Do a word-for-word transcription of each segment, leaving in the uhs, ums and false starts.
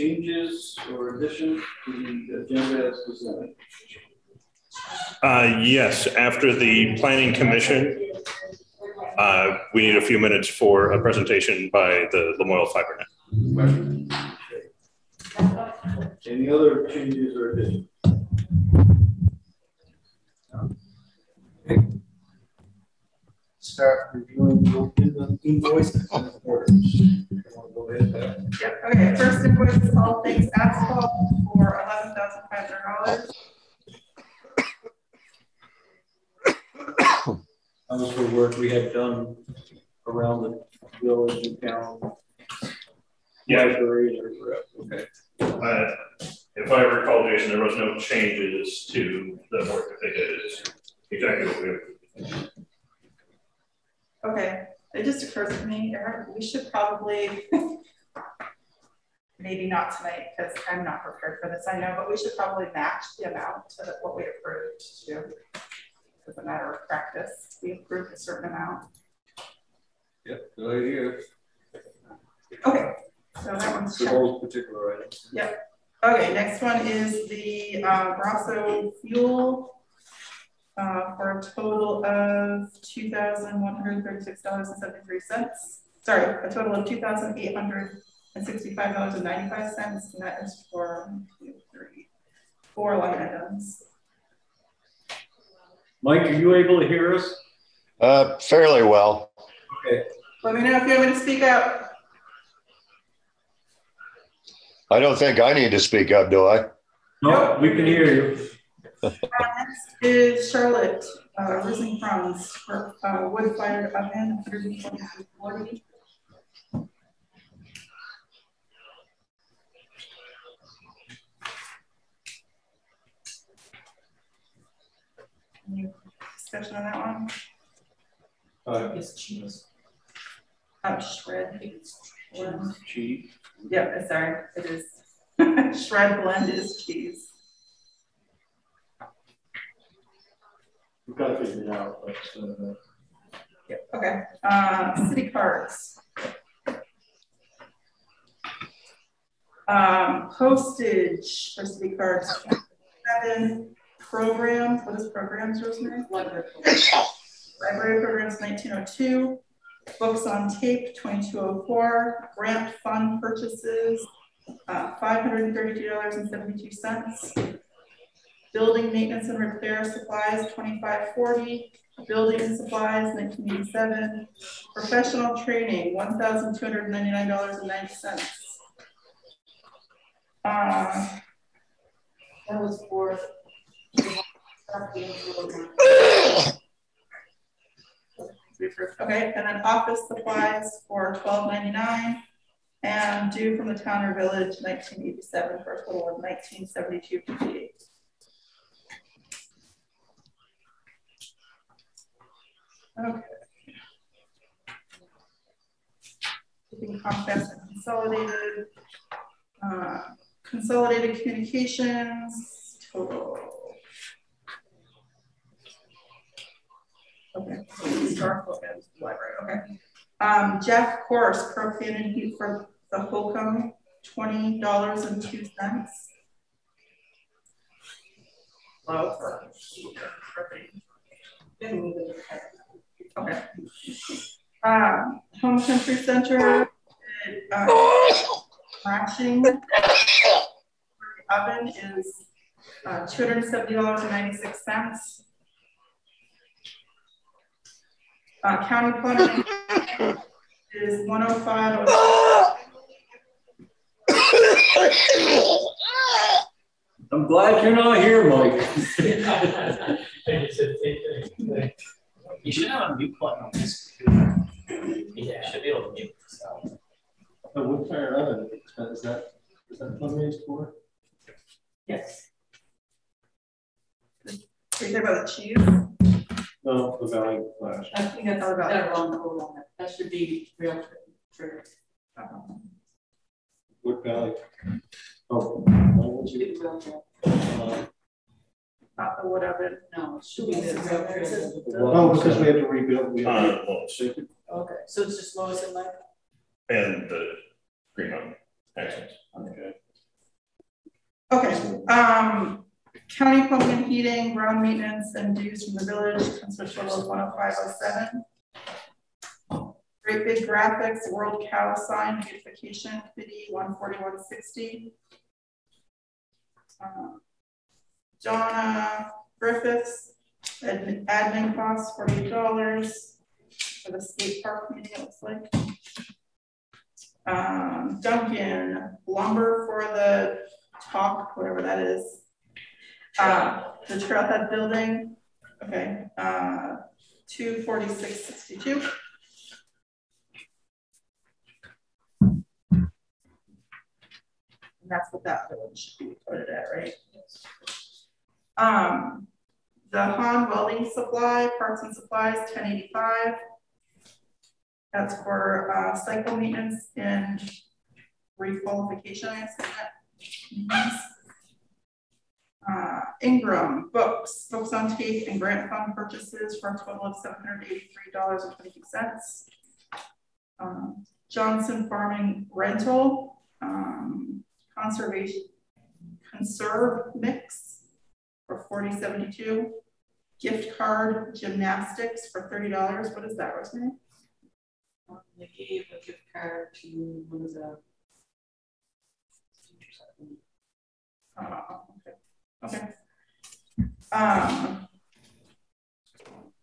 changes or additions to the agenda as presented? Uh, yes, after the Planning Commission, uh, we need a few minutes for a presentation by the Lamoille Fibernet. Okay. Any other changes or additions? Okay. Start reviewing the invoices and orders. Yep. Okay, first invoice is All Things Asphalt for eleven thousand five hundred dollars. That was the work we had done around the village and town. Yeah. Okay. Uh, if I recall, Jason, there was no changes to the work that they did. It's exactly what we have. Okay. It just occurs to me, Eric, we should probably, maybe not tonight because I'm not prepared for this, I know, but we should probably match the amount to the, what we approved to. As a matter of practice, we approved a certain amount. Yep, good idea. Okay, so that one's for those particular items. Yep. Okay, next one is the uh, Brasseur Fuel. Uh, for a total of two thousand one hundred thirty-six dollars and seventy-three cents. Sorry, a total of two thousand eight hundred sixty-five dollars and ninety-five cents, and that is for two, three, four line items. Mike, are you able to hear us? Uh, fairly well. Okay. Let me know if you want me to speak up. I don't think I need to speak up, do I? No, nope. We can hear you. Uh, next is Charlotte, uh, Risen Fronds for uh, wood fired oven, one hundred forty. Any discussion on that one? Uh, it's cheese. Oh, shred. It's cheese. Yep, sorry, it is. Shred blend is cheese. We've got to figure it out. But, uh, yeah. Okay. Uh, city cards. Um, postage for city cards. Seven programs. What is programs, Rosemary? Library programs. Library programs nineteen oh two. Books on tape twenty-two oh four. Grant fund purchases uh, five hundred thirty-two dollars and seventy-two cents. Building maintenance and repair supplies, twenty-five forty. Building supplies, nineteen eighty-seven. Professional training, one thousand two hundred ninety-nine dollars and ninety cents. Uh, that was for okay, and then office supplies for twelve ninety-nine. And due from the town or village, nineteen eighty-seven, for a total of nineteen seventy-two fifty-eight. Okay. Keeping Comcast and consolidated. Uh, consolidated communications total. Okay. Historical and library. Okay. Um, Jeff Course, propane and heat for the Holcomb, twenty dollars and two cents. Low for propane. Didn't move it. Okay. Um, Home Country Center, matching uh, oven is uh, two hundred seventy dollars and ninety-six cents. Uh, county plumbing is one hundred five dollars. I'm glad you're not here, Mike. You should have a mute button on this computer. Yeah, you should be able to mute this out. The wood fire oven, is that is that plumbing for? Yes. Are you talking about the cheese? No, the value flash. I think that's all about that wrong code on it. That should be real trigger. Wood Valley. Oh, what you do? Not the wood oven. No, it should be the real trigger. No, because we have to rebuild. We have to rebuild. Okay, so it's just lowest in life. And the green oven. Excellent. Okay. Um, county pumping, heating, ground maintenance, and dues from the village, consistent of one oh five oh seven. Great Big Graphics, World Cow Sign, Beautification Committee, one forty-one sixty. Um, Donna Griffiths, admin, admin costs, forty dollars for the skate park committee, it looks like. Um, Duncan, lumber for the talk, whatever that is. Uh, the trailhead building, okay, uh, two forty-six sixty-two. That's what that one should be quoted at, right? Um, the Han Welding Supply, Parts and Supplies, ten eighty-five. That's for uh, cycle maintenance and requalification, I assume that. Uh, Ingram, books, books on tape, and grant fund purchases for a total of seven hundred eighty-three dollars and twenty-two cents. Um, Johnson Farming Rental. Um, conservation conserve mix for forty seventy-two, gift card gymnastics for thirty dollars. What is that, Rosemary? Um, they gave a gift card to what was that? Uh, okay. Okay. Um,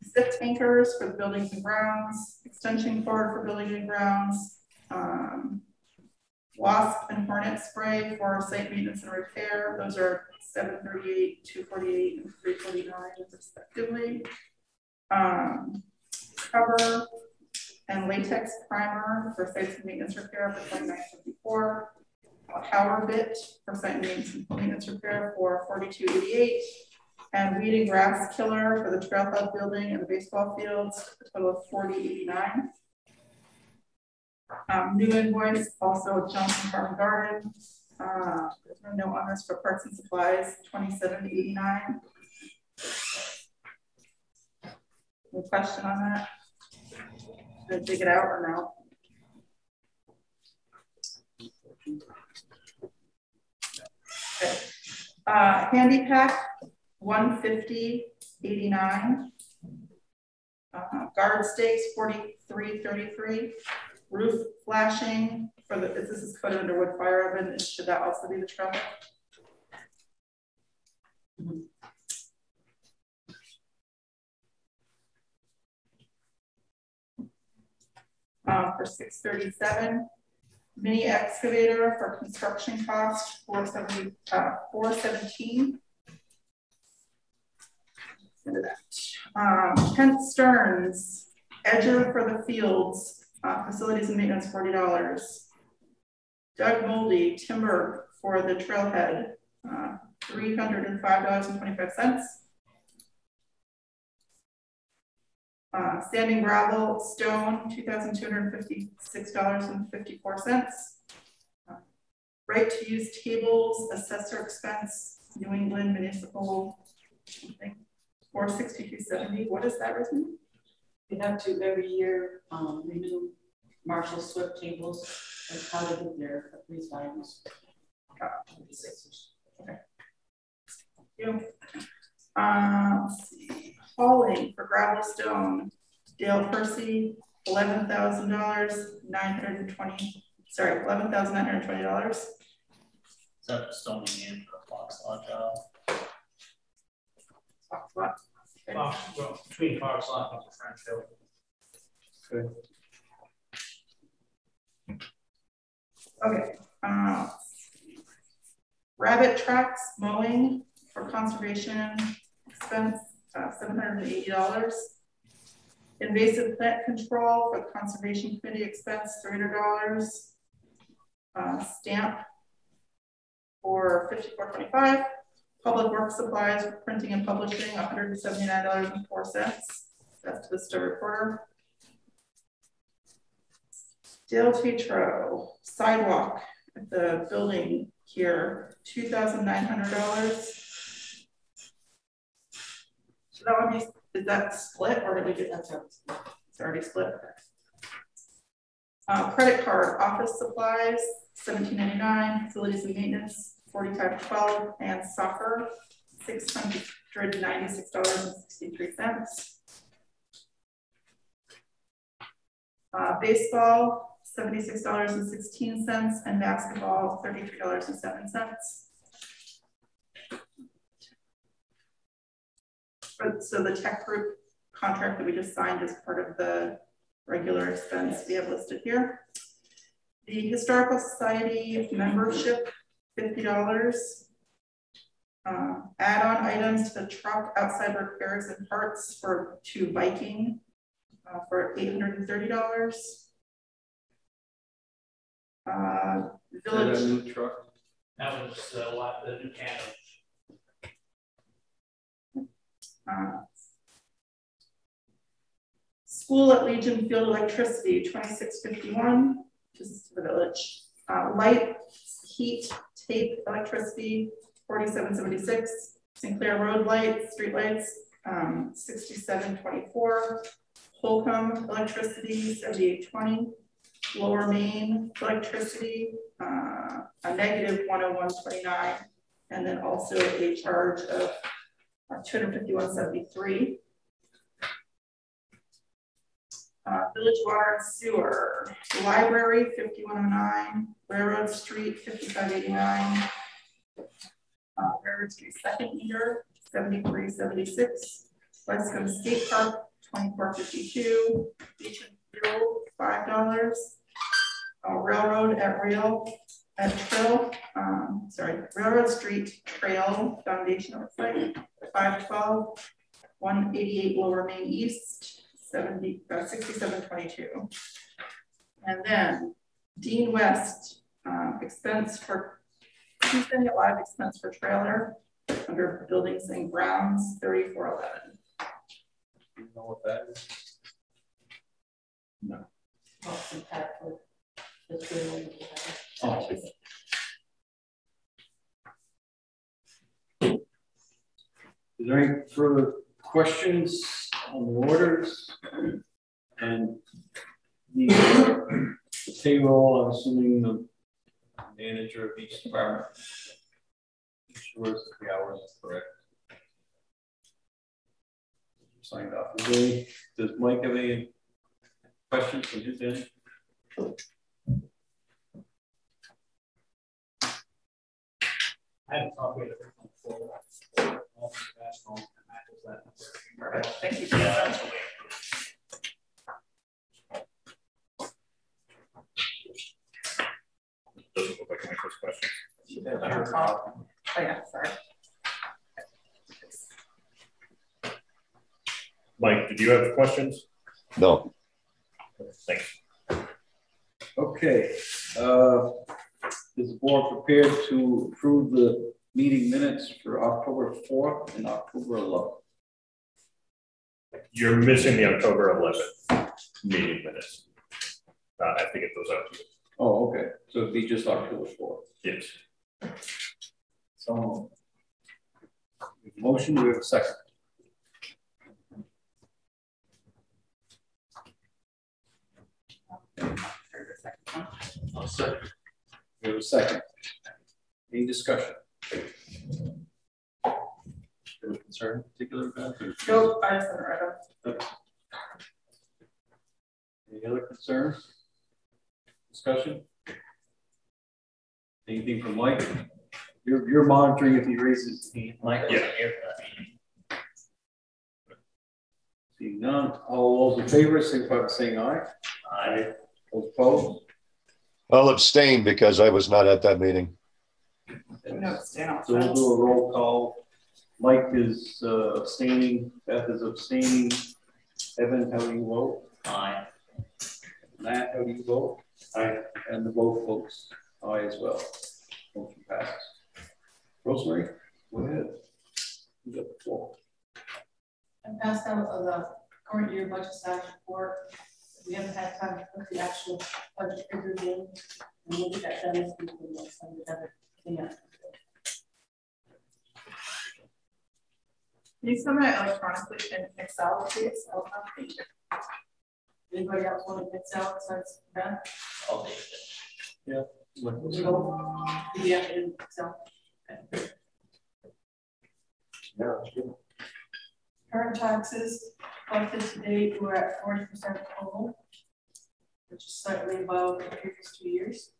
zip tankers for the buildings and grounds, extension cord for buildings and grounds. Um, Wasp and Hornet spray for site maintenance and repair. Those are seven thirty-eight, two forty-eight, and three forty-nine respectively. Um, cover and latex primer for site maintenance repair for twenty-nine fifty-four. Power bit for site maintenance repair for forty-two eighty-eight. And weed and grass killer for the trailhead building and the baseball fields, a total of forty eighty-nine. Um, new invoice, also Johnson Farm Garden. Uh, there's no note on this for parts and supplies, twenty-seven eighty-nine. Any question on that? Should I dig it out or no? Okay. Uh, Handy Pack, one fifty eighty-nine. Uh, guard stakes, forty-three thirty-three. Roof flashing for the, if this is coded under wood fire oven, should that also be the trail? Mm-hmm. uh, for six thirty-seven, mini excavator for construction cost, four seventy, uh, four seventeen. Um, Kent Stearns, edger for the fields. Uh, facilities and maintenance, forty dollars. Doug Moldy, timber for the trailhead, uh, three hundred five dollars and twenty-five cents. Uh, sanding gravel, stone, two thousand two hundred fifty-six dollars and fifty-four cents. Uh, right to use tables, assessor expense, New England Municipal, something, four sixty-two seventy. What is that written? We have to every year um, renew Marshall Swift tables. That's how they do their freeze volumes. Okay. Thank you. Uh, let's see. Hauling for gravel stone. Dale Percy, eleven thousand dollars, nine hundred twenty. Sorry, eleven thousand nine hundred twenty dollars. Is that stoning in for a Fox Lot job? Fox Lot. Fox, well, between Fox Lot and the French Hill. Okay. Okay. Uh, rabbit tracks mowing for conservation expense, uh, seven hundred eighty dollars. Invasive plant control for the conservation committee expense, three hundred dollars. Uh, stamp for fifty-four twenty-five. Public work supplies for printing and publishing, one hundred seventy-nine dollars and four cents. That's to the Stowe Reporter. Dale Tetro, sidewalk at the building here, two thousand nine hundred dollars. So that would be, is that split or did we get that? It's already split. Uh, credit card, office supplies, seventeen ninety-nine, facilities and maintenance, forty-five twelve, and soccer, six hundred ninety-six dollars and sixty-three cents. Uh, baseball, seventy-six dollars and sixteen cents, and basketball, thirty-three dollars and seven cents. So the tech group contract that we just signed is part of the regular expense we have listed here. The Historical Society membership, fifty dollars. Uh, add-on items to the truck, outside repairs and parts for to biking uh, for eight hundred thirty dollars. Uh, village. Is that a new truck? That was uh, what the new can of. Uh, school at Legion Field electricity, twenty-six fifty-one, just to the village. Uh, light, heat, tape, electricity, forty-seven seventy-six. Sinclair Road lights, street lights, um, sixty-seven twenty-four. Holcomb electricity, seventy-eight twenty. Lower Main electricity, uh, a negative one oh one twenty-nine, and then also a charge of two hundred fifty-one seventy-three. Uh, village water and sewer, library fifty-one oh nine, Railroad Street fifty-five eighty-nine, uh, Railroad Street second meter seventy-three seventy-six, Westcombe Skate Park twenty-four fifty-two, Beach and Fuel five dollars, uh, Railroad at Rail at Trail, um, sorry, Railroad Street Trail Foundation oversight, five twelve, one eighty-eight Lower Main East, sixty-seven twenty-two. And then Dean West, uh, expense for Tuesday Live expense for trailer under buildings and grounds, thirty-four eleven. Do you know what that is? No. Oh, Oh. Is there any further questions on the orders and the, the payroll? I'm assuming the manager of each department ensures that the hours are correct. Signed off. Any, does Mike have any questions from his end? I haven't talked with everyone before. Perfect. Thank you. Yeah. Doesn't look like my first question. Oh, yeah, sorry. Mike, did you have questions? No. Thanks. Okay. Uh, Is the board prepared to approve the meeting minutes for October fourth and October eleventh? You're missing the October eleventh meeting minutes. Uh, I have to get those out to you. Oh, okay. So it'd be just October fourth? Yes. So, motion, do we have a second? I'll second. We have a second. Any discussion? Any concern particular about it? Nope, I just right up. Any other concerns? Discussion? Anything from Mike? You're, you're monitoring if he raises his hand. Mike, yeah. Seeing none, all those in favor, signify by saying aye. Aye. All opposed? I'll abstain because I was not at that meeting. No, so we'll do a roll call. Mike is uh, abstaining. Beth is abstaining. Evan, how do you vote? Aye. Matt, how do you vote? Aye. And the vote folks, aye as well. Motion passes. Rosemary, go ahead. You got the floor. I'm passed out of the current year budget staff report. We haven't had time to put the actual budget figures in, and we'll get that done this week and next time we have everything else. Can you send that electronically in Excel, please? I'll have to do it. Anybody else want to Excel besides Ben? I'll do it. Yeah. Yeah. Excel. Yeah, that's good. Current taxes collected to date were at forty percent total, which is slightly above the previous two years.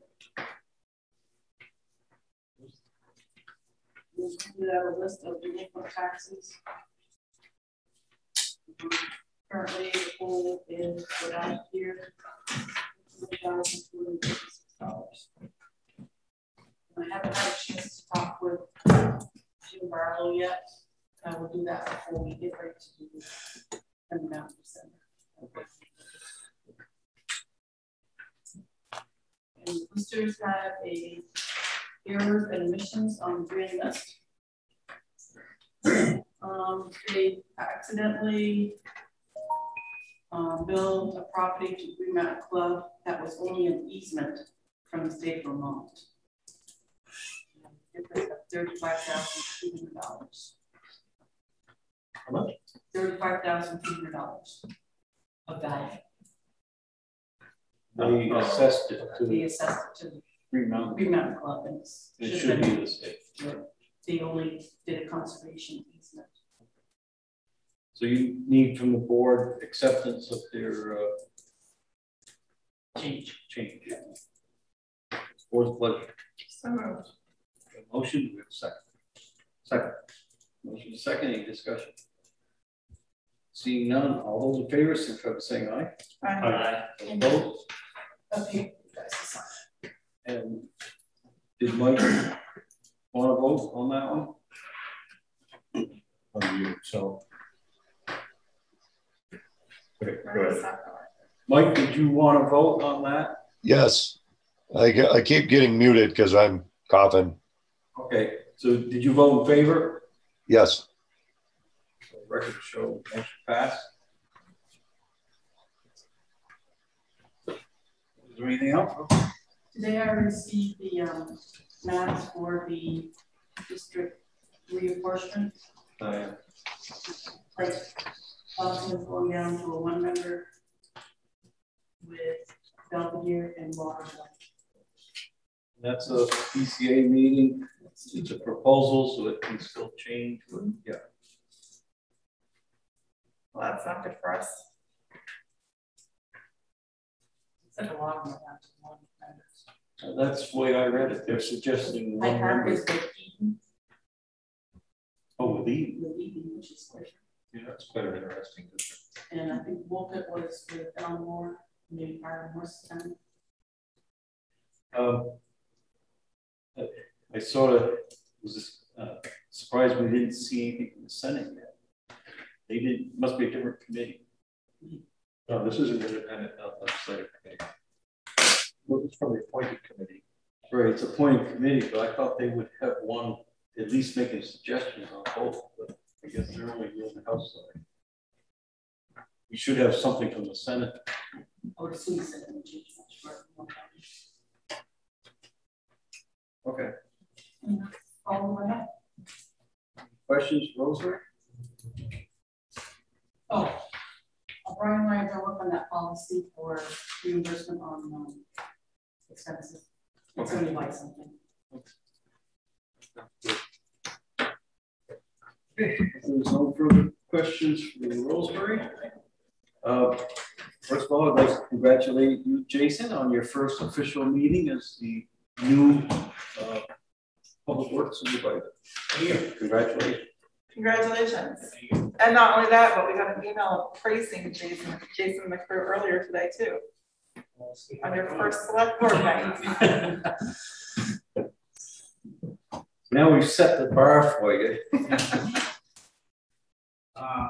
We'll do that a list of delinquent taxes. Currently, the pool is put out here one thousand two hundred fifty-six dollars. I haven't had a chance to talk with Jim Barlow yet. I will do that before we get ready to do this in the Mountain Center. And the listers have a errors and omissions on the green list. Um, they accidentally uh, billed a property to Green Mountain Club that was only an easement from the state of Vermont. It was thirty-five thousand two hundred dollars. How much? thirty-five thousand two hundred dollars of value. They uh, assessed it to the assessed it to the Green Mountain, Green Mountain Club. And it should, should be the state. They only did a conservation easement. So you need from the board acceptance of their uh, change. Change. Board's pleasure. So moved. Motion, we have a second. Second. Motion second. Any discussion? Seeing none, all those in favor, signify by saying aye. Aye. Aye. Aye. Opposed? Okay. And did Mike want to vote on that one? On you, so. Okay, go ahead. Mike, did you want to vote on that? Yes. I, I keep getting muted because I'm coughing. Okay, so did you vote in favor? Yes. So record show motion passed. Is there anything else? Today I received the um, maps for the district reapportionment. Oh, yeah. Like, Boston is going down to a one member with Belvedere and Waterville. That's a P C A meeting. It's a proposal, so it can still change. But yeah. Well, that's not good for us. It's like a lot of members. That's the way I read it. They're suggesting one member. With Eden. Oh, with Eden. With Eden, which is clear. Yeah, that's quite an interesting district. And I think Wolcott was with Elmore, maybe Byron Horsestown. Um. I sort of was uh, surprised we didn't see anything from the Senate yet. They didn't, must be a different committee. No, this is an independent legislative committee. Well, it's probably appointed committee. Right, it's appointed committee, but I thought they would have one at least making suggestions on both, but I guess they're only doing the House side. We should have something from the Senate. I would assume the Senate would change much for one county. Okay. All right. Questions, Rosemary? Oh, Brian and I have to work on that policy for reimbursement on um, expenses. It's okay. Only like something. Okay. There's no further questions from Rosemary. Uh, first of all, I'd like to congratulate you, Jason, on your first official meeting as the new uh, public works supervisor. Yeah. Congratulations. Congratulations. And not only that, but we got an email praising Jason, Jason McCrew earlier today too. On your first select board night. Now we've set the bar for you. uh,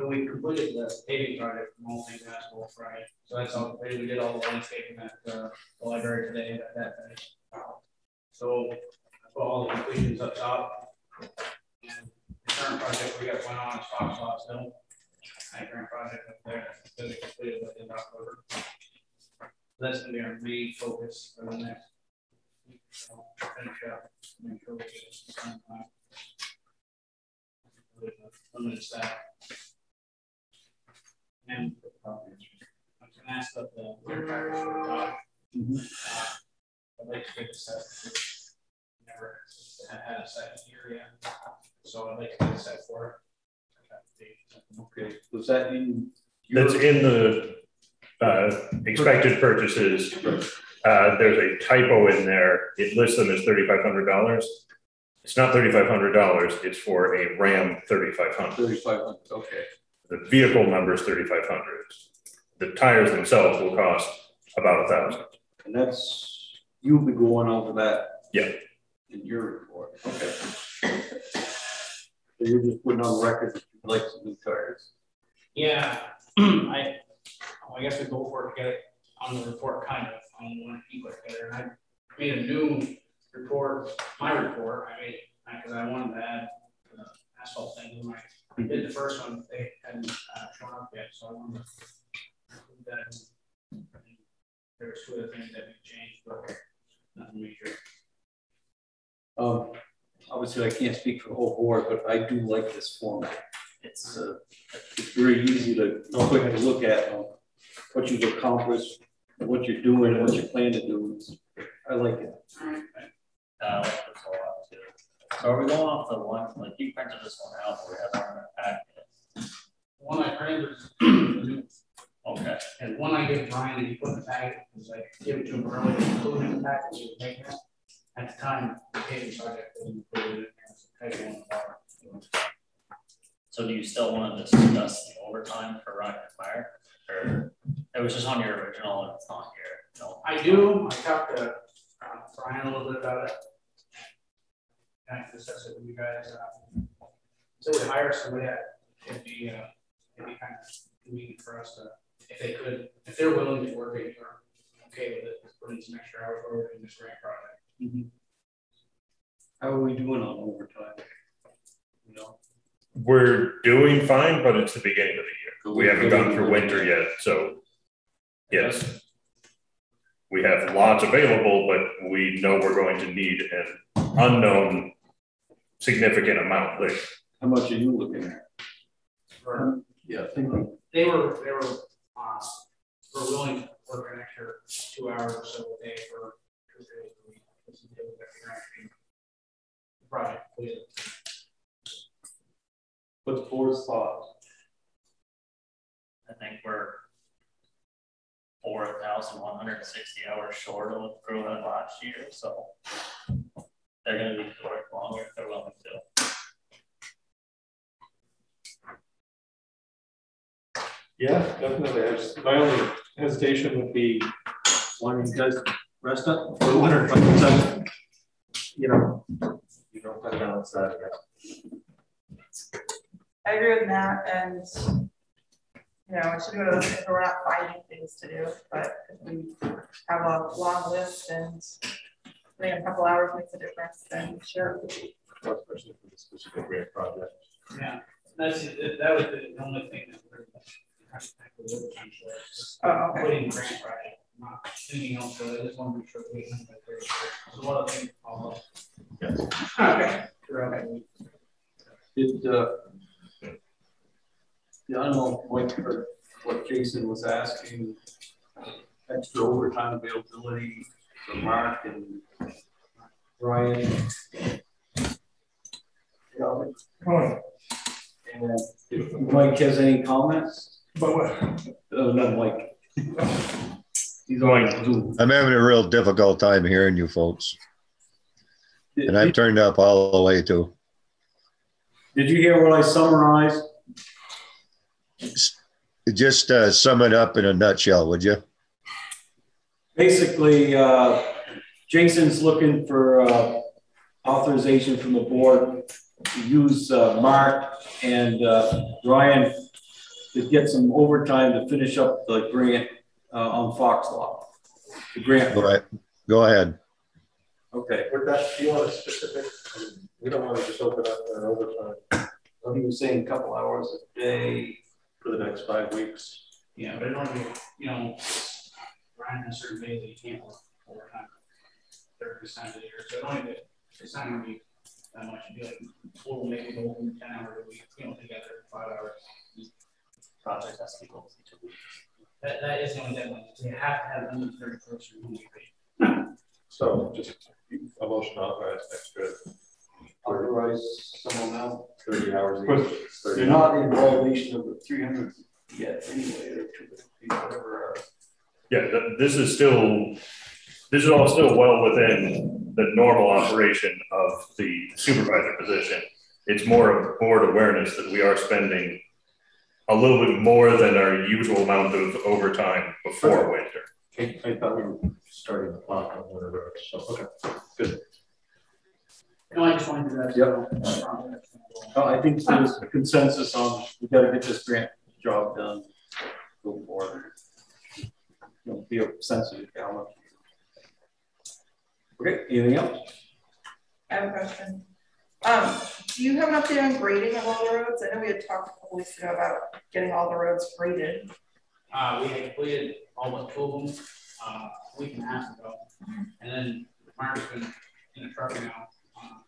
So we completed the paving project from All Things Asphalt Friday. So that's all we did, all the landscaping at uh, the library today. That, that finished. So I put all the completions up top. And the current project we got going on is Fox Lot still. My current project up there is going to be completed within October. So that's going to be our main focus for the next week. So finish up and make sure we get it done. Limited staff. And I was going to ask about the weird virus. I'd like to get this out. Never had a second here yet. So I'd like to get a set for it. Okay. Was that in? That's in the uh, expected purchases. Uh, there's a typo in there. It lists them as thirty-five hundred dollars. It's not thirty-five hundred dollars. It's for a Ram thirty-five hundred. thirty-five hundred dollars, okay. The vehicle number is thirty-five hundred dollars. The tires themselves will cost about a thousand dollars. And that's, you'll be going over that? Yeah. In your report, okay. So you're just putting on record that you'd like some new tires? Yeah, I, well, I guess we go for it to get it on the report, kind of. I don't want to keep it together. And I made a new report, my report, I made, because I wanted to add the asphalt thing. When I did the first one, they hadn't uh, shown up yet, so I wanted to do that. And there was two other things that we changed, but nothing major. Um, obviously, I can't speak for the whole board, but I do like this format. It's, uh, it's very easy to quickly look at um, what you've accomplished, what you're doing, what you plan to do. I like it. I like this a lot too. So are we going off the one, like you printed this one out, or we have one in our packet? One I printed was okay. And one I give Brian and he put in the packet because I give it to him early, including in the packet, he was making it. At the time, the paving project wasn't included in the one hour. So do you still want to discuss the overtime for Rock and Fire? Or it was just on your original and it's not here. No. I do. I talked to uh, Brian a little bit about it. And I discussed it with you guys. Uh, until we hire somebody, it'd be, uh, it'd be kind of convenient for us to, if they could, if they're willing to work it, or okay with it, put in some extra hours over in this grant project. Mm-hmm. How are we doing on overtime? You know? We're doing fine, but it's the beginning of the year. We haven't gone through winter yet, so yes. We have lots available, but we know we're going to need an unknown significant amount later. How much are you looking at? For, yeah, I think they were they were uh, were willing to work an extra two hours or so a day for two days a week. The project completed. What's the board's thought? I think we're four thousand one hundred sixty hours short of what grew in last year, so they're going to need to work longer if they're willing to. Yeah, definitely. My only hesitation would be wanting you guys to rest up for the winter, but uh, you know, you don't put it outside yet. I agree with Matt, and you know, it should go to the if we're not finding things to do, but if we have a long list and putting a couple hours makes a difference, then sure. Especially for the specific grant project. Yeah, that's that was the only thing that we're trying to tackle with the oh, okay. Putting grant project, not anything else. So I just want to be sure we have a lot of things to follow up. Yes. Okay. Okay. Did uh the unknown point for what Jason was asking, extra overtime availability for Mark and Brian, Robert. And if Mike has any comments, but what? Oh, no, Mike. He's on. I'm having a real difficult time hearing you folks, and I've turned up all the way too. Did you hear what I summarized? Just uh, sum it up in a nutshell, would you? Basically, uh, Jason's looking for uh, authorization from the board to use uh, Mark and uh, Ryan to get some overtime to finish up the grant uh, on Fox Lot. The grant. All right. Go ahead. Okay. We're not, do you want a specific? We don't want to just open up an overtime. What are you saying? A couple hours a day for the next five weeks. Yeah, but it only, you know, Ryan has certain days that you can't work overtime thirty percent of the year. So it only, it's not going to be that much. It'd be like total maybe go over ten hours a week, you know, together, five hours. Project has to be closed each week. That, that is the only deadline. You have to have them the thirty-first or one week. So just A motion authorized extra. Authorize some amount, thirty hours. But you're not in violation of the three hundred yet, anyway. Or whatever. Yeah, this is still. This is all still well within the normal operation of the supervisor position. It's more of board awareness that we are spending a little bit more than our usual amount of overtime before winter. Okay. I thought we were starting the clock on winter roads. So, okay, good. No, I just wanted to add. Yep. Well, I think there's a consensus on we've got to get this grant job done. Go forward. Don't be sensitive to how much. Okay, anything else? I have a question. Um, do you have an update on grading of all the roads? I know we had talked a couple weeks ago about getting all the roads graded. Uh, we had completed almost two of them uh, a week and a half ago. And then Mark's been in a truck now on uh,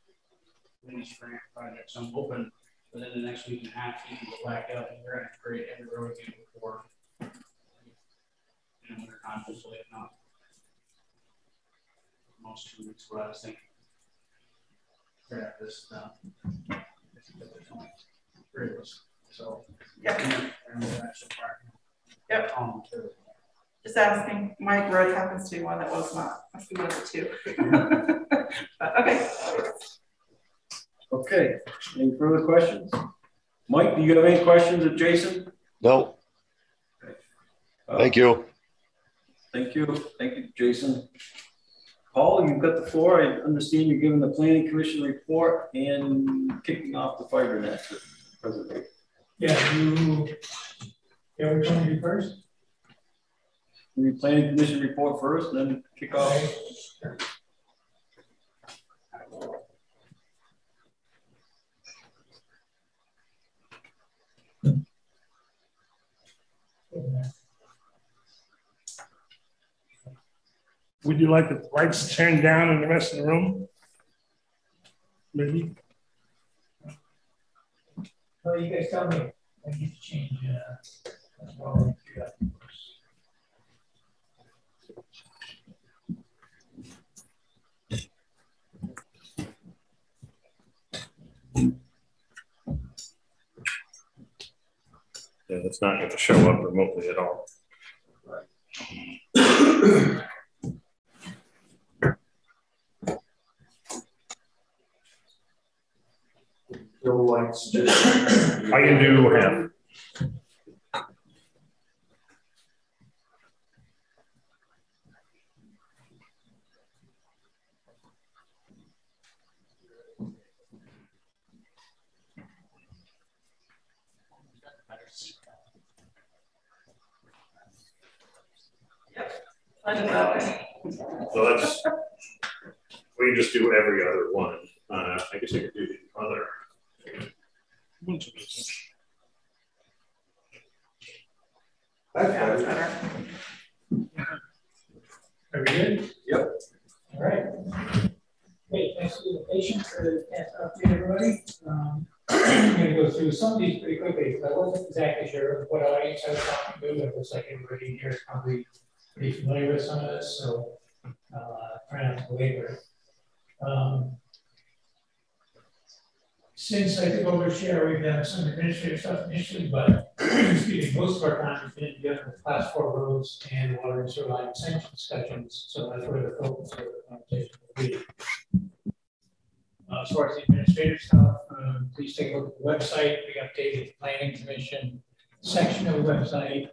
this grant project. So I'm hoping within the next week and a half, he can go back up and we're going to grade every road again before, you know, winter time, hopefully, if not. Most two weeks, what I was thinking. Yeah, this uh, so yep. Yep. Um, just asking. My road happens to be one that was not. Must be one of the two. But, okay. Okay. Any further questions? Mike, do you have any questions of Jason? No. Okay. Uh, thank you. Thank you. Thank you, Jason. Paul, you've got the floor. I understand you're giving the Planning Commission report and kicking off the Fibernet presentation. Yeah, you. Yeah, which one do you first? The Planning Commission report first, and then kick off. Sure. Yeah. Would you like the lights turned down in the rest of the room? Maybe? Well, you guys tell me. I need to change uh, as well. Yeah, that's not going to show up remotely at all. Right. No lights, just I can do half. Yep. So that's we can just do every other one. Uh, I guess I could do the other. That's better. Are we good? Yep. All right. Hey, thanks for the patience for update everybody. Um, I'm going to go through some of these pretty quickly because I wasn't exactly sure what audience I was talking to, but it looks like everybody in here is probably pretty familiar with some of this, so uh, try not to belabor it. Um, Since I took over chair, we've done some administrative stuff initially, but excuse me, most of our time has been dealing with class four roads and water and sewer line extension discussions. So that's where the focus of the conversation will be. Uh, as far as the administrative stuff, um, please take a look at the website. We updated the Planning Commission section of the website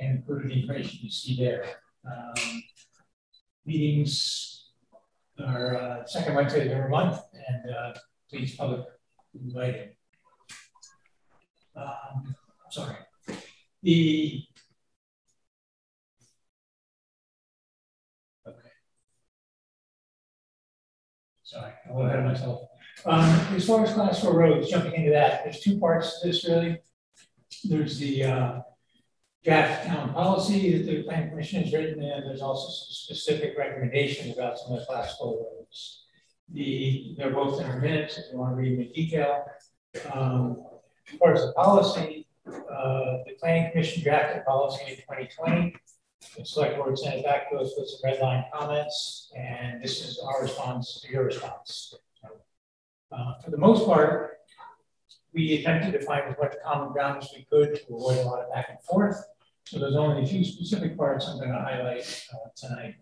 and included the information you see there. Um, meetings are uh, second Wednesday of every month, and uh, please public. Invited. Um, sorry. The okay. Sorry, I'm a little ahead of myself. Um, as far as class four roads, jumping into that, there's two parts to this really. There's the uh, draft town policy that the Planning Commission has written, and there's also some specific recommendations about some of the class four roads. The, they're both in our minutes if you want to read them in detail. Um, as far as the policy, uh, the Planning Commission drafted policy in twenty twenty. The Select Board sent it back to us with some red line comments, and and this is our response to your response. Uh, for the most part, we attempted to find as much common ground as we could to avoid a lot of back and forth. So there's only a few specific parts I'm going to highlight uh, tonight.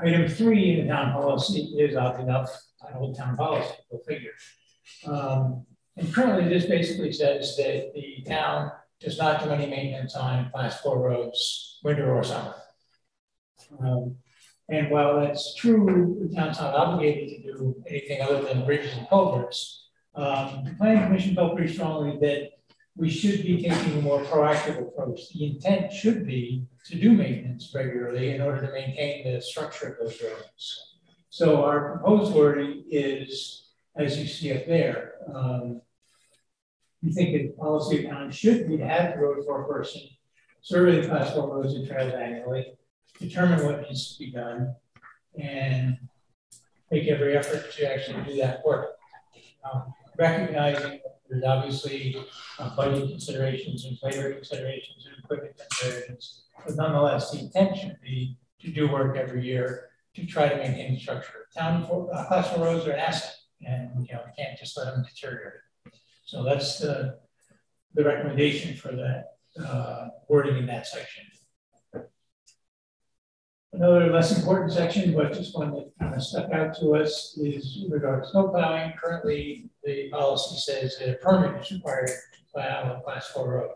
Item three in the town policy is, oddly enough, an old town policy, go figure. Um, and currently this basically says that the town does not do any maintenance on class four roads, winter or summer. Um, and while that's true, the town's not obligated to do anything other than bridges and culverts. Um, the Planning Commission felt pretty strongly that we should be taking a more proactive approach. The intent should be to do maintenance regularly in order to maintain the structure of those roads. So our proposed wording is, as you see up there, um, we think that the policy of town should be to have the road for a person, survey the class four roads and trails annually, determine what needs to be done, and make every effort to actually do that work. Um, recognizing that there's obviously uh, budget considerations and labor considerations and equipment considerations, but nonetheless, the intent should be to do work every year to try to maintain the structure. Town for, uh, class four roads are an asset, and you know, we can't just let them deteriorate. So that's the, the recommendation for that uh, wording in that section. Another less important section, but just one that kind of stuck out to us, is with regard to snow plowing. Currently, the policy says that a permit is required to plow a class four road.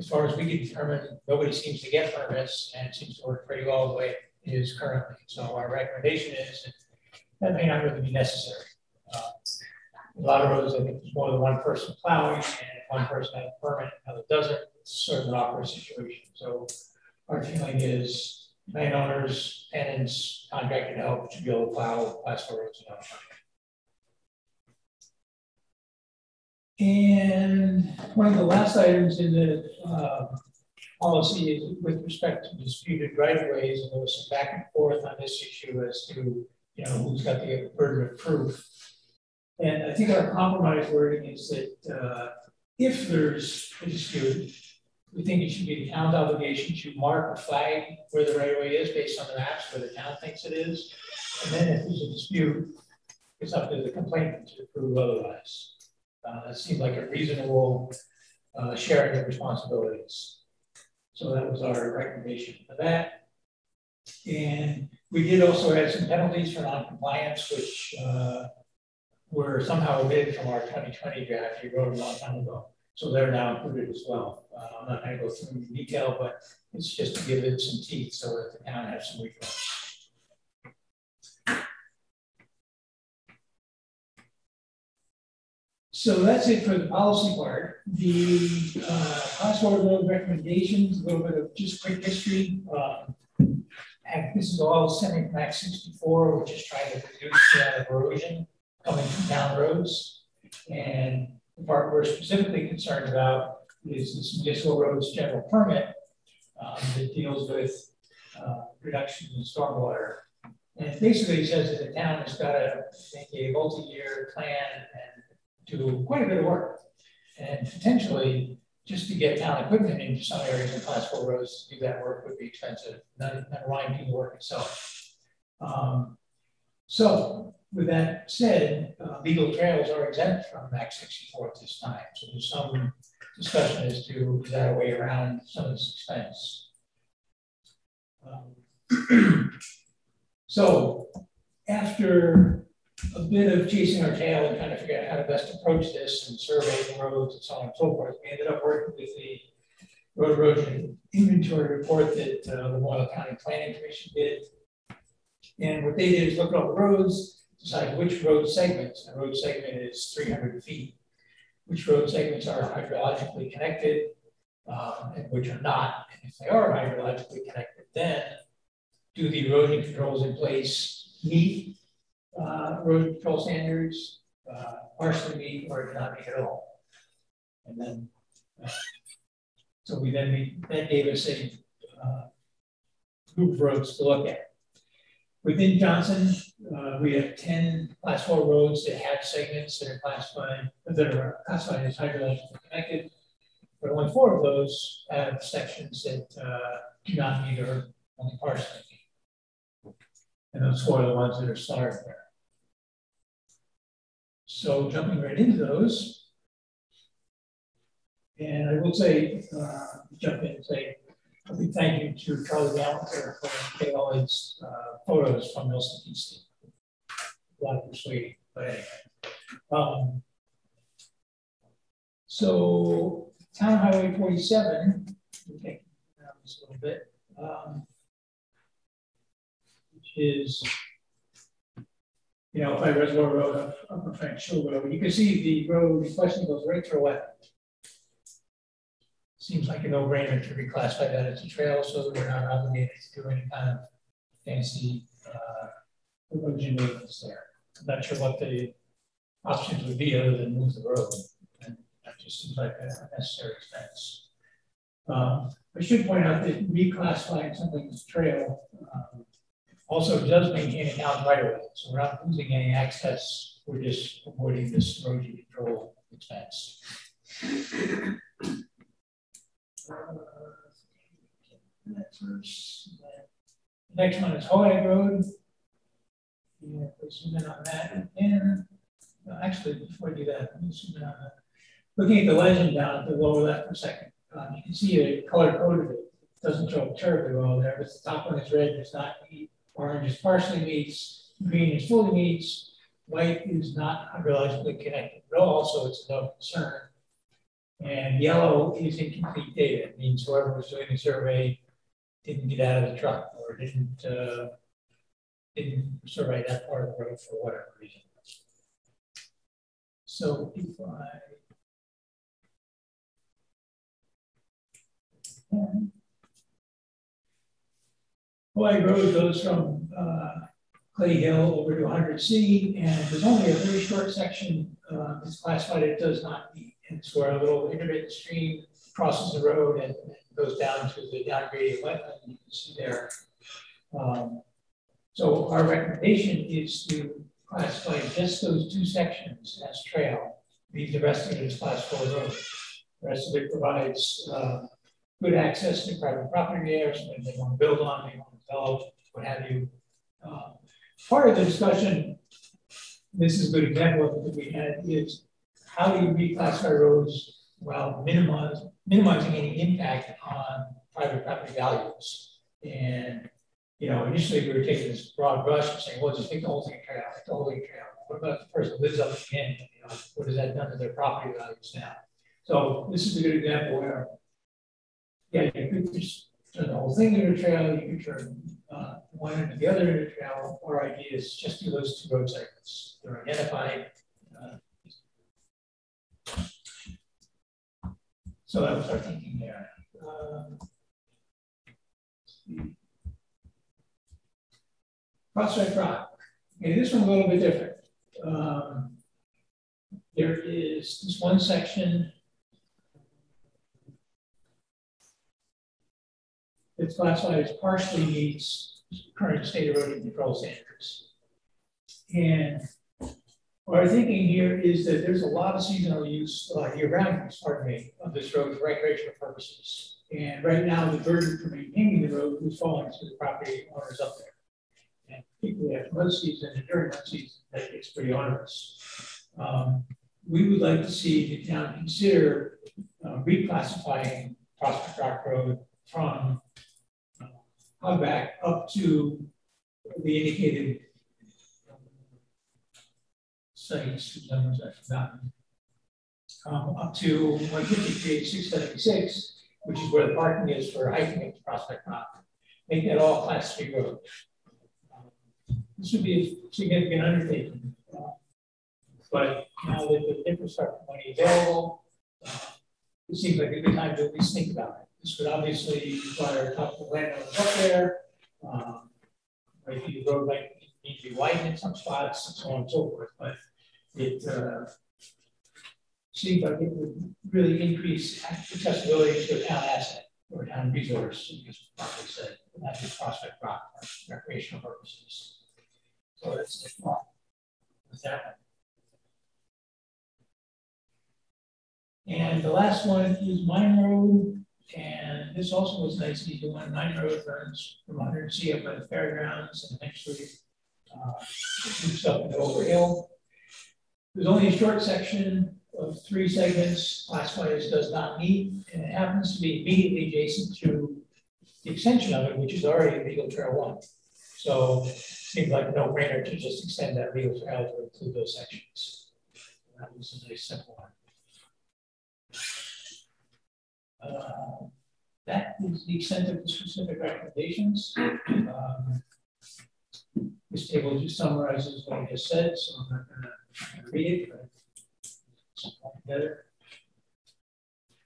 As far as we can determine, nobody seems to get permits, and it seems to work pretty well the way it is currently. So our recommendation is that, that may not really be necessary. Uh, A lot of roads, I think there's more than one person plowing, and if one person has a permit, another doesn't, it's sort of an awkward situation. So our feeling is landowners, tenants, contracted help should be able to plow class four roads without money. And one of the last items in the uh, policy is with respect to disputed right-of-ways, and there was some back and forth on this issue as to, you know, who's got the burden of proof. And I think our compromise wording is that uh, if there's a dispute, we think it should be the town's obligation to mark or flag where the right of way is based on the maps where the town thinks it is. And then if there's a dispute, it's up to the complainant to prove otherwise. Uh, that seemed like a reasonable uh, sharing of responsibilities. So that was our recommendation for that. And we did also add some penalties for noncompliance, which uh, were somehow omitted from our twenty twenty draft. You wrote a long time ago. So they're now included as well. Uh, I'm not going to go through in detail, but it's just to give it some teeth so that the town has some recourse. So that's it for the policy part. The class four road recommendations, a little bit of just quick history. Um, and this is all stemming from Act sixty-four, which is trying to reduce uh, erosion coming from town roads. And the part we're specifically concerned about is this municipal roads general permit um, that deals with uh, reduction in stormwater. And it basically says that the town has got to make a multi-year plan and do quite a bit of work. And potentially, just to get town equipment into some areas of class four roads to do that work would be expensive, not mind doing the work itself. Um, so, With that said, uh, legal trails are exempt from Act sixty-four at this time. So there's some discussion as to is that a way around some of this expense. Um, so after a bit of chasing our tail and trying to figure out how to best approach this and surveying the roads and so on and so forth, we ended up working with the road erosion inventory report that uh, the Lamoille County Planning Commission did. And what they did is look at all the roads, decide which road segments, a road segment is three hundred feet, which road segments are hydrologically connected um, and which are not. And if they are hydrologically connected, then do the erosion controls in place meet uh, road control standards, uh, partially meet or not meet at all? And then, uh, so we then, we, that gave us a uh, group of roads to look at. Within Johnson, uh, we have ten class four roads that have segments that are classified that are classified as hydrologically connected, but only four of those have sections that uh, do not meet or on the parsonage. And those four are the ones that are starred there. So jumping right into those, and I will say, uh, jump in and say a big thank you to Charlie Gallagher for getting all his uh, photos from Milton East. A lot of persuading, but anyway. Um, so Town Highway forty-seven, we'll take down just a little bit, um, which is, you know, by Reservoir Road, up, Upper Frank Shore Road. You can see the road in question goes right through wetland. Seems like a no-brainer to reclassify that as a trail so that we're not obligated to do any kind of fancy uh, erosion maintenance there. I'm not sure what the options would be other than move the road. And that just seems like a necessary expense. Um, I should point out that reclassifying something as a trail um, also does maintain a town right away. So we're not losing any access. We're just avoiding this erosion control expense. Uh, first. Next one is Hawaii Road. Yeah, we zoom in on that. And well, actually, before I do that, let me zoom in on that. Looking at the legend down at the lower left for a second, um, you can see a color coded. It doesn't show terribly well there, but the top one is red, it's not meat. Orange is partially meats. Green is fully meats. White is not hydrologically connected at all, so it's no concern. And yellow is incomplete data. It means whoever was doing the survey didn't get out of the truck or didn't uh, didn't survey that part of the road for whatever reason. So if I Hawaii Road goes from uh, Clay Hill over to one hundred C, and there's only a very short section uh, that's classified it does not meet. It's where a little intermittent stream crosses the road and goes down to the downgraded wetland you can see there. Um, so our recommendation is to classify just those two sections as trail, leave the rest of it as class four road. The rest of it provides uh, good access to private property areas, something they want to build on, they want to develop, what have you. Um, part of the discussion, this is a good example of what we had, is how do you reclassify roads while minimize, minimizing any impact on private property values? And, you know, initially we were taking this broad brush and saying, well, just make the whole thing trail, make the whole thing trail. What about the person who lives up again? You know, what has that done to their property values now? So this is a good example where, yeah, you could just turn the whole thing into a trail, you could turn uh, one into the other into a trail. Our idea is just do those two road segments. They're identified. Uh, So that was our thinking there. Um, Prospect Rock. Okay, this one's a little bit different. Um, there is this one section. It's classified as partially meets current state erosion control standards. And our thinking here is that there's a lot of seasonal use, uh, year-round use, pardon me, of this road for recreational purposes. And right now, the burden for maintaining the road is falling to the property owners up there. And particularly after mud season and during mud season, that gets pretty onerous. Um, we would like to see the town consider uh, reclassifying Prospect Rock Road from uh, Hogback up to the indicated sites, whose numbers I've forgotten, um, up to one fifty-three, six seventy-six, which is where the parking is for hiking up to Prospect Rock. Make that all class three roads. Um, this would be a significant undertaking, uh, but now that the infrastructure money available, uh, it seems like a good time to at least think about it. This would obviously require a couple of landowners up there. Um, maybe the road might need to be widened in some spots, and so on and so forth, but it uh, seems like it would really increase accessibility to a town asset or a town resource, because properly said, not just Prospect Rock for recreational purposes. So that's the one with that one. And the last one is Mine Road, And this also was nice to do when Mine Road runs from one hundred C up by the fairgrounds and actually uh, moves up into Over Hill. There's only a short section of three segments classified as does not meet, and it happens to be immediately adjacent to the extension of it, which is already legal trail one. So it seems like a no-brainer to just extend that legal trail to include those sections. And that was a nice simple one. Uh, that is the extent of the specific recommendations. Um, this table just summarizes what I just said, so I'm not going to read it, but it's all together.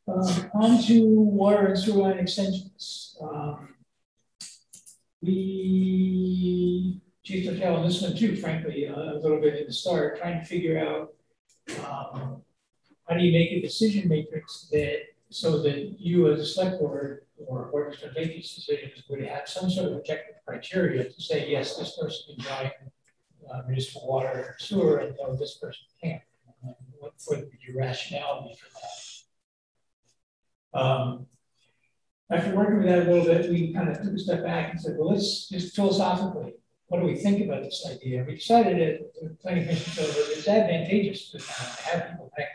Uh, on to water and sewer line extensions. Um, we chased our tail on this one too, frankly, uh, a little bit at the start, trying to figure out um, how do you make a decision matrix that so that you as a select board or board of these decisions would have some sort of objective criteria to say, yes, this person can buy uh, municipal water and sewer, and no, this person can't. Um, what would your rationale be for that? Um, after working with that a little bit, we kind of took a step back and said, well, let's just philosophically, what do we think about this idea? We decided that the planning commission felt that it's advantageous to have people back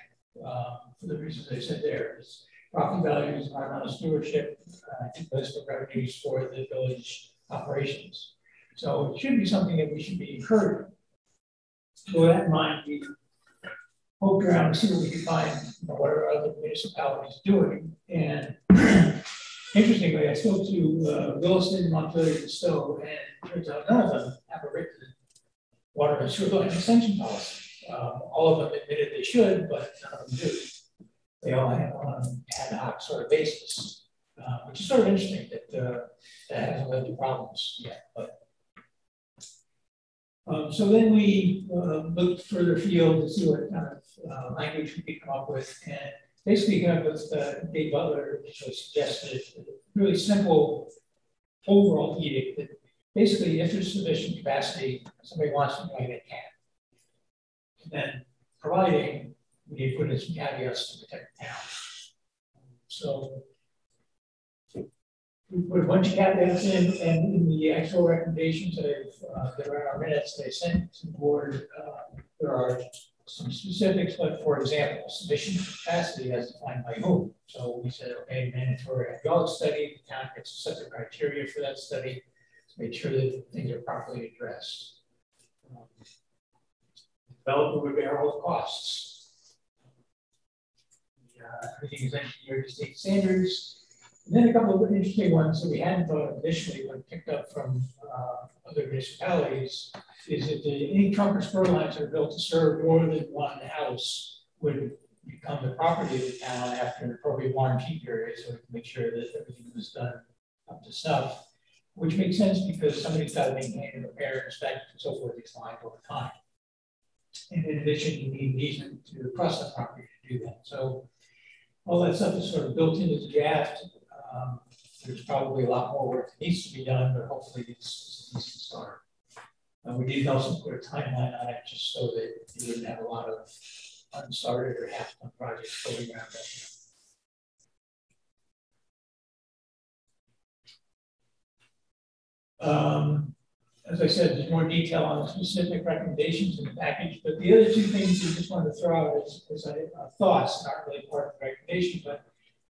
um, for the reasons I said there. It's, property values, environmental stewardship, uh, and municipal revenues for the village operations. So it should be something that we should be encouraging. So with that in mind, we poked around and see what we could find, you know, what are other municipalities doing. And interestingly, I spoke to uh, Williston, Montpelier, and Stowe, and it turns out none of them have a written water and sewer line extension policy. Um, all of them admitted they should, but none of them do. They all have on an ad hoc sort of basis, uh, which is sort of interesting that uh, that hasn't led to problems yet. But um, so then we uh, looked further afield to see what kind of uh, language we could come up with, and basically came up with uh, Dave Butler, which was suggested a really simple overall edict that basically, if there's sufficient capacity, somebody wants to do it, they can. And then providing. We need to put in some caveats to protect the town. So we put a bunch of caveats in, and in the actual recommendations uh, that are in our minutes, they sent to the board. Uh, there are some specifics, but for example, sufficient capacity as defined by whom. So we said, okay, mandatory hydraulic study, the town gets a set of criteria for that study to make sure that things are properly addressed. Um, developer would bear all costs. Uh, everything is engineered to state standards. And then a couple of interesting ones that we hadn't thought of initially but picked up from uh, other municipalities is that the, any trunk or spur lines that are built to serve more than one house would become the property of the town after an appropriate warranty period, so we can make sure that everything was done up to snuff, which makes sense because somebody's got to maintain and repair and inspect and so forth these lines over time. And in addition, you need an easement to cross that property to do that. So all that stuff is sort of built into the draft. Um, there's probably a lot more work that needs to be done, but hopefully it's, it's an easy start. Uh, we did also put a timeline on it just so that you wouldn't have a lot of unstarted or half-done projects going around that. Um, as I said, there's more detail on the specific recommendations in the package, but the other two things we just wanted to throw out is, is uh, thoughts, not really part of the recommendation, but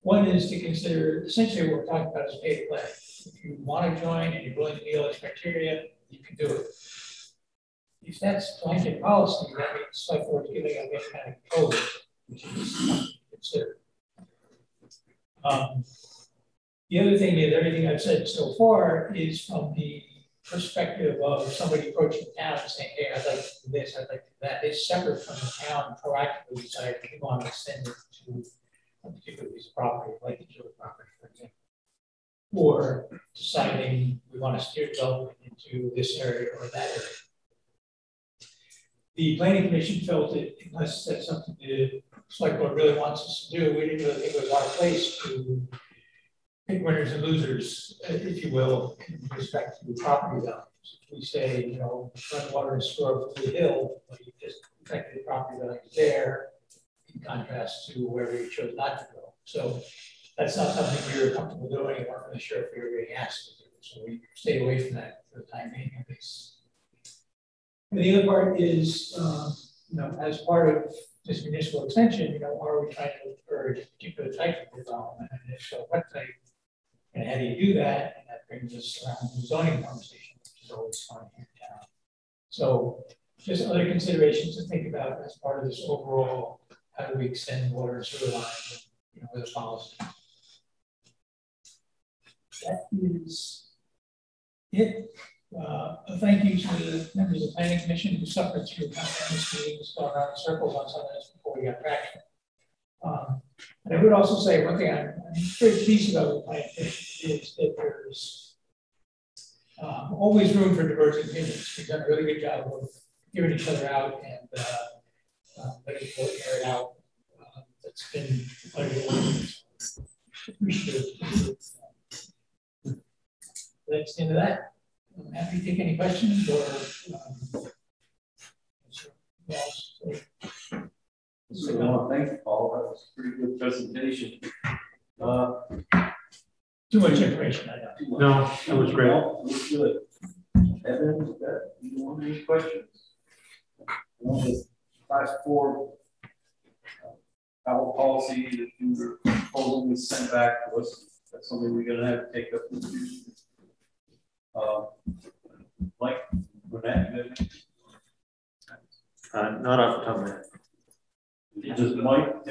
one is to consider, essentially what we're talking about is pay to play. If you want to join and you're willing to meet all these criteria, you can do it. If that's blanket policy, that means select board giving up any kind of control, which is considered. Um, the other thing is everything I've said so far is from the perspective of somebody approaching the town and saying, hey, I'd like to do this, I'd like to do that, is separate from the town proactively deciding we want to extend it to a particular piece of property, like the Jewish property, for example, or deciding we want to steer development into this area or that area. The Planning Commission felt that unless that's something the select board really wants us to do, we didn't really think it was our place to winners and losers, if you will, in respect to property values. If we say, you know, run water and sewer up to the hill, but you just affected the property values there in contrast to wherever you chose not to go. So that's not something you're comfortable doing, or for the sheriff you're being asked to do. So we stay away from that for the time being, at least. And the other part is, um, you know, as part of this municipal extension, you know, are we trying to encourage a particular type of development? And if so, what type? And how do you do that? And that brings us around the zoning conversation, which is always fun here in town. So just other considerations to think about as part of this overall, how do we extend water and sewer lines, you know, with a policy. That is it. Uh, a thank you to the members of the Planning Commission who suffered through conference meetings, going around in circles on some of this before we got traction. Um, and I would also say one thing I'm, I'm very pleased about with the Planning Commission is that there's um, always room for divergent opinions. We've done a really good job of hearing each other out and uh, uh, letting people air it out. Uh, that's been appreciated. That's the end of that. I'm happy to take any questions or um, so, well, thanks, Paul. That was a pretty good presentation. Uh, too much information, I know. Too much. No, that was great. Well, it was good. Evan, is that, do you want any questions? One of the class four uh, travel policy that you were proposing was sent back to us. That's something we're going to have to take up in the future. Uh, Mike, Burnett, uh, not off the top of my head. Did just you, Mike? It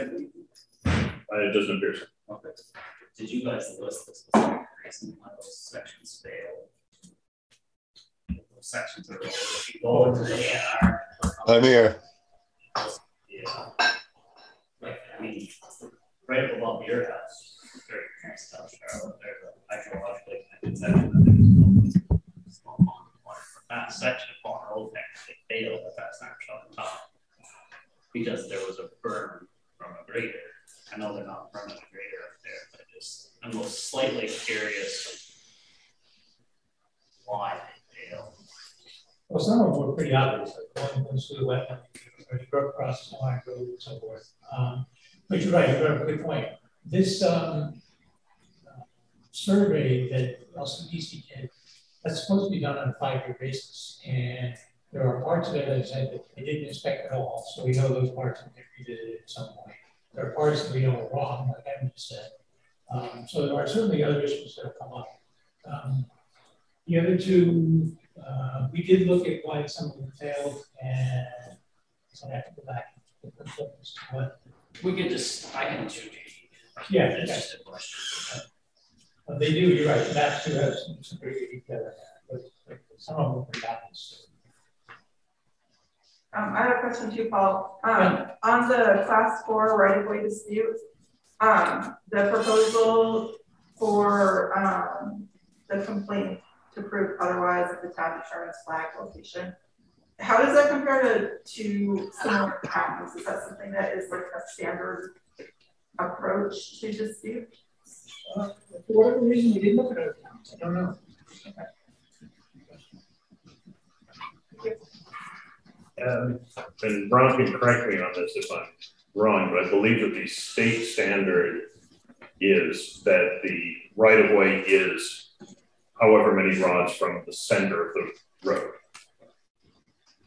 doesn't appear so. Okay. Did you guys list the specific reason why those sections fail? Those sections are lower than they are. I'm here. Yeah. Like, I mean, right above your house, there's a parent's house, Charlotte, there's a hydrologically connected section. That section of Mine Road actually failed at that snapshot on top because there was a burn from a grader. I know they're not burning a grader up there, but just I'm most slightly curious why they failed. Well, some of them were pretty obvious, like one goes through the wetland, or you broke across the Mine Road and so forth. Um, but you're right, you brought up a good point. This um, uh, survey that Nelson Eastie did. That's supposed to be done on a five-year basis, and there are parts of it, as I said, that they didn't inspect at all, so we know those parts will get revisited at some point. There are parts that we know are wrong, like Evan just said. Um, so there are certainly other issues that have come up. Um, the other two, uh, we did look at why some of them failed, and so I have to go back and look as to what. We could just, I can do Yeah, that's just a question. Well, they do, you're right, the maps do have some, some pretty good detail in that, but, but some of them are pretty obvious. Um, I have a question too, Paul. Um, yeah. On the class four right-of-way dispute, um, the proposal for um, the complaint to prove otherwise at the town insurance flag location, how does that compare to, to similar towns? Is that something that is like a standard approach to dispute? Uh, for whatever reason, we didn't look at other towns. I don't know. Um, and Ron can correct me on this if I'm wrong, but I believe that the state standard is that the right of way is however many rods from the center of the road.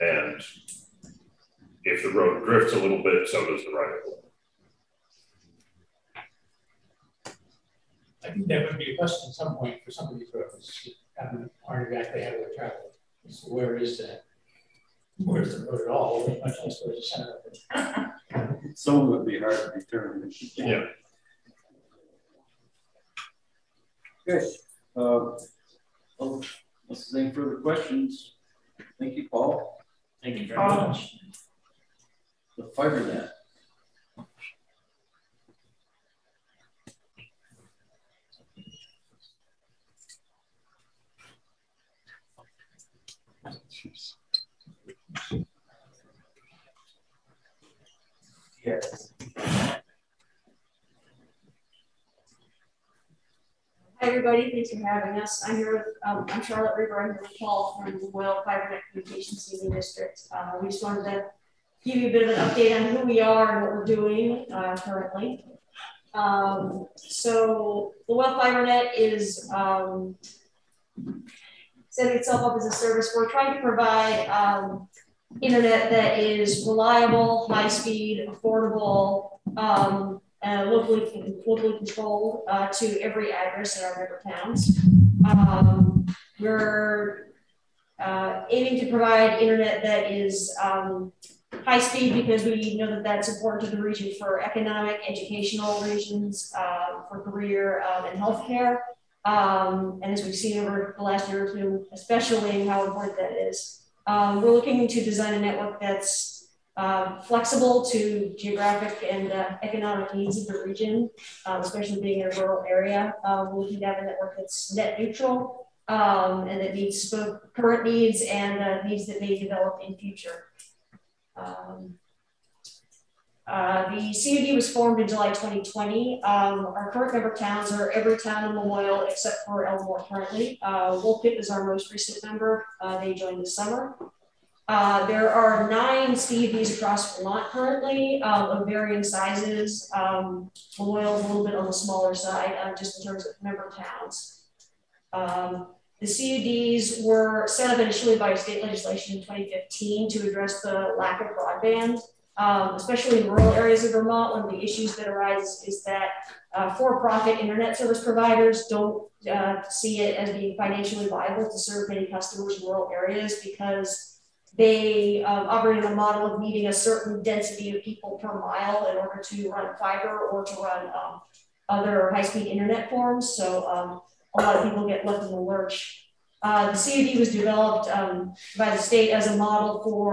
And if the road drifts a little bit, so does the right of way. I think that would be a question at some point for some of these roads that aren't exactly how they're traveled. So where is that? Where is the road at all? Much less where is the center of it? Some would be hard to determine. Yeah. Okay. Uh, well, unless there's any further questions, thank you, Paul. Thank you very oh. much. The Fibernet. Yes. Hi everybody, thanks for having us. I'm here with, um, I'm Charlotte River, I'm here with Paul from the Lamoille Fibernet Communications Union District. Uh, we just wanted to give you a bit of an update on who we are and what we're doing uh, currently. Um, so Lamoille Fibernet is um, setting itself up as a service. We're trying to provide um, internet that is reliable, high speed, affordable, um, uh, locally, locally controlled uh, to every address in our member towns. Um, we're uh, aiming to provide internet that is um, high speed because we know that that's important to the region for economic, educational reasons, uh, for career um, and healthcare. Um, and as we've seen over the last year or two, especially how important that is. Um, we're looking to design a network that's uh, flexible to geographic and uh, economic needs of the region, um, especially being in a rural area. Uh, we're looking to have a network that's net neutral um, and that meets both current needs and uh, needs that may develop in future. Um, uh, the C O D was formed in July twenty twenty. Um, our current member towns are every town in Lamoille except for Elmore currently. Uh, Wolfpit is our most recent member. Uh, they joined this summer. Uh, there are nine C O Ds across Vermont currently um, of varying sizes. Um, Lamoille is a little bit on the smaller side uh, just in terms of member towns. Um, The C O Ds were set up initially by state legislation in twenty fifteen to address the lack of broadband, um, especially in rural areas of Vermont. One of the issues that arises is that uh, for-profit internet service providers don't uh, see it as being financially viable to serve many customers in rural areas because they um, operate in a model of needing a certain density of people per mile in order to run fiber or to run um, other high-speed internet forms. So. Um, A lot of people get left in the lurch. Uh, the C O D was developed um, by the state as a model for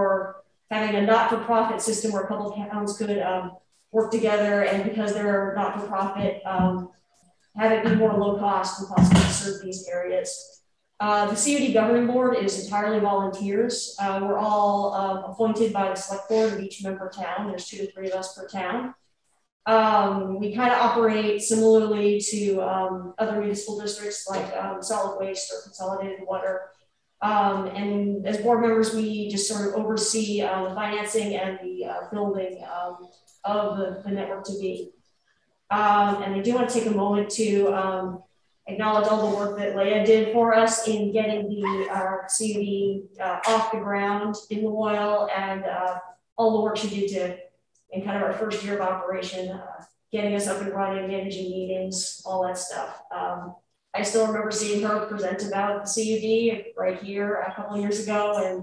having a not-for-profit system where a couple of towns could um, work together, and because they're not-for-profit, um, have it be more low-cost and possible to serve these areas. Uh, the C O D governing board is entirely volunteers. Uh, we're all uh, appointed by the select board of each member town. There's two to three of us per town. Um, we kind of operate similarly to um, other municipal districts like um, solid waste or consolidated water. Um, and as board members, we just sort of oversee uh, the financing and the uh, building um, of the, the network to be. Um, and I do want to take a moment to um, acknowledge all the work that Leah did for us in getting the uh, C O D uh, off the ground in Lamoille, and uh, all the work she did to and kind of our first year of operation, uh, getting us up and running, managing meetings, all that stuff. Um, I still remember seeing her present about the C O D right here a couple of years ago, and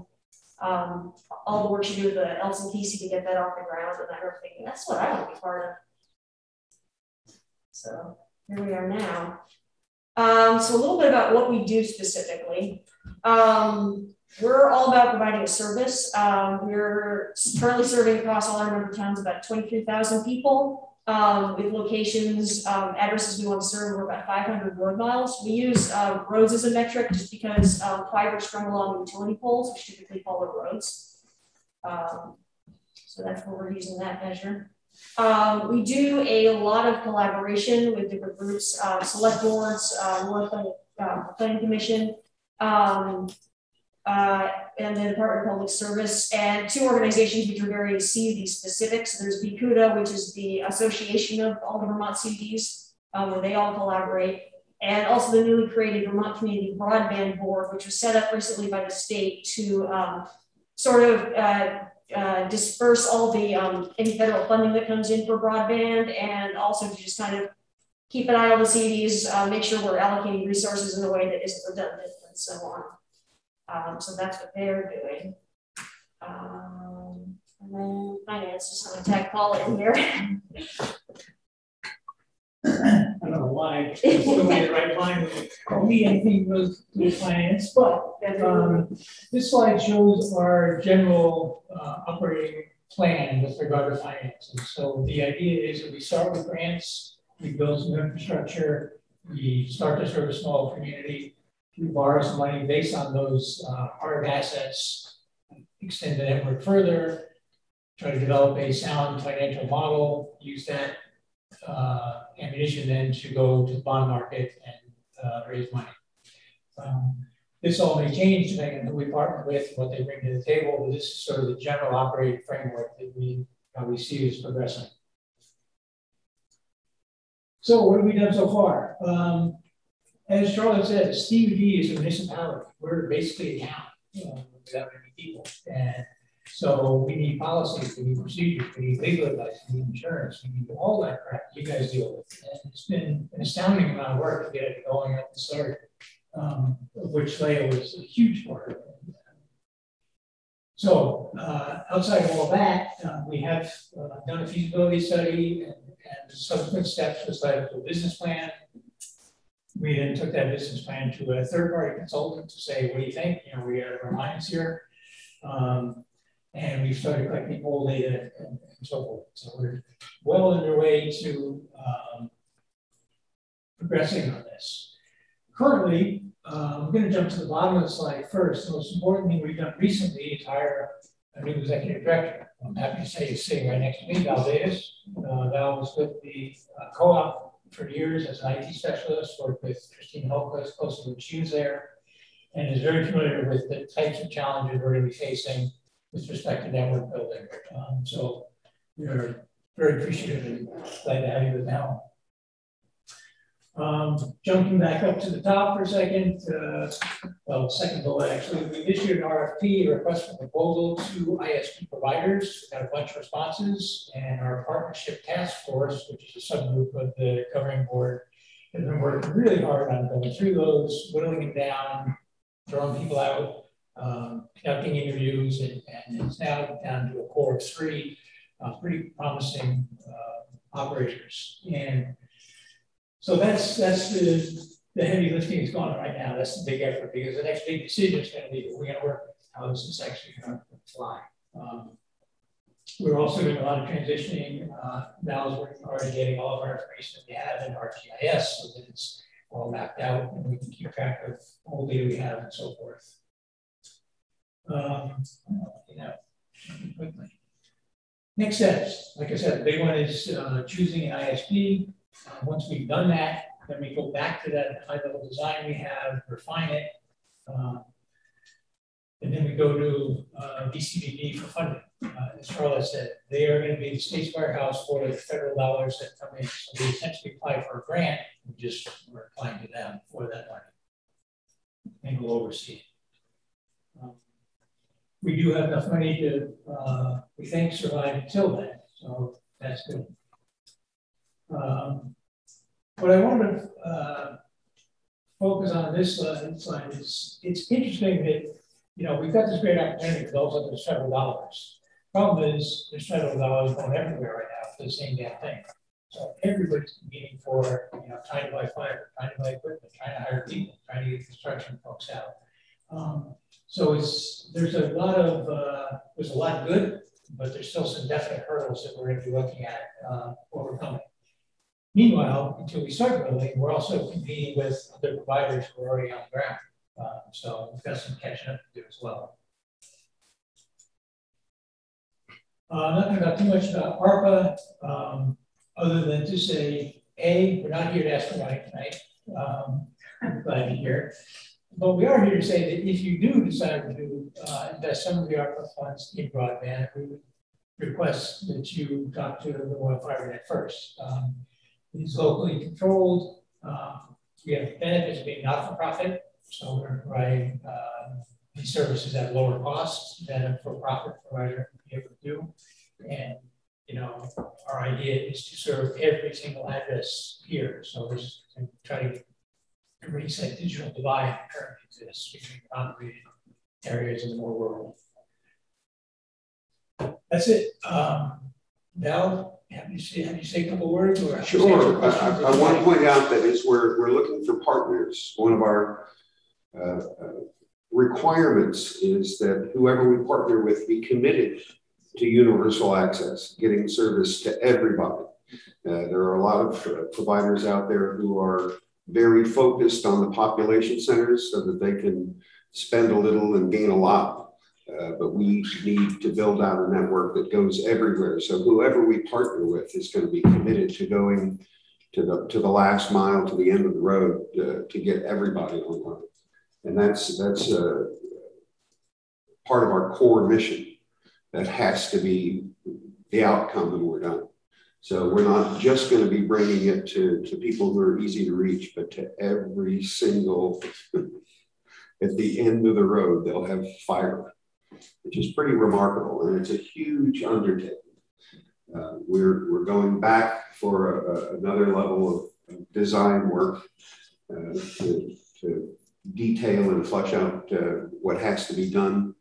um, all the work she did with the Elson P C to get that off the ground, and I remember thinking, that's what I want to be part of. So here we are now. Um, so a little bit about what we do specifically. Um, We're all about providing a service. Um, we're currently serving across all our member towns about twenty-three thousand people um, with locations, um, addresses we want to serve. We're about five hundred road miles. We use uh, roads as a metric just because um, fibers strung along the utility poles, which typically follow roads. Um, so that's where we're using that measure. Um, we do a lot of collaboration with different groups, uh, select boards, uh, North uh, Planning Commission, um, Uh, and the Department of Public Service, and two organizations which are very C O D specific. So there's V CUDA, which is the association of all the Vermont C O Ds, um, where they all collaborate, and also the newly created Vermont Community Broadband Board, which was set up recently by the state to um, sort of uh, uh, disperse all the um, any federal funding that comes in for broadband, and also to just kind of keep an eye on the C O Ds, uh, make sure we're allocating resources in a way that isn't redundant, and so on. Um, so that's what they're doing. Um, and then finance, just going to tag Paul in here. I don't know why. It's the right line. Probably anything goes to finance. But um, this slide shows our general uh, operating plan with regard to finance. And so the idea is that we start with grants, we build some infrastructure, we start to serve a small community. We borrow some money based on those uh, hard assets, extend the network further, try to develop a sound financial model, use that uh, ammunition then to go to the bond market and uh, raise money. Um, this all may change depending on who we partner with, what they bring to the table, but this is sort of the general operating framework that we, how we see is progressing. So what have we done so far? Um, as Charlotte said, Steve D is a municipality. We're basically a town, you know, without many people. And so we need policies, we need procedures, we need legal advice, we need insurance, we need all that crap you guys deal with. And it's been an astounding amount of work to get it going at the start, um, of which Leah was a huge part of it. So uh, outside of all that, uh, we have uh, done a feasibility study and, and subsequent steps was led to a business plan. We then took that business plan to a third-party consultant to say, what do you think? You know, we are our minds here. Um, and we started collecting old data and, and so forth. So we're well underway to um, progressing on this. Currently, Uh, I'm going to jump to the bottom of the slide first. The most important thing we've done recently is hire a new executive director. I'm happy to say he's sitting right next to me, Val Davis. Uh, Val was with the uh, co-op for years as an I T specialist, worked with Christine Holquist, closely when she was there, and is very familiar with the types of challenges we're going to be facing with respect to network building. Um, so we're very appreciative and glad to have you with now. Um, jumping back up to the top for a second, uh, well, second bullet actually, we issued an R F P, a request for proposal to I S P providers. We got a bunch of responses, and our partnership task force, which is a subgroup of the governing board, has been working really hard on going through those, whittling them down, throwing people out, um, conducting interviews, and, and it's now down to a core of three uh, pretty promising uh, operators. And so that's that's the, the heavy lifting that's going on right now. That's the big effort, because the next big decision is going to be, we're going to work how this is actually going to fly. Um, we're also doing a lot of transitioning. Uh, Val's working hard on getting all of our information that we have in our G I S so that it's all mapped out and we can keep track of all the data we have and so forth. Um, you know, quickly. Next steps. Like I said, the big one is uh, choosing an I S P. Uh, once we've done that, then we go back to that high-level design we have, refine it, uh, and then we go to uh, V C B B for funding. Uh, as Charlotte said, they are going to be the state's warehouse for the federal dollars that come in. So we essentially apply for a grant. We just we're applying to them for that money, and we'll oversee it. Um, we do have enough money to, uh, we think, survive until then. So that's good. Um, what I wanted to uh, focus on this slide, slide is it's interesting that, you know, we've got this great opportunity to build up to several dollars. Problem is, there's several dollars going everywhere right now for the same damn thing. So everybody's competing for, you know, trying to buy fiber, trying to buy equipment, trying to hire people, trying to get construction folks out. Um, so it's there's a lot of uh, there's a lot of good, but there's still some definite hurdles that we're going to be looking at uh, overcoming. Meanwhile, until we start building, we're also competing with other providers who are already on the ground. Um, so we've got some catching up to do as well. Uh, I'm not going to talk too much about ARPA, um, other than to say, A, we're not here to ask for money tonight. Um, I'm glad you're here. But we are here to say that if you do decide to uh, invest some of the ARPA funds in broadband, we would request that you talk to the Lamoille Fibernet first. Um, It's locally controlled. Um, we have benefits of being not for profit, so we're providing uh, these services at lower costs than a for profit provider would be able to do. And you know, our idea is to serve every single address here. So we're just trying to erase that digital divide that currently exists between non-rated areas and the more rural. That's it. Um, now. Have you, say, have you say a couple words? Or sure. I, I, I want to point out that it's we're, we're looking for partners. One of our uh, uh, requirements is that whoever we partner with be committed to universal access, getting service to everybody. Uh, there are a lot of uh, providers out there who are very focused on the population centers so that they can spend a little and gain a lot. Uh, but we need to build out a network that goes everywhere. So whoever we partner with is going to be committed to going to the to the last mile, to the end of the road, uh, to get everybody online. And that's that's uh, part of our core mission. That has to be the outcome when we're done. So we're not just going to be bringing it to, to people who are easy to reach, but to every single, at the end of the road, they'll have fiber, which is pretty remarkable. And it's a huge undertaking. Uh, we're, we're going back for a, a, another level of design work uh, to, to detail and flesh out uh, what has to be done.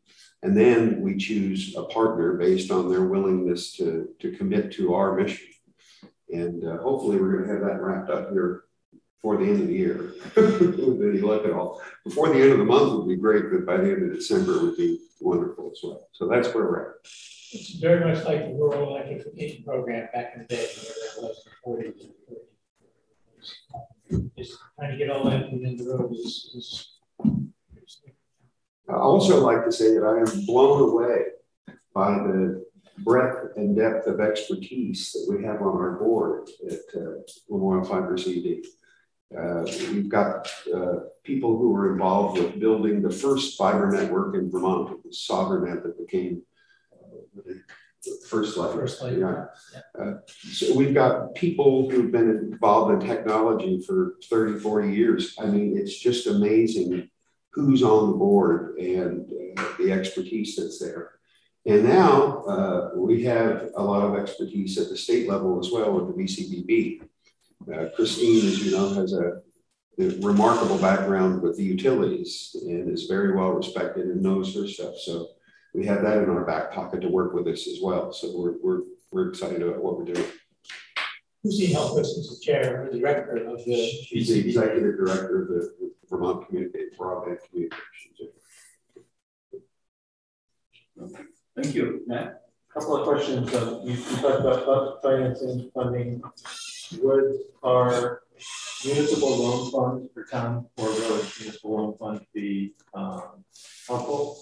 And then we choose a partner based on their willingness to, to commit to our mission. And uh, hopefully we're going to have that wrapped up here before the end of the year. Before the end of the month would be great, but by the end of December would be wonderful as well. So that's where we're at. It's very much like the rural electrification program back in the day, where that was forty, forty. Just trying to get all that within the road is, is I also like to say that I am blown away by the breadth and depth of expertise that we have on our board at uh, Lamoille Fiber C D. Uh, we've got uh, people who were involved with building the first fiber network in Vermont. It was Sovereign that became uh, the first light. First light. Yeah. Yeah. Uh, so we've got people who've been involved in technology for thirty, forty years. I mean, it's just amazing who's on the board and uh, the expertise that's there. And now uh, we have a lot of expertise at the state level as well with the V C B B. Uh, Christine, as you know, has a, a remarkable background with the utilities and is very well respected and knows her stuff. So we have that in our back pocket to work with us as well. So we're, we're, we're excited about what we're doing. Christine Helquist is the chair or the director of the... She's the executive director of the Vermont Community Broadband Communications. Thank you, Matt. A couple of questions. Um, you, you talked about financing, funding. Would our municipal loan fund for town or road municipal loan fund be um, helpful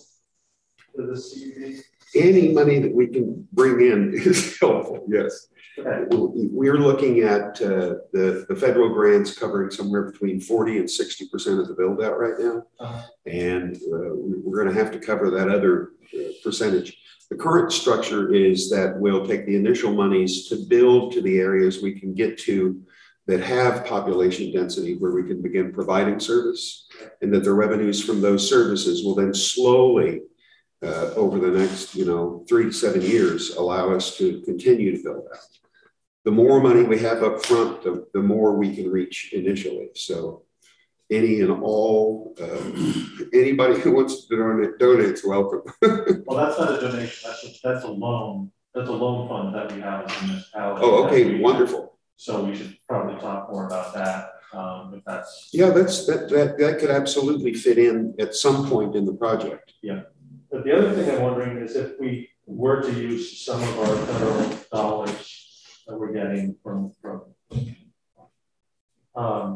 to the C D? Any money that we can bring in is helpful, yes. Okay. We're looking at uh, the, the federal grants covering somewhere between forty and sixty percent of the build out right now. Uh-huh. And uh, we're going to have to cover that other uh, percentage. The current structure is that we'll take the initial monies to build to the areas we can get to that have population density where we can begin providing service, and that the revenues from those services will then slowly Uh, over the next, you know, three to seven years, allow us to continue to build out. The more money we have up front, the, the more we can reach initially. So any and all, uh, anybody who wants to donate, donate's welcome. Well, that's not a donation. That's a, that's a loan. That's a loan fund that we have in this house. Oh, okay. Wonderful. Have. So we should probably talk more about that. Um, if that's yeah, that's that, that that could absolutely fit in at some point in the project. Yeah. But the other thing I'm wondering is if we were to use some of our federal dollars that we're getting from, from um,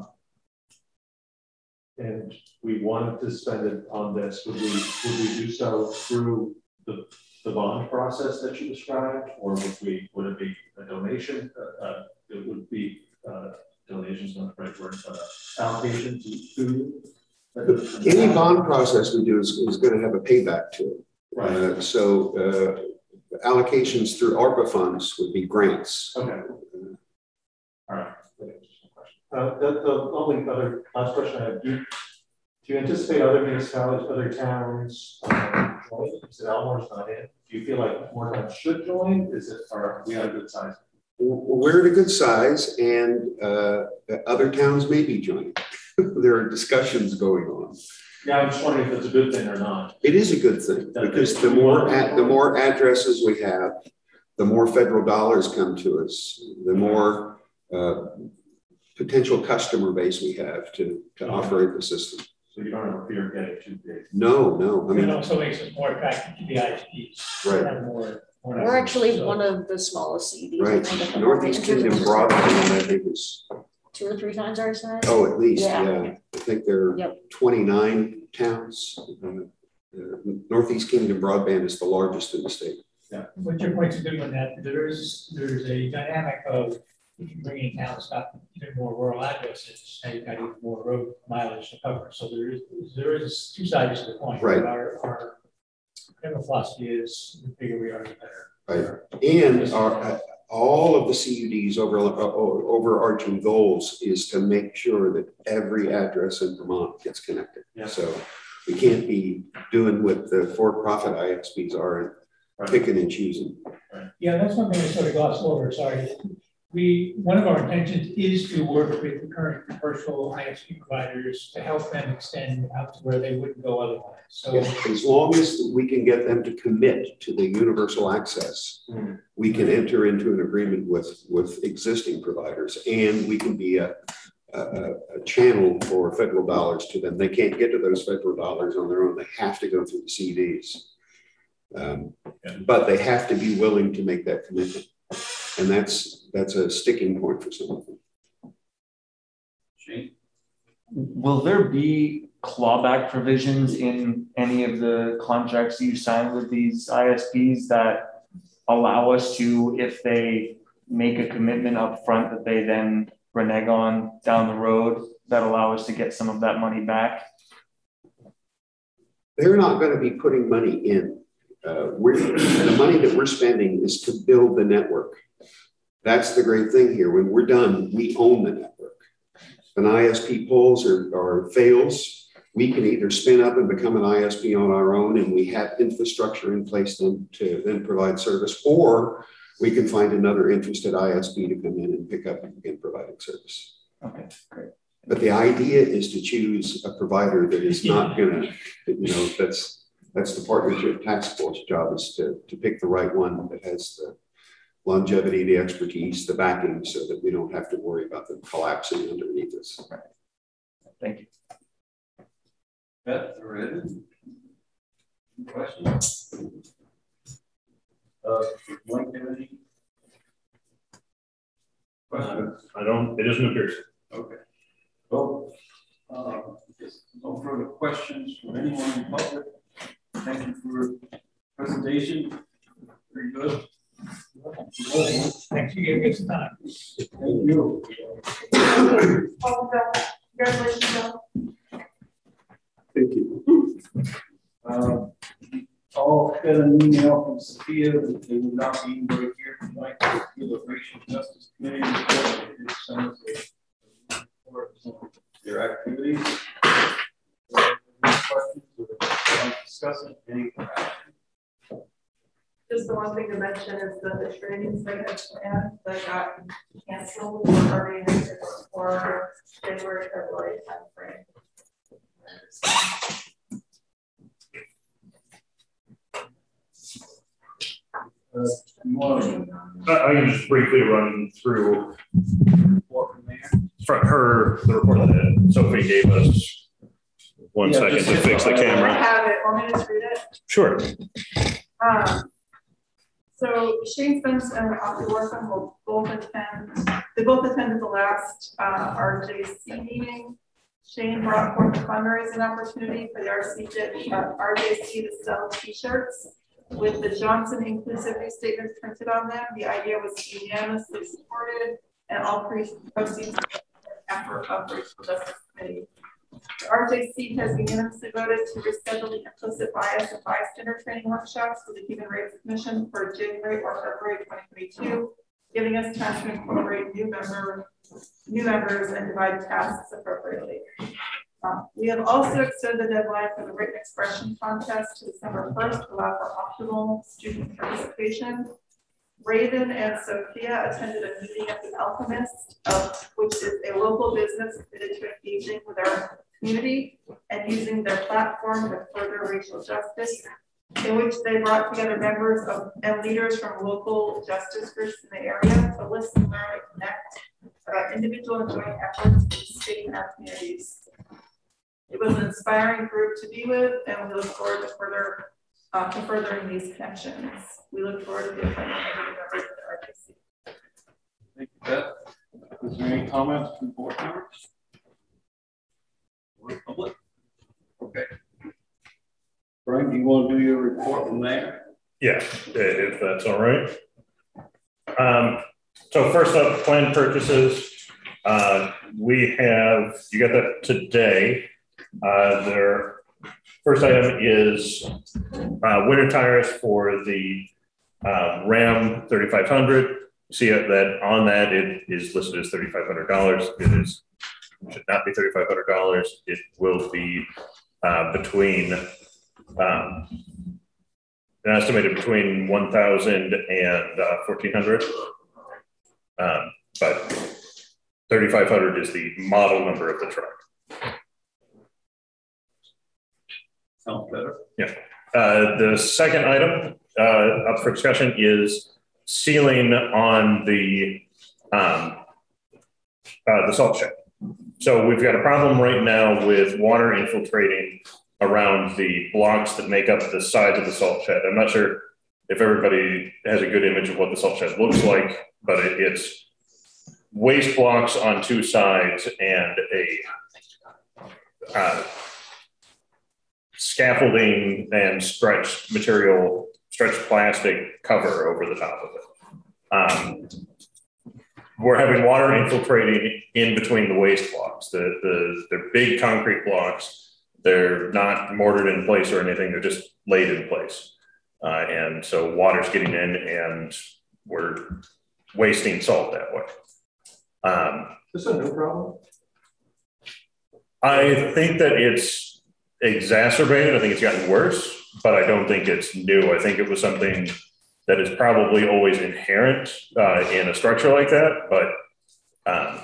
and we wanted to spend it on this, would we, would we do so through the, the bond process that you described, or would we, would it be a donation? Uh, uh, it would be uh, donations, not the right word, but allocation to you. Any bond process we do is, is going to have a payback to it. Right. Uh, so uh, allocations through ARPA funds would be grants. Okay. All right. Uh, the, the only other last question I have: Do, do you anticipate other municipalities, other towns, um, joining? Is it Elmore's not in? Do you feel like more towns should join? Is it? Are we at a good size? We're at a good size, and uh, other towns may be joining. There are discussions going on. Yeah, I'm just wondering if it's a good thing or not. It is a good thing that because the more ad, the more addresses we have, the more federal dollars come to us, the more uh, potential customer base we have to, to okay. operate the system. So you don't have a fear of getting too big. No, no. I mean, it also makes it more attractive to the I S Ps. Right. More, more We're actually so. one of the smallest C Ds. Right. The Northeast Kingdom broadband, I think, is two or three times our size? Oh, at least, yeah. yeah. I think there are yep. twenty-nine towns. Um, the Northeast Kingdom Broadband is the largest in the state. Yeah. But your point's a good one, that there is there's a dynamic of bringing towns up, even more rural addresses, and you've got even more road mileage to cover. So there is, there is two sides to the coin. Right. Our, our general philosophy is the bigger we are, the better. Right. And our, all of the C U D's over, uh, overarching goals is to make sure that every address in Vermont gets connected. Yeah. So we can't be doing what the for-profit I X Ps are and right. picking and choosing. Right. Yeah, that's one thing we sort of glossed over. Sorry. We, one of our intentions is to work with the current commercial I S P providers to help them extend out to where they wouldn't go otherwise. So yes, as long as we can get them to commit to the universal access, mm-hmm. we can enter into an agreement with, with existing providers, and we can be a, a, a channel for federal dollars to them. They can't get to those federal dollars on their own. They have to go through the C Ds, um, yeah. but they have to be willing to make that commitment. And that's that's a sticking point for some of them. Shane? Will there be clawback provisions in any of the contracts you sign with these I S Ps that allow us to, if they make a commitment up front that they then renege on down the road, that allow us to get some of that money back? They're not going to be putting money in. Uh, we're, the money that we're spending is to build the network. That's the great thing here. When we're done, we own the network. An I S P pulls or, or fails, we can either spin up and become an I S P on our own, and we have infrastructure in place then to then provide service, or we can find another interested I S P to come in and pick up and begin providing service. Okay, great. But the idea is to choose a provider that is not going to, you know, that's that's the partnership task force job, is to, to pick the right one that has the longevity, the expertise, the backing, so that we don't have to worry about them collapsing underneath us. Right. Thank you. Beth, Raven, questions? Uh, one committee? Question? I don't, it doesn't appear so. Okay. Well, uh, no further questions from anyone in public. Thank you for your presentation. Very good. Thanks for giving us time. Thank you. Oh, congratulations, Bill. Thank you. Uh, Paul got an email from Sophia that they would not be able to hear tonight to the Racial Justice Committee report for their activities. Any questions or discussing any action? Just the one thing to mention is that the trainings they had planned that got canceled were already entered for January, February timeframe. Uh, I can just briefly run through what from there. From her, the report that Sophie gave us. One yeah, second to fix the camera. I have it. Want me to just read it? Sure. Um, So Shane Spence and Offie Wortham will both attend. They both attended the last uh, R J C meeting. Shane brought forth a fundraising opportunity for the R C, uh, R J C to sell T-shirts with the Johnson inclusivity statements printed on them. The idea was unanimously supported, and all proceeds effort of Racial Justice Committee. The R J C has unanimously voted to reschedule the implicit bias and bystander training workshops with the Human Rights Commission for January or February twenty twenty-two, giving us time to incorporate new member, new members and divide tasks appropriately. Uh, we have also extended the deadline for the written expression contest to December first to allow for optimal student participation. Raven and Sophia attended a meeting at the Alchemist, uh, which is a local business committed to engaging with our community and using their platform to further racial justice, in which they brought together members of, and leaders from local justice groups in the area to listen, learn, and connect about individual and joint efforts in state and our communities. It was an inspiring group to be with, and we look forward to further Uh, for furthering these connections. We look forward to the appointment of the members of the R J C. Thank you, Beth. Is there any comments from board members? Or public? Okay. Brian, do you want to do your report from there? Yeah, if that's all right. Um, so first up, planned purchases. Uh, we have, you got that today. Uh, there First item is uh, winter tires for the uh, Ram thirty-five hundred. see that on that it is listed as thirty-five hundred dollars. It is should not be thirty-five hundred dollars. It will be uh, between um, an estimated between one thousand and uh, fourteen hundred. Um, but thirty-five hundred is the model number of the truck. Sounds better. Yeah. Uh, the second item uh, up for discussion is ceiling on the um, uh, the salt shed. So we've got a problem right now with water infiltrating around the blocks that make up the sides of the salt shed. I'm not sure if everybody has a good image of what the salt shed looks like, but it, it's waste blocks on two sides and a uh, scaffolding and stretched material, stretched plastic cover over the top of it. Um, We're having water infiltrating in between the waste blocks. The, the, they're big concrete blocks. They're not mortared in place or anything. They're just laid in place. Uh, and so water's getting in and we're wasting salt that way. Um, Is this a new problem? I think that it's exacerbated. I think it's gotten worse, but I don't think it's new. I think it was something that is probably always inherent uh, in a structure like that, but um,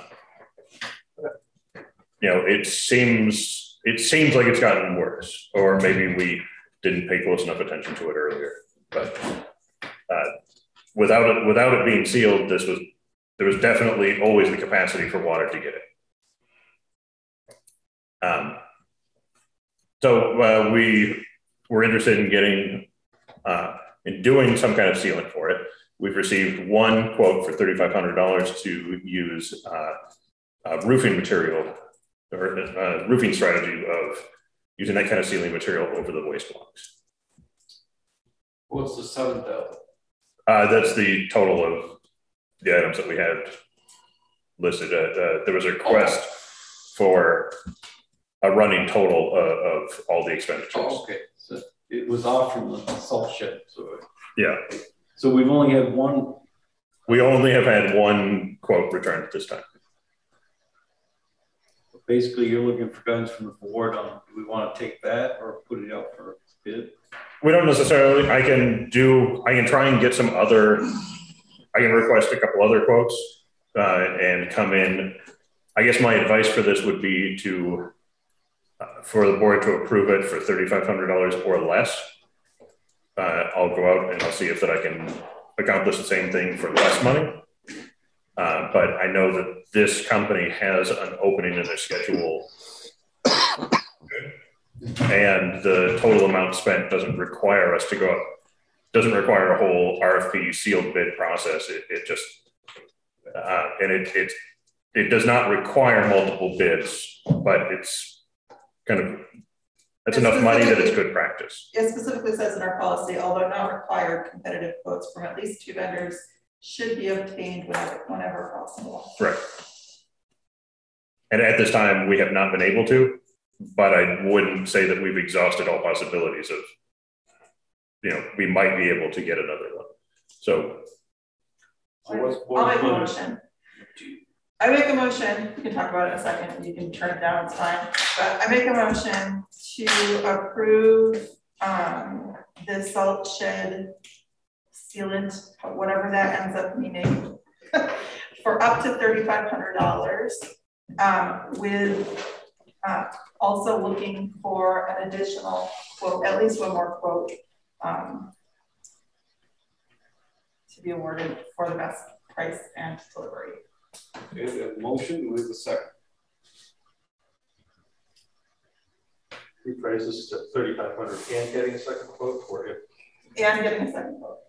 you know, it seems it seems like it's gotten worse, or maybe we didn't pay close enough attention to it earlier. But uh, without it, without it being sealed, this was there was definitely always the capacity for water to get in. Um, so uh, we were interested in getting. Uh, and doing some kind of sealing for it. We've received one quote for thirty-five hundred dollars to use uh, uh, roofing material or uh, roofing strategy of using that kind of sealing material over the waste blocks. What's the sum though? Uh, that's the total of the items that we had listed. Uh, uh, there was a request for a running total uh, of all the expenditures. Oh, okay. So it was off from the salt shed. So yeah. So we've only had one. We only have had one quote returned at this time. Basically, you're looking for guidance from the board on do we want to take that or put it out for bid? We don't necessarily. I can do. I can try and get some other. I can request a couple other quotes uh, and come in. I guess my advice for this would be to. Uh, for the board to approve it for thirty-five hundred dollars or less, uh, I'll go out and I'll see if that I can accomplish the same thing for less money. Uh, but I know that this company has an opening in their schedule and the total amount spent doesn't require us to go up, doesn't require a whole R F P sealed bid process. It, it just, uh, and it, it, it does not require multiple bids, but it's, kind of, that's enough money that it's good practice. It specifically says in our policy, although not required, competitive quotes from at least two vendors should be obtained whenever, whenever possible. Right. And at this time, we have not been able to, but I wouldn't say that we've exhausted all possibilities of, you know, we might be able to get another one. So. I'll make a motion. I make a motion, we can talk about it in a second, you can turn it down, it's fine. But I make a motion to approve um, the salt shed sealant, whatever that ends up meaning, for up to thirty-five hundred dollars um, with uh, also looking for an additional quote, at least one more quote um, to be awarded for the best price and delivery. Okay, we have a motion with a second. Rephrase this to thirty-five hundred and getting a second quote for it. And getting a second quote.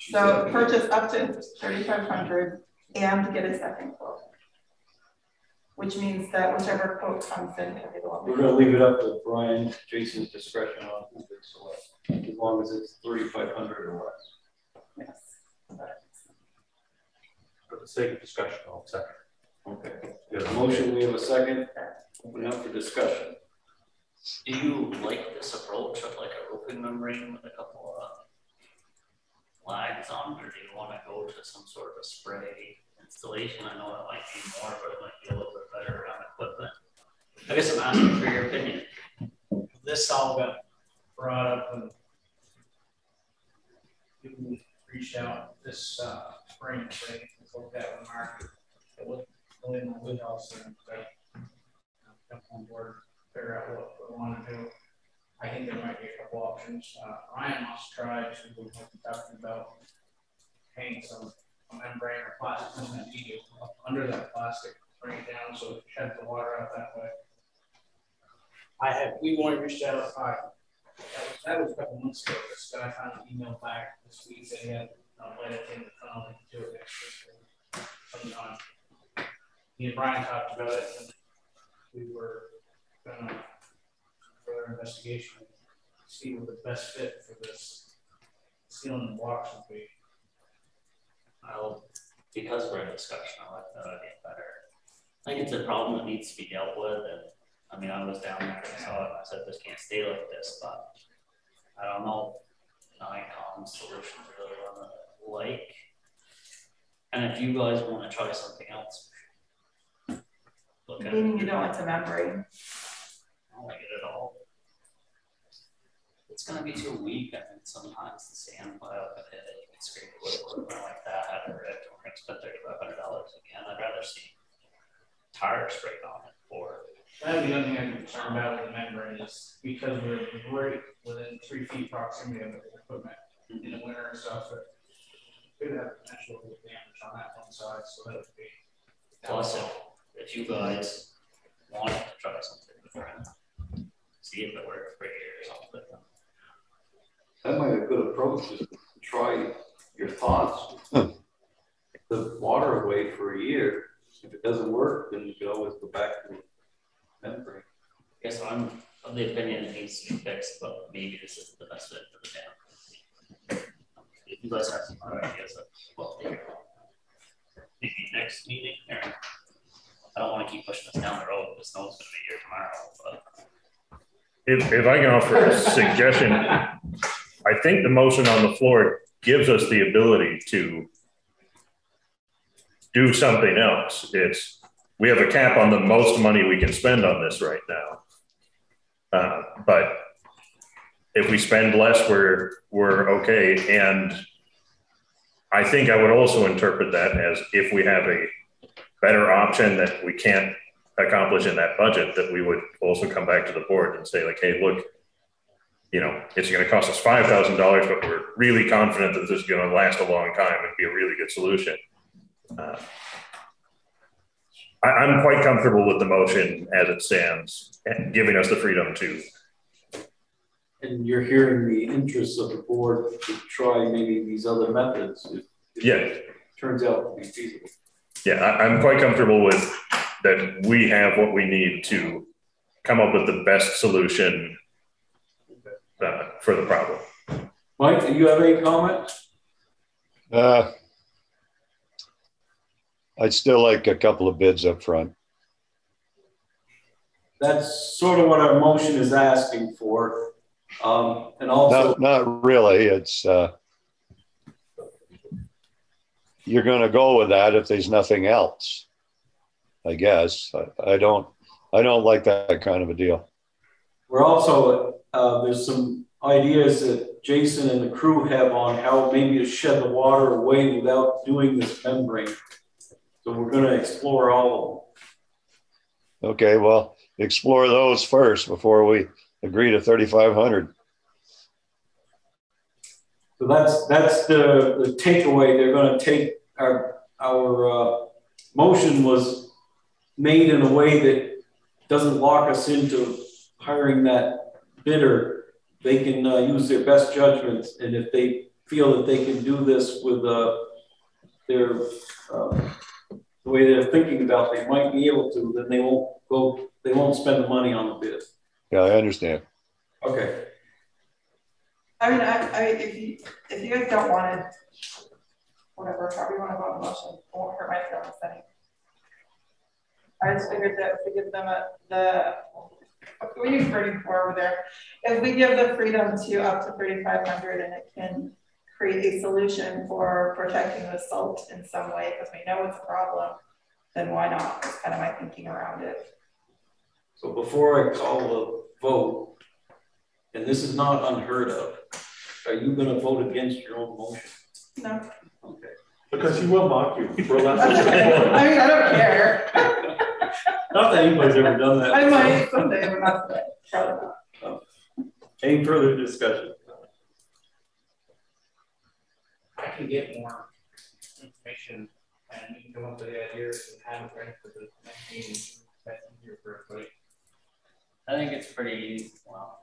So purchase up to thirty-five hundred and get a second quote. Which means that whichever quote comes in, we're going to leave it up to Brian, Jason's discretion on who they select, as long as it's thirty-five hundred or less. Yes. For the sake of discussion, I'll second. Okay. We have a motion, we have a second. Open up for discussion. Do you like this approach of like a roofing membrane with a couple of flags on, or do you want to go to some sort of a spray installation? I know it might be more, but it might be a little bit better on equipment. I guess I'm asking for your opinion. This all got brought up and people reached out this uh, spring, right? It's looked at with Mark. It looked really in the woodhouse and come on board, figure out what we want to do. I think there might be a couple options. Uh, Ryan wants to try to be talking about hanging some membrane or plastic and media under that plastic, bring it down so it sheds the water out that way. I had, we only reached out, uh, that was a couple months ago. This guy found an email back this week that he had not let it in the tunnel and do it next week. He and Brian talked about it, and we were going to further investigation and see what the best fit for this ceiling and blocks would be. I'll, because we're in discussion, I like that idea better. I think it's a problem that needs to be dealt with. And I mean, I was down there and saw it, and I said, this can't stay like this, but I don't know if Nikon's solution really run a like. And if you guys want to try something else, look at it. You don't want to membrane. I don't like it at all. It's going to be too weak. I think sometimes the sand pile can hit it, you can scrape it with a woodwork like that, have it ripped, and we're going to spend thirty-five hundred dollars again. I'd rather see tire sprayed on it or. That's the other thing I'm concerned about with the membrane is because we're right within three feet proximity of the equipment in the winter and stuff, but we could have potential damage on that one side, so that would be. Plus, if, if you guys wanted to try something different, see if it works for you or something. That might be a good approach, is to try your thoughts, the water away for a year. If it doesn't work, then you can always go back to. Membrane. Yes, I'm of the opinion it needs to be fixed, but maybe this isn't the best fit for the town. If you guys have some other ideas, well, there you go. Maybe next meeting. Or, I don't want to keep pushing this down the road. This snow's going to be here tomorrow. But. If, if I can offer a suggestion, I think the motion on the floor gives us the ability to do something else. It's we have a cap on the most money we can spend on this right now. Uh, but if we spend less, we're, we're okay. And I think I would also interpret that as if we have a better option that we can't accomplish in that budget, that we would also come back to the board and say like, hey, look, you know, it's going to cost us five thousand dollars, but we're really confident that this is going to last a long time and be a really good solution. Uh, I'm quite comfortable with the motion as it stands, and giving us the freedom to. And you're hearing the interests of the board to try maybe these other methods. If, if yeah. It turns out to be feasible. Yeah, I, I'm quite comfortable with that. We have what we need to come up with the best solution uh, for the problem. Mike, do you have any comment? Uh. I'd still like a couple of bids up front. That's sort of what our motion is asking for. Um, and also, not, not really. It's uh, you're going to go with that if there's nothing else. I guess I, I don't. I don't like that kind of a deal. We're also uh, there's some ideas that Jason and the crew have on how maybe to shed the water away without doing this membrane. So we're going to explore all of them. Okay, well, explore those first before we agree to thirty-five hundred. So that's that's the, the takeaway. They're going to take our our uh, motion was made in a way that doesn't lock us into hiring that bidder. They can uh, use their best judgments, and if they feel that they can do this with uh, their uh, the way they're thinking about, they might be able to, then they won't go, they won't spend the money on the bid. Yeah, I understand. Okay. I mean, I, I if you if you guys don't want to, whatever, however you want to vote on the motion, it won't hurt my feelings any. I just figured that if we give them a, the, we do thirty-four over there. If we give the freedom to up to thirty-five hundred and it can create a solution for protecting the salt in some way, because we know it's a problem, then why not? That's kind of my thinking around it. So before I call the vote, and this is not unheard of, are you going to vote against your own motion? No. Okay. Because he will mock you. For I mean, I don't care. Not that anybody's ever done that. I might someday, but not today. Probably not. Oh. Any further discussion? I can get more information and we can come up with the ideas and have it ready for the next meeting. That's easier for everybody. I think it's pretty, well,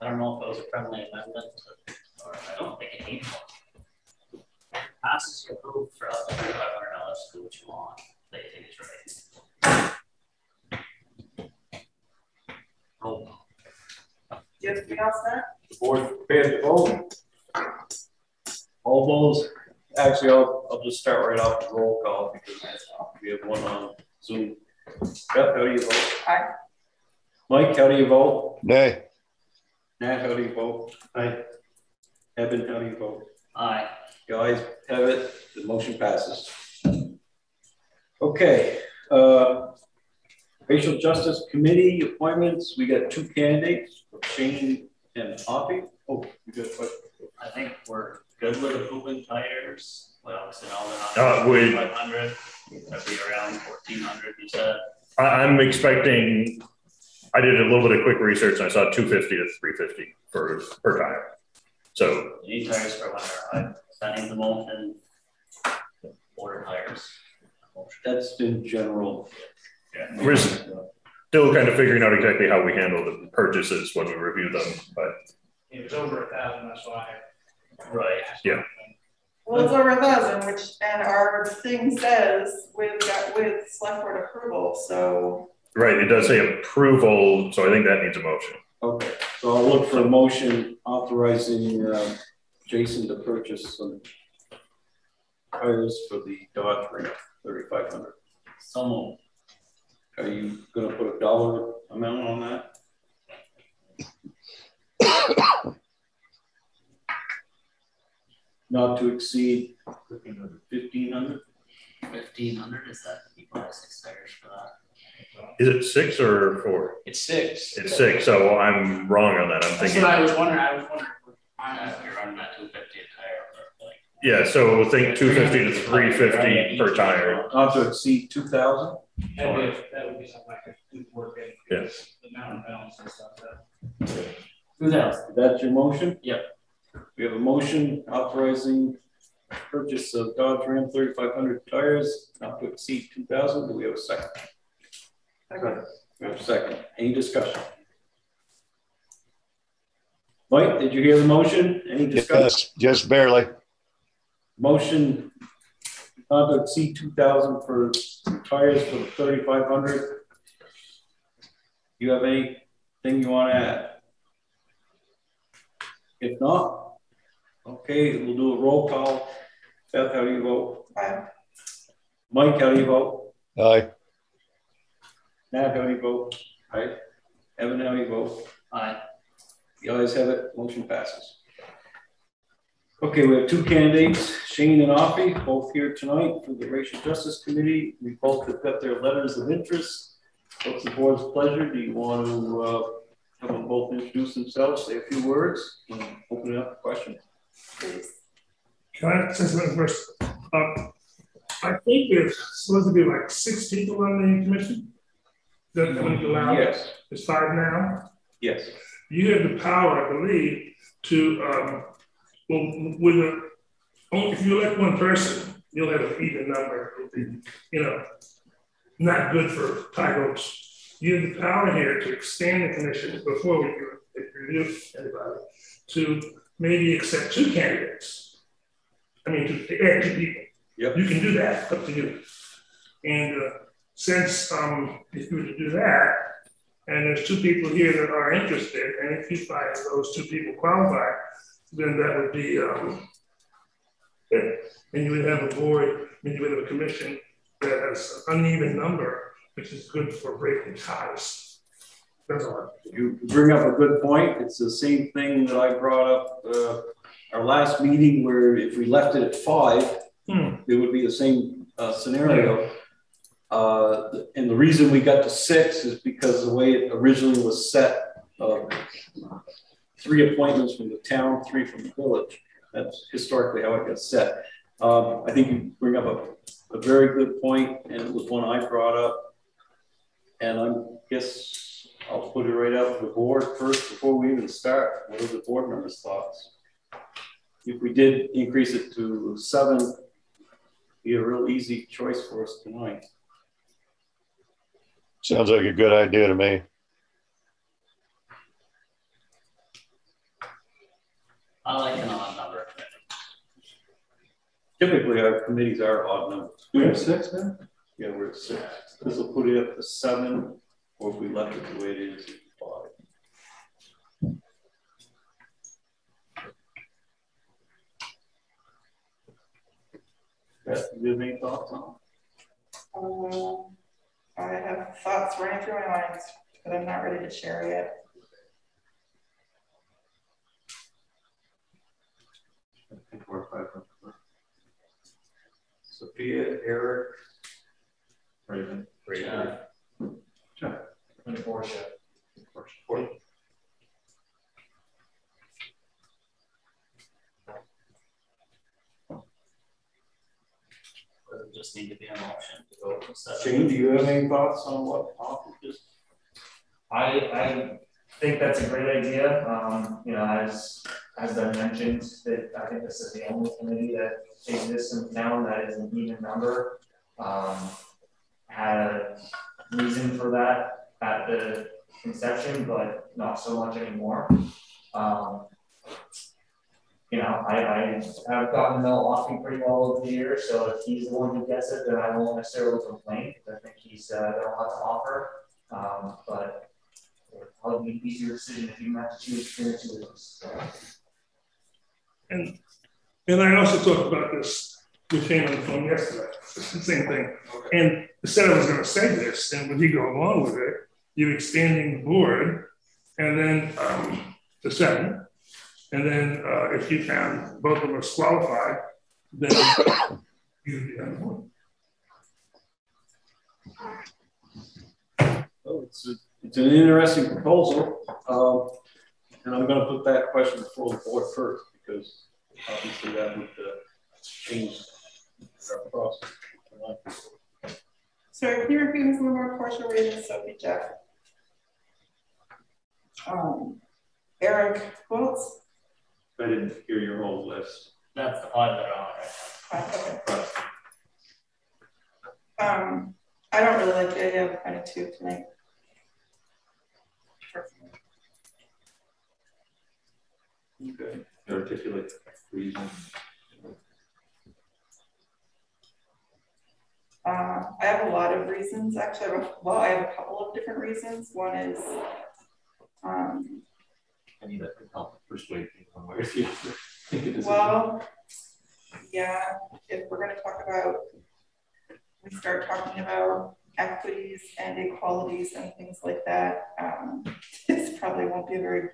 I don't know if it was a friendly amendment, or I don't think it needs one. Passes you approved for up to thirty-five hundred dollars to do what you want, that you think is right. Oh. Yes, we all set? The board prepared to vote. All those, actually, I'll, I'll just start right off the roll call because we have one on Zoom. Jeff, how do you vote? Aye. Mike, how do you vote? Nay. Nat, how do you vote? Aye. Evan, how do you vote? Aye. The ayes have it. The motion passes. Okay. Uh, Racial Justice Committee appointments. We got two candidates, Shane and Opi. Oh, you got what? I think we're good with approving tires. Well, so now they're not five hundred. That'd be around fourteen hundred, you said. I, I'm expecting. I did a little bit of quick research and I saw two fifty to three fifty for per tire. So you need tires for one hour. Signing the motion, order tires. That's in general. Yeah. We're still kind of figuring out exactly how we handle the purchases when we review them, but it was over a thousand, that's why. Right. Yeah. Well, it's over a thousand, which and our thing says we've got with select board approval, so. Right, it does say approval, so I think that needs a motion. Okay, so I'll look for a motion authorizing uh, Jason to purchase some tires for the Dodge Ram thirty-five hundred. So, are you going to put a dollar amount on that? Not to exceed fifteen hundred. fifteen hundred is that you buy six tires for that? Is it six or four? It's six. It's six. So I'm wrong on that. I'm thinking. That's what I was wondering. I was wondering. If you're on that two fifty a tire. Like, yeah. So think two fifty to three fifty per tire. Not to exceed two thousand. That would be that would be something I could work in. Yes. The mountain balance and stuff. That. Two thousand. That's your motion. Yep. We have a motion authorizing purchase of Dodge Ram thirty-five hundred tires not to exceed two thousand. Do we have a second? Okay. We have a second. Any discussion? Mike, did you hear the motion? Any discussion? Yes, just barely. Motion not to exceed two thousand for tires for the thirty-five hundred. You have anything you want to add? If not, okay, we'll do a roll call. Seth, how do you vote? Aye. Mike, how do you vote? Aye. Nat, how do you vote? Aye. Evan, how do you vote? Aye. The ayes have it. Motion passes. Okay, we have two candidates, Shane and Offie, both here tonight for the Racial Justice Committee. We both have got their letters of interest. What's the board's pleasure? Do you want to uh, have them both introduce themselves, say a few words, and open it up for questions? Please. Can I say something first? Uh, I think there's supposed to be like six people on the commission. That's going to allow yes. It's five now? Yes. You have the power, I believe, to, um, well, with a, if you elect one person, you'll have an even number. You know, not good for tie votes. You have the power here to extend the commission before we review anybody to maybe accept two candidates. I mean, to add two people. Yep. You can do that, up to you. And, uh, Since um, if you were to do that, and there's two people here that are interested, and if you find those two people qualify, then that would be, um, and you would have a board, and you would have a commission that has an uneven number, which is good for breaking ties. That's all. You bring up a good point. It's the same thing that I brought up uh, our last meeting where if we left it at five, hmm. it would be the same uh, scenario. Uh, and the reason we got to six is because the way it originally was set, uh, three appointments from the town, three from the village. That's historically how it got set. Um, I think you bring up a, a very good point, and it was one I brought up. And I guess I'll put it right out to the board first before we even start. What are the board members' thoughts? If we did increase it to seven, it'd be a real easy choice for us tonight. Sounds like a good idea to me. I like an odd number. Typically, our committees are odd numbers. We have six now? Yeah, we're at six. This will put it up to seven, or if we left it the way it is, five. Beth, do you have any thoughts on it? Um, I have thoughts running through my mind, but I'm not ready to share yet. I think we're five from four. Sophia, Eric, Raven, Raven, John, and Portia. Portia. Doesn't just need to be an option to go from seven. Shane, do you have any thoughts on what Paul just? I I think that's a great idea. Um, you know, as as I mentioned, that I think this is the only committee that exists in town that is an even number. Um, had a reason for that at the inception, but not so much anymore. Um, you know, I, I have gotten to know Offie pretty well over the years, so if he's the one who gets it, then I won't necessarily complain. I think he's uh, got a lot to offer, um, but it would probably be an easier decision if you have to choose between the two of us. And, and I also talked about this with Shane on the phone yesterday. It's the same thing. Okay. And I said I was going to say this, and when you go along with it, you're expanding the board, and then um, to seven. And then uh, if you found both of us qualified, then you'd be on the board. Oh, it's, a, it's an interesting proposal. Um, and I'm going to put that question before the board first, because obviously that would uh, change our process. So can you repeat this a little more, Portia, Raven, Sophie, Jeff? Um, Eric Boltz? I didn't hear your whole list. That's the odd that I'm on right now. Okay. Um, I don't really like the idea of kind of two tonight. Okay, articulate reason. Uh, I have a lot of reasons, actually. I have a, well, I have a couple of different reasons. One is, um, I need that to help persuade me one way or the other. Well, yeah. If we're going to talk about, we start talking about equities and equalities and things like that, um, this probably won't be a very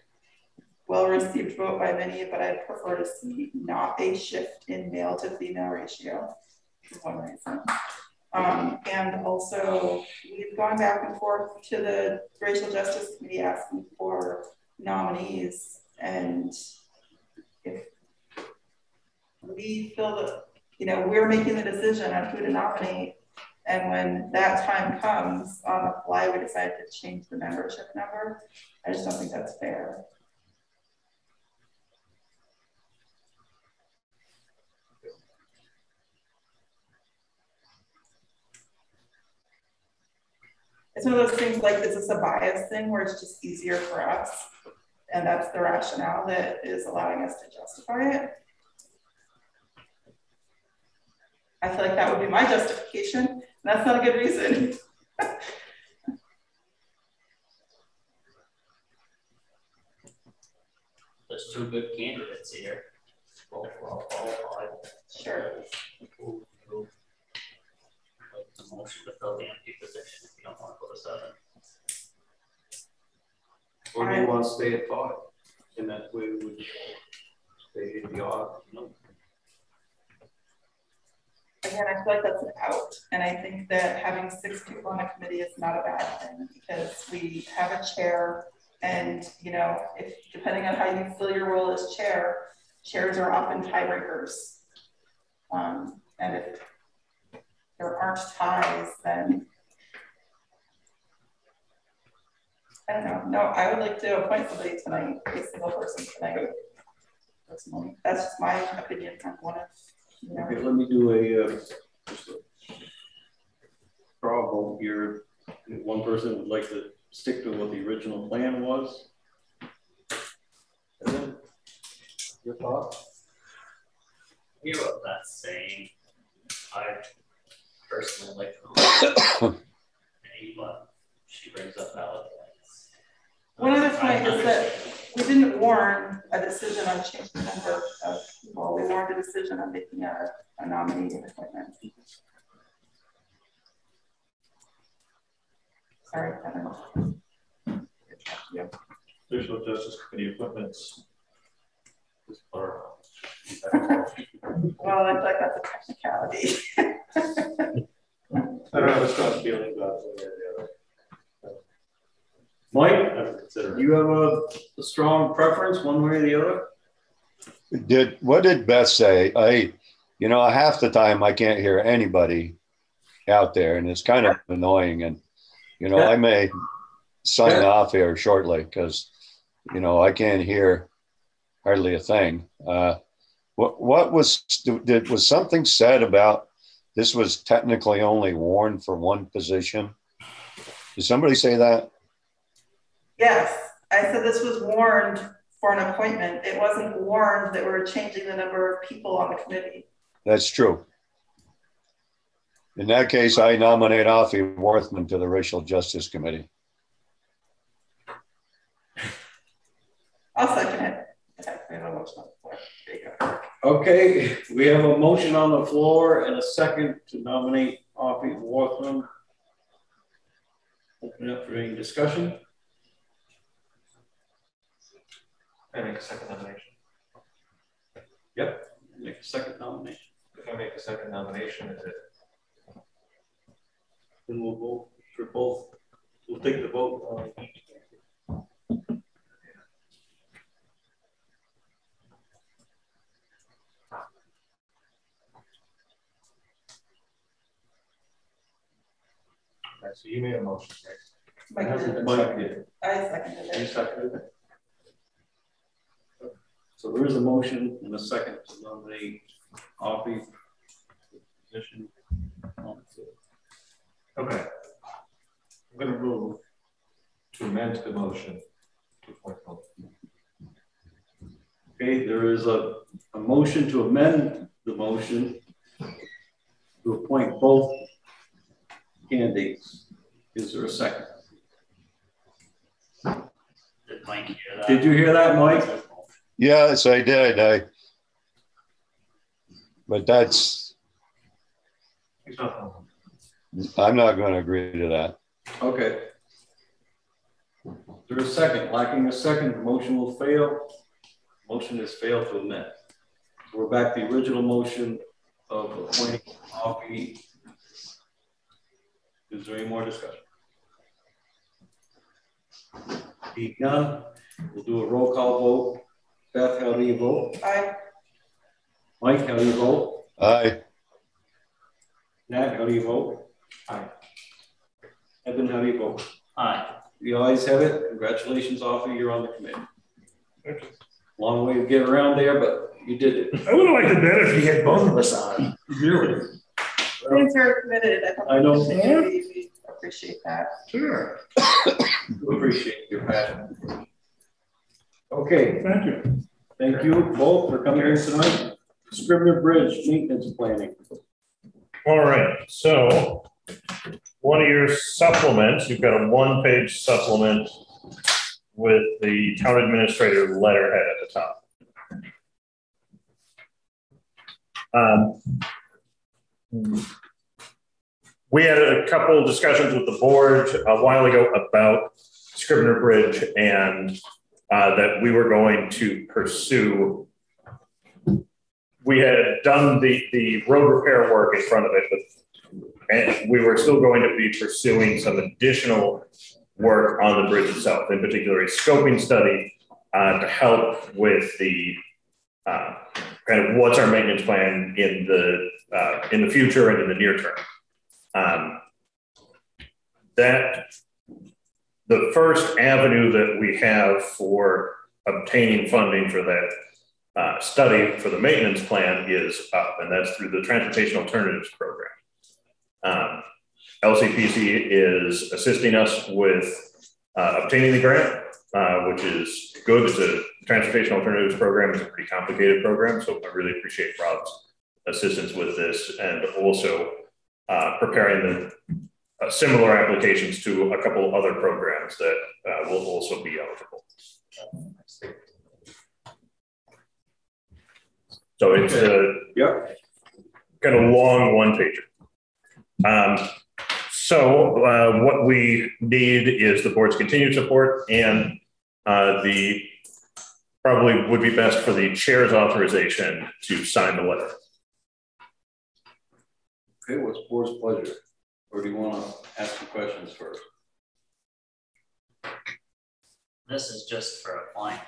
well-received vote by many. But I prefer to see not a shift in male to female ratio. Is one reason. Um, and also, we've gone back and forth to the Racial Justice Committee asking for nominees, and if we feel that, you know, we're making the decision on who to nominate, and when that time comes, on the fly, we decide to change the membership number. I just don't think that's fair. It's one of those things like, is this a bias thing where it's just easier for us? And that's the rationale that is allowing us to justify it. I feel like that would be my justification, and that's not a good reason. There's two good candidates here. Both well qualified. Sure. Ooh, ooh. The motion to fill the empty position if you don't want to go to seven. Or do you want to stay at five? And that way we would they hit the odds. Again, I feel like that's an out. And I think that having six people on a committee is not a bad thing, because we have a chair, and, you know, if depending on how you fill your role as chair, chairs are often tiebreakers. Um, and if there aren't ties, then I don't know. No, I would like to appoint somebody tonight, a single person tonight. That's just my opinion. I'm one of, you know. Okay, let me do a, uh, just a problem here. If one person would like to stick to what the original plan was. And then, your thoughts? You know what that's saying. I personally like anyone she brings up valid points. One other point is that we didn't warn a decision on changing the number of people. We warned a decision on making a, a nominee appointment. Sorry, Kevin. Yeah. Racial Justice Committee appointments is plural. Well, I feel like that's a technicality. I don't have a strong feeling about one way or the other. Mike, do you have a, a strong preference one way or the other? Did what did Beth say? I, you know, half the time I can't hear anybody out there, and it's kind of annoying. And you know, I may sign off here shortly because you know I can't hear hardly a thing. Uh, What, what was, did, was something said about this was technically only worn for one position? Did somebody say that? Yes, I said this was warned for an appointment. It wasn't warned that we were changing the number of people on the committee. That's true. In that case, I nominate Offie Wortham to the Racial Justice Committee. I'll second it. Okay, we have a motion on the floor and a second to nominate Offie Wortham. Open up for any discussion. I make a second nomination. Yep, make a second nomination. If I make a second nomination, is it? Then we'll vote for both. We'll take the vote on each. So you made a motion, right? Mike did. Mike did. I seconded it. You seconded it. So there is a motion and a second to nominate Offie position. Okay. I'm going to move to amend the motion to appoint both. Okay, there is a, a motion to amend the motion to appoint both candidates. Is there a second? Did Mike hear that? Did you hear that, Mike? Yes, I did. I. But that's. I'm not going to agree to that. Okay. There's a second. Lacking a second, the motion will fail. Motion is failed to amend. We're back to the original motion of appointing Offie. Is there any more discussion? Being none, we'll do a roll call vote. Beth, how do you vote? Aye. Mike, how do you vote? Aye. Nat, how do you vote? Aye. Evan, how do you vote? Aye. The ayes have it. Congratulations, Offie. You're on the committee. Okay. Long way to get around there, but you did it. I would have liked it better if you had both of us on. Really? Since you're committed, I, I know. We appreciate that. Sure. We appreciate your passion. Okay. Thank you. Thank you both for coming here tonight. Scrivener Bridge maintenance planning. All right. So one of your supplements, you've got a one-page supplement with the town administrator letterhead at the top. Um. We had a couple discussions with the board a while ago about Scrivener Bridge and uh, that we were going to pursue we had done the, the road repair work in front of it, but and we were still going to be pursuing some additional work on the bridge itself, in particular a scoping study uh, to help with the uh, kind of what's our maintenance plan in the uh, in the future and in the near term. Um, that the first avenue that we have for obtaining funding for that Uh, study for the maintenance plan is up, and that's through the Transportation Alternatives Program. Um, L C P C is assisting us with uh, obtaining the grant, uh, which is good. It's a Transportation Alternatives Program. It's a pretty complicated program, so I really appreciate Rob's assistance with this, and also uh, preparing the uh, similar applications to a couple other programs that uh, will also be eligible. So it's a yeah. kind of long one pager. Um, so uh, what we need is the board's continued support, and uh, the probably would be best for the chair's authorization to sign the letter. Okay, what's well, board's pleasure? Or do you want to ask some questions first? This is just for applying.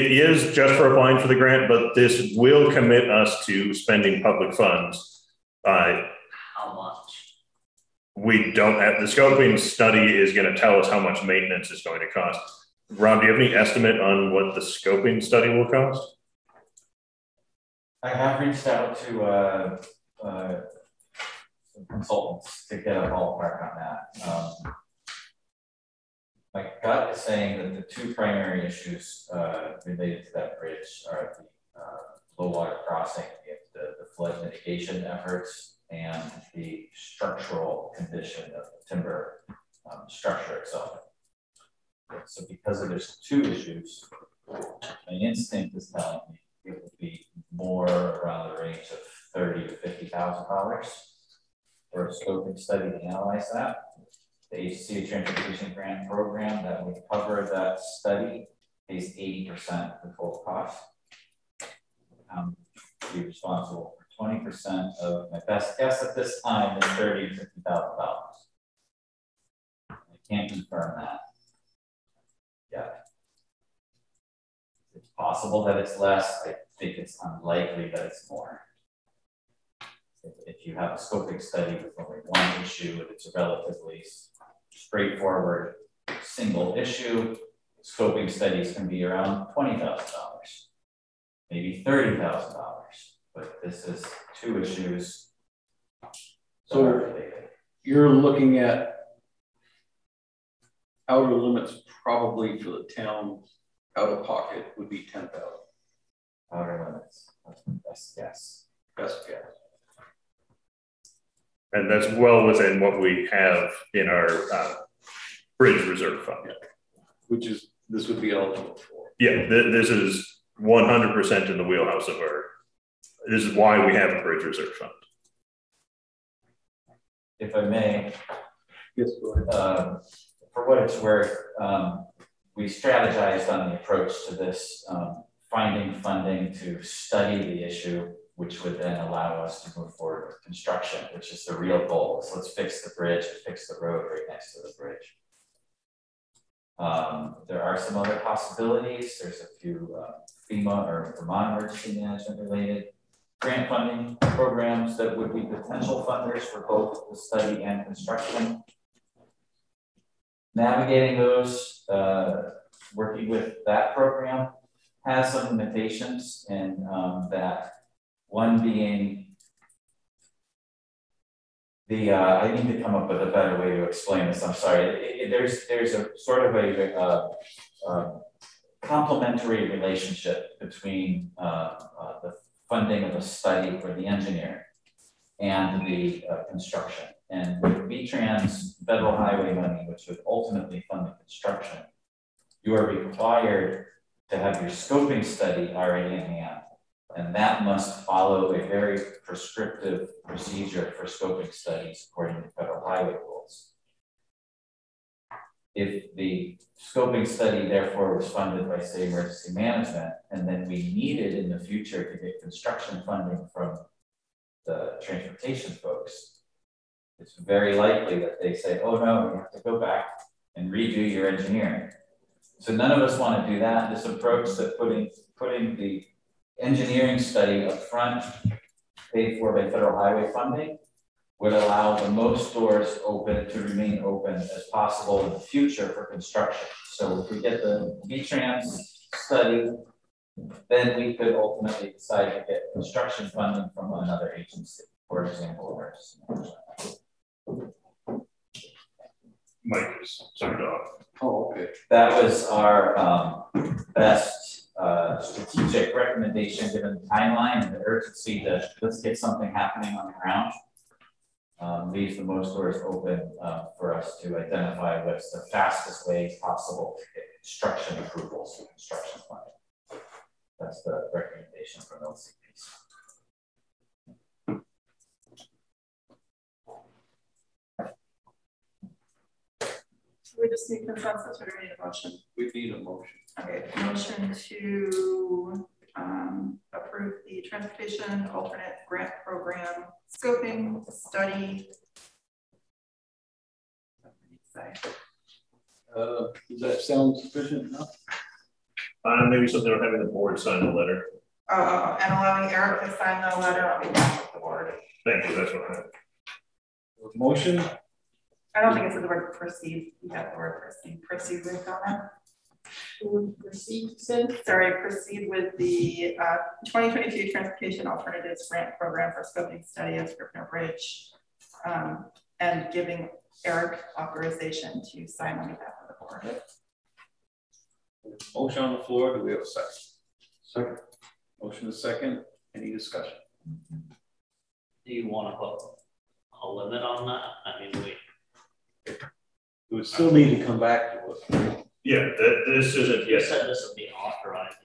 It is just for applying for the grant, but this will commit us to spending public funds. Uh, how much? We don't have, the scoping study is going to tell us how much maintenance is going to cost. Rob, do you have any estimate on what the scoping study will cost? I have reached out to uh, uh, some consultants to get a ballpark on that. Um, My gut is saying that the two primary issues uh, related to that bridge are the uh, low water crossing, the, the flood mitigation efforts, and the structural condition of the timber um, structure itself. So because of there's two issues, my instinct is telling me it would be more around the range of thirty thousand to fifty thousand dollars for a scoping study to analyze that. The H C C Transportation Grant Program that would cover that study pays eighty percent of the full cost. Um, be responsible for twenty percent of my best guess at this time is thirty thousand to fifty thousand dollars. I can't confirm that yet. It's possible that it's less. I think it's unlikely that it's more. If you have a scoping study with only one issue, and it's a relatively straightforward single issue, scoping studies can be around twenty thousand dollars, maybe thirty thousand dollars. But this is two issues. So you're looking at outer limits probably for the town out of pocket would be ten thousand dollars. Outer limits, that's the best guess. Best guess. And that's well within what we have in our uh, bridge reserve fund. Yeah. Which is, this would be eligible for. Yeah, th this is one hundred percent in the wheelhouse of our, this is why we have a bridge reserve fund. If I may, yes, go ahead. Uh, for what it's worth, um, we strategized on the approach to this, um, finding funding to study the issue, which would then allow us to move forward with construction, which is the real goal. So let's fix the bridge and fix the road right next to the bridge. Um, there are some other possibilities. There's a few uh, FEMA or Vermont emergency management related grant funding programs that would be potential funders for both the study and construction. Navigating those, uh, working with that program has some limitations in um, that. One being the, uh, I need to come up with a better way to explain this, I'm sorry. It, it, there's, there's a sort of a uh, uh, complementary relationship between uh, uh, the funding of a study for the engineer and the uh, construction. And with V Trans federal highway money, which would ultimately fund the construction, you are required to have your scoping study already in hand. And that must follow a very prescriptive procedure for scoping studies according to federal highway rules. if the scoping study therefore was funded by state emergency management, and then we needed in the future to get construction funding from the transportation folks, it's very likely that they say, oh no, you have to go back and redo your engineering. So none of us want to do that. This approach that putting, putting the engineering study up front paid for by federal highway funding would allow the most doors open to remain open as possible in the future for construction. So if we get the VTrans study, then we could ultimately decide to get construction funding from another agency, for example, emergency management. Mike was turned off. Oh, okay. That was our um, best uh, strategic recommendation given the timeline and the urgency to let's get something happening on the ground. Um, leaves the most doors open uh, for us to identify what's the fastest way possible to get construction approvals and construction funding. That's the recommendation from L C Ps. We just need consensus or do we need a motion? We need a motion. Okay, motion to Um, approve the Transportation Alternate Grant Program Scoping Study. Uh, does that sound sufficient enough? Uh, maybe something about having the board sign the letter. Uh, and allowing Eric to sign the letter on behalf of the board. Thank you, that's what I have. Motion? I don't think it's the word proceed. You have the word proceed. Proceed with on that. Proceed, Sorry, proceed with the uh, twenty twenty-two Transportation Alternatives Grant Program for Scoping Study at Scrivener Bridge um, and giving Eric authorization to sign on behalf of the board. Motion on the floor. Do we have a second? Second. Motion is second. Any discussion? Mm-hmm. Do you want to put a limit on that? I mean, we, we would still need to come back to us. Yeah, that, this isn't, yes. You said this would be authorized.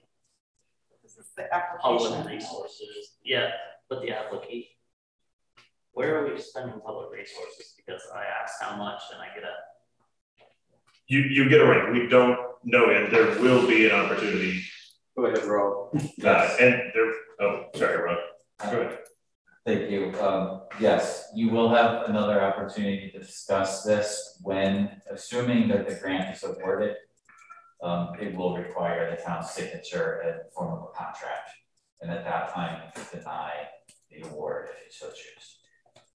This is the application. Public resources. Yeah, but the application. Where are we spending public resources? Because I asked how much and I get a. You, you get it right. We don't know yet. There will be an opportunity. Go ahead, Rob. Uh, yes. And there, oh, sorry, Rob. Go ahead. Thank you. Um, yes, you will have another opportunity to discuss this when, assuming that the grant is awarded. Um, it will require the town's signature in the form of a contract. And at that time, you can deny the award if you so choose.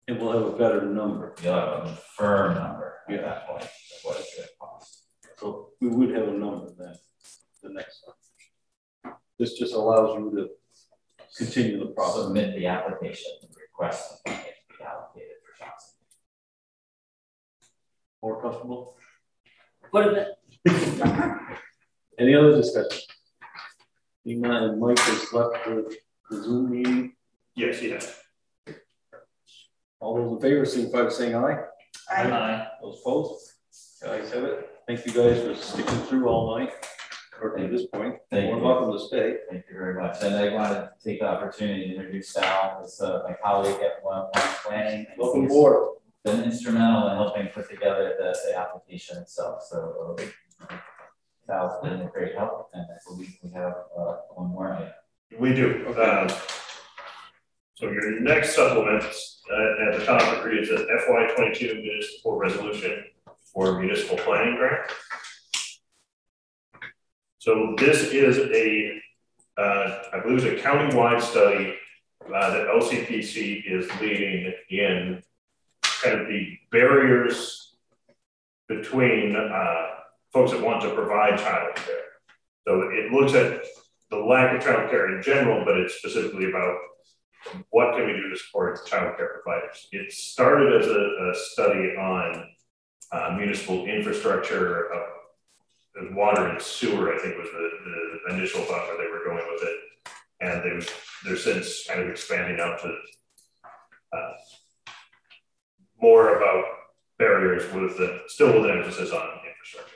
And we'll have a better number. You'll have a firm number at yeah. that point of what it's going to cost. So we would have a number then, the next one. This just allows you to continue the process. Submit the application and request the funding to be allocated for Johnson. More comfortable? What a bit. Any other discussion? You mind Mike has left for the Zoom meeting? Yes, he has. All those in favor, signify by saying aye. Aye. Aye. Those opposed? The ayes have it. Thank you guys for sticking through all night. At this point, thank you're welcome to stay. Thank you very much. And I want to take the opportunity to introduce Sal as uh, my colleague at One Point Planning. Welcome aboard. Been instrumental in helping put together the, the application itself. So uh, Sal's been a great help, and I believe we have uh, one more item. We do. Okay. Um, so your next supplement uh, at the top of the reads an F Y twenty-two municipal resolution for municipal planning grant. So this is a, uh, I believe it's a countywide study uh, that L C P C is leading in kind of the barriers between uh, folks that want to provide childcare. So it looks at the lack of childcare in general, but it's specifically about what can we do to support childcare providers. It started as a, a study on uh, municipal infrastructure of water and sewer, I think, was the, the initial thought where they were going with it. And they've, they're since kind of expanding out to uh, more about barriers with the, still with an emphasis on infrastructure.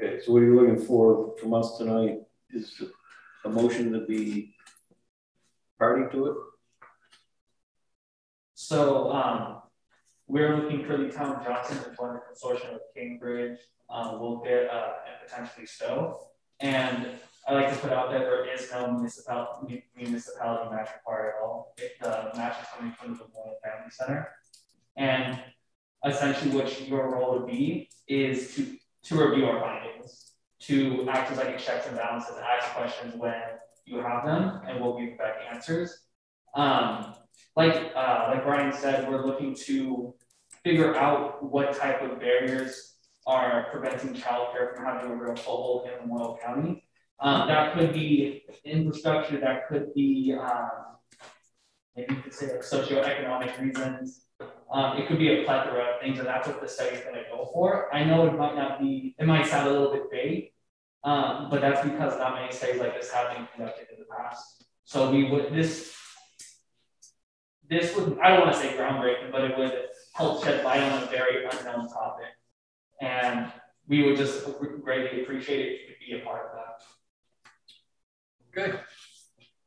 Okay, so what are you looking for from us tonight? Is a motion to be party to it? So, um, We're looking for the town of Johnson to join the consortium of Cambridge, um, Woolpit, uh, and potentially Stowe. And I like to put out that there is no municipality, municipality match required at all. The match is coming from the Lamoille Family Center. And essentially what your role would be is to, to review our findings, to act as like a checks and balances, ask questions when you have them, and we'll give back answers. Um, like, uh, like Brian said, we're looking to figure out what type of barriers are preventing childcare from having a real foothold in Lamoille County. Um, that could be infrastructure, that could be, um, maybe you could say like socioeconomic reasons. Um, it could be a plethora of things, and that's what the study's gonna go for. I know it might not be, it might sound a little bit vague, um, but that's because not many studies like this have been conducted in the past. So we would, this, this would, I don't wanna say groundbreaking, but it would help shed light on a very unknown topic. And we would just greatly appreciate it if you could be a part of that. Okay.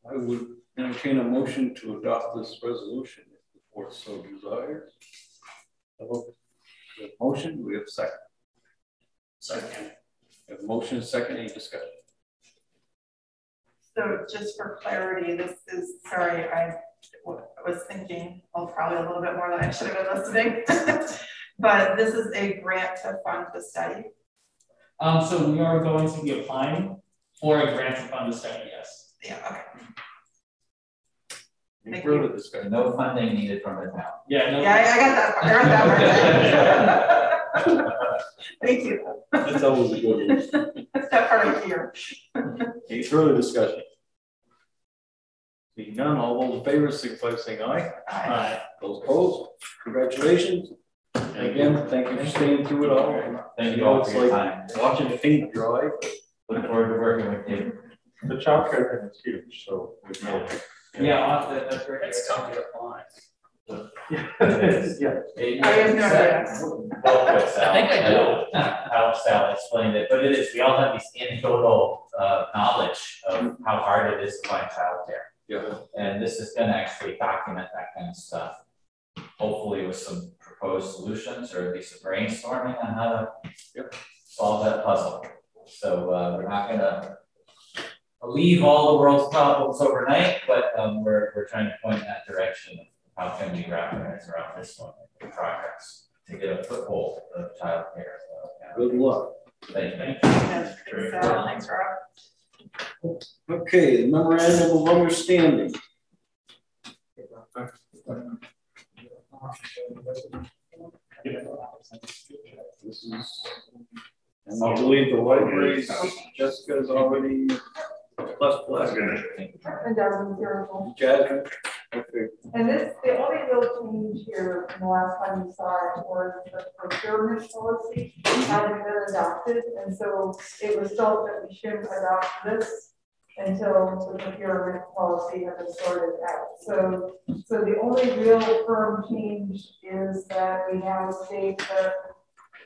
I would entertain a motion to adopt this resolution if the board so desires. We have a motion, do we have a second? Second. We have a motion, second, any discussion? So just for clarity, this is, sorry, I was thinking, well, probably a little bit more than I should have been listening, but this is a grant to fund the study. Um, so we are going to be applying for a grant to fund the study, yes. Yeah, okay. Thank you. No funding needed from the town. Yeah, no yeah, I, I got that part. I got that part. Thank you. That's always a good one. That's that part of here. Any further discussion? Seeing none, all those in favor, signify by saying aye. Aye. Aye. Those opposed, congratulations. And again, thank you for staying through it all. Thank, thank you all for your time. Watching the paint dry. Looking forward to working with you. The childcare thing is huge, so we've made it. Yeah, yeah, that's, that's great. It's tough to apply. Yeah. Yeah. It, I have no idea. Well, Sal, I think I know how Sal explained it, but it is. We all have this anecdotal uh, knowledge of how hard it is to find childcare. Yeah. And this is going to actually document that kind of stuff, hopefully with some proposed solutions or at least a brainstorming on how to yep. solve that puzzle. So uh, we're not going to leave all the world's problems overnight, but um, we're, we're trying to point in that direction of how can we wrap our heads around this one in progress to get a foothold of child care. So, yeah. Good luck. Thank you. Thanks, Rob. Thanks, Rob. Okay, the memorandum of understanding. This is, and I believe the library, Jessica's already. Plus, plus. And Darwin's durable. Jasmine. Okay. And this, the only real change here from the last time you saw it was the procurement policy hadn't been adopted. And so it was felt that we shouldn't adopt this until the procurement policy had been sorted out. So, so the only real firm change is that we now state that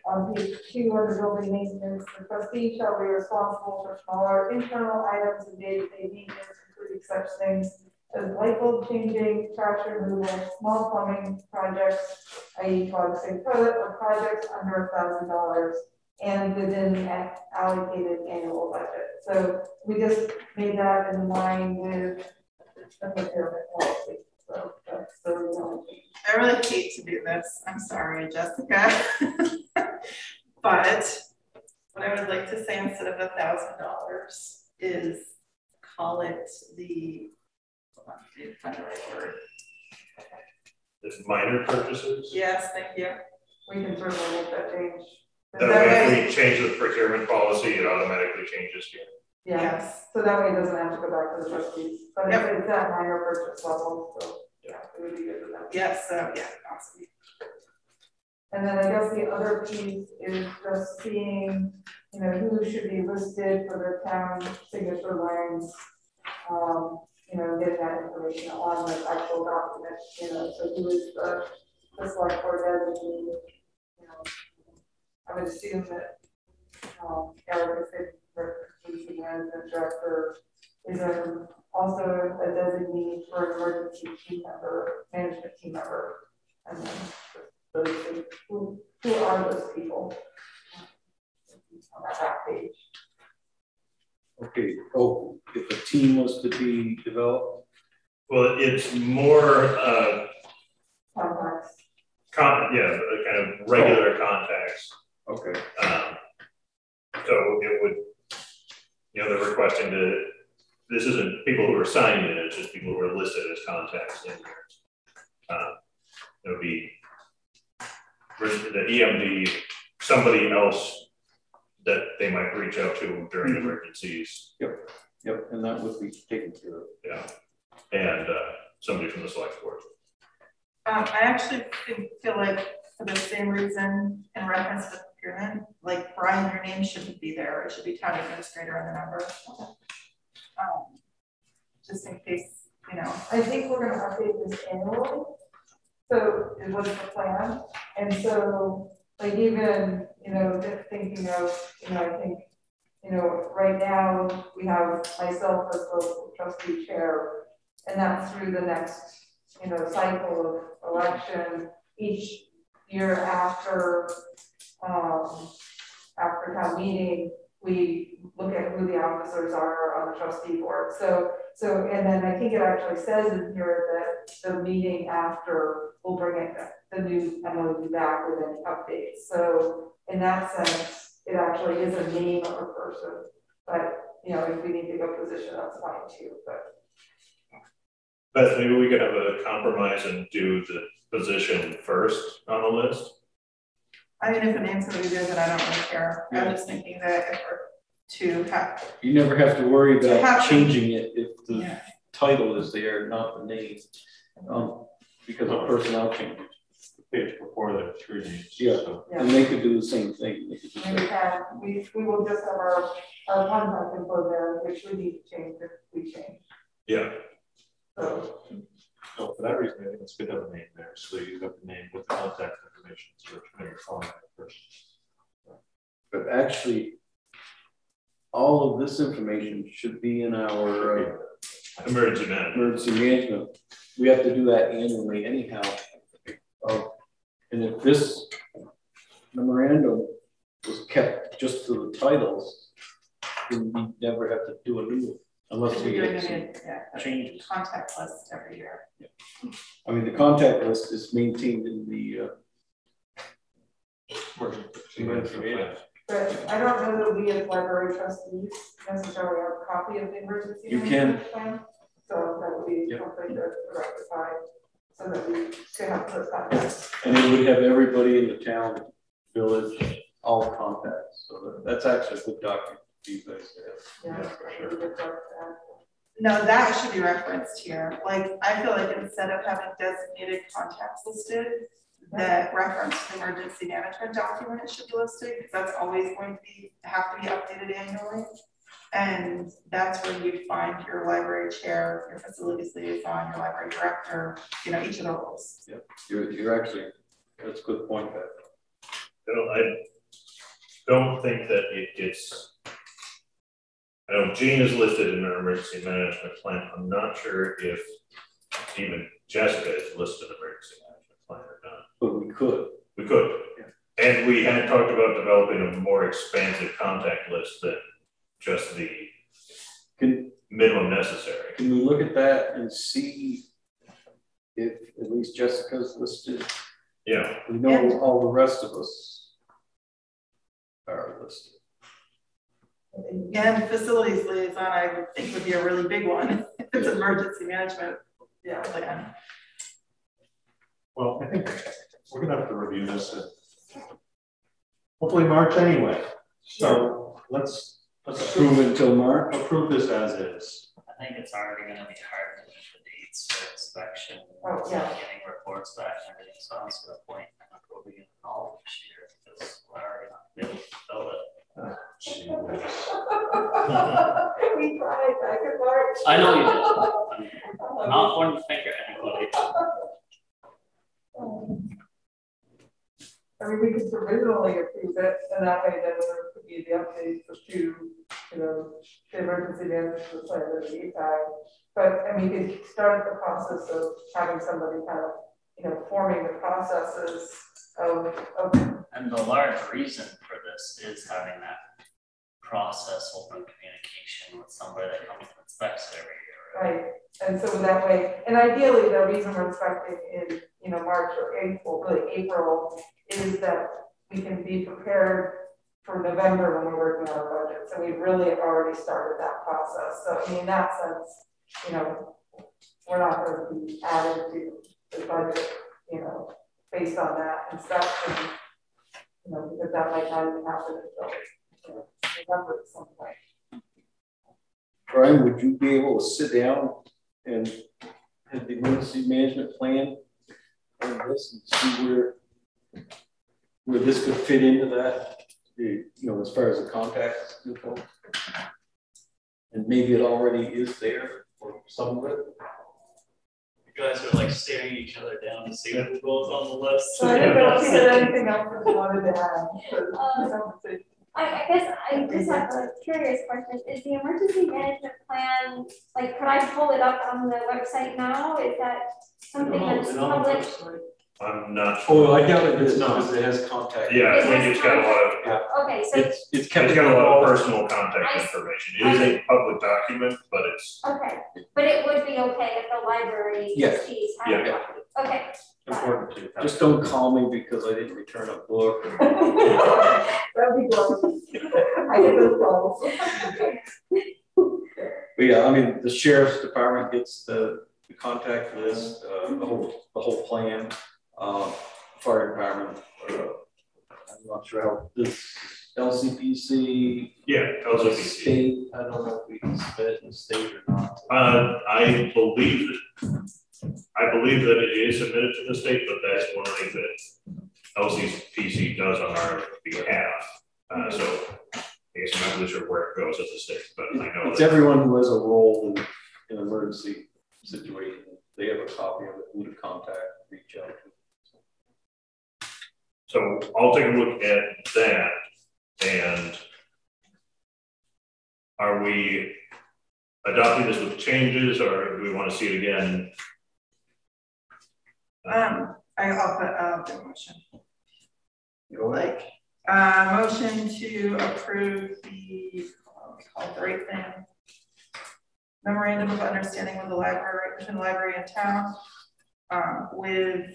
on page two of the building maintenance, the trustee shall be responsible for smaller internal items and day-to-day maintenance, including such things as light bulb changing, trash removal, small plumbing projects, that is clogged sink toilet, or projects under one thousand dollars and within an allocated annual budget. So we just made that in line with the procurement policy. So that's the reason. I really hate to do this. I'm sorry, Jessica. But what I would like to say instead of one thousand dollars is call it the, hold on, I didn't find the right word. It's minor purchases? Yes, thank you. We can certainly make that change. That, that way, way if we change the procurement policy, it automatically changes here. Yeah. Yes. So that way it doesn't have to go back to the trustees. But yep. It's that minor purchase level, so yeah, it would be good for that. Yes, so yeah, awesome. And then I guess the other piece is just seeing, you know, who should be listed for the town signature lines, um, you know, getting that information on the actual document, you know, so who is the, the select board designee, you know, I would assume that, um, Gallagher City Management Director is a, also a designee for an emergency team member, management team member, and then those, who, who are those people on that back page. Okay, oh, if a team was to be developed? Well, it's more uh, contacts. Con yeah, kind of regular oh. contacts. Okay. Um, so it would, you know, they're requesting to, this isn't people who are signing it, it's just people who are listed as contacts in there. Um, it would be the E M D, somebody else that they might reach out to during mm-hmm. emergencies. Yep, yep, and that would be taken care of. Yeah, and uh, somebody from the select board. Um, I actually feel like for the same reason in reference to procurement, like Brian, your name shouldn't be there. It should be town administrator on the number. Um, just in case, you know. I think we're gonna update this annually. So it was the plan. And so like even, you know, just thinking of, you know, I think, you know, right now we have myself as the trustee chair, and that's through the next, you know, cycle of election each year after, um, after town meeting, we look at who the officers are on the trustee board. So, so, and then I think it actually says in here that the meeting after we'll bring it the new M O U back with any updates. So in that sense, it actually is a name of a person, but you know, if we need to go position, that's fine too. But Beth, maybe we could have a compromise and do the position first on the list. I mean, if it name's somebody good, then I don't really care. Yeah. I'm just thinking that if we're to have, you never have to worry about to changing it if the yeah. title is there, not the name, um, because of personnel changes. Page before the three names. Yeah. So. yeah, and they could do the same thing. They could do and we, can. we we will just have our our contact info there, which we need to change if we change. Yeah. So. So for that reason, I think it's good to have a name there. So you have a name with contact information, so you're calling that person. But actually, all of this information should be in our uh, emergency management. Emergency management. We have to do that annually, anyhow. Oh, and if this memorandum was kept just to the titles, then we never have to do a new one unless we get some it, yeah, changes. Contact list every year. Yeah. I mean, the contact list is maintained in the. Uh, yeah. But I don't know that we as library trustees necessarily have a copy of the emergency. You can. Plan, so that would be yep. something to rectify. So that we could have those contacts. And it would have everybody in the town, village, all contacts. So that, that's actually a good document these days. Yeah, yeah, for sure. No, that should be referenced here. Like, I feel like instead of having designated contacts listed, that reference to the emergency management document should be listed, because that's always going to be have to be updated annually. And that's where you find your library chair, your facilities liaison, your library director, you know, each of the roles. Yeah, you're, you're actually, that's a good point. That you know, I don't think that it gets, I know Jean is listed in our emergency management plan. I'm not sure if even Jessica is listed in emergency management plan or not. But we could. We could. Yeah. And we had talked about developing a more expansive contact list that just the can, minimum necessary. Can we look at that and see if at least Jessica's listed? Yeah. We know and all the rest of us are listed. And facilities liaison, I would think, would be a really big one. If it's emergency management. Yeah. Plan. Well, I think we're going to have to review this in hopefully March anyway. So yeah. let's. Let's approve it until March. Approve this as is. I think it's already going to be hard to meet the dates for inspection. Oh, yeah. Getting reports back and everything. So I'm to the point I'm probably going to call this year because we're already not going to be able to fill it. Oh, we tried back in March. I know you did. I'm not one to finger anybody. I mean, we could originally approve it, and that way then there could be the updates for two, you know, the emergency management plan that we have. But, and we could start the process of having somebody kind of you know, forming the processes of, of. And the large reason for this is having that process, open communication with somebody that comes and inspects every year. Right? Right. And so that way, and ideally the reason we're expecting in, you know, March or April, really April, is that we can be prepared for November when we're working on our budget. So we've really already started that process. So I mean, in that sense, you know, we're not going to be added to the budget, you know, based on that inspection, you know, because that might not even happen until, you know, November at some point. Brian, would you be able to sit down and have the emergency management plan on this and see where where this could fit into that, you know, as far as the contacts go? And maybe it already is there or some of it. You guys are like staring each other down to see who goes on the list. So I don't know if you had anything else that you wanted to add. I guess I just have a curious question. Is the emergency management plan, like, could I pull it up on the website now? Is that something no, that's public? I'm not sure. Oh, I doubt it is not, because it has contact. Yeah, it has it's got a lot of, yeah. Okay, so it's, it's, kept it's got a lot of personal contact I, information. It I, is a public document, but it's. Okay, but it would be okay if the library yes. sees how yeah. yeah. Okay. Important to just don't call me because I didn't return a book. That'd be good. I get those calls. But yeah, I mean, the sheriff's department gets the, the contact list, uh, the whole the whole plan. Uh, fire environment. Or, uh, I'm not sure how this L C P C. Yeah, L C P C. State, I don't know if we can split in state or not. Uh, I believe that I believe that it is submitted to the state, but that's one thing that L C P C does on our behalf. Uh, so I guess I'm not really sure where it goes at the state, but it, I know it's everyone who has a role in an emergency situation. They have a copy of it. Who to contact? Reach out. So I'll take a look at that. And are we adopting this with changes, or do we want to see it again? Um, I, I'll put up the motion. You like uh, motion to approve the call the right thing memorandum of understanding with the library, between the library and town, um, with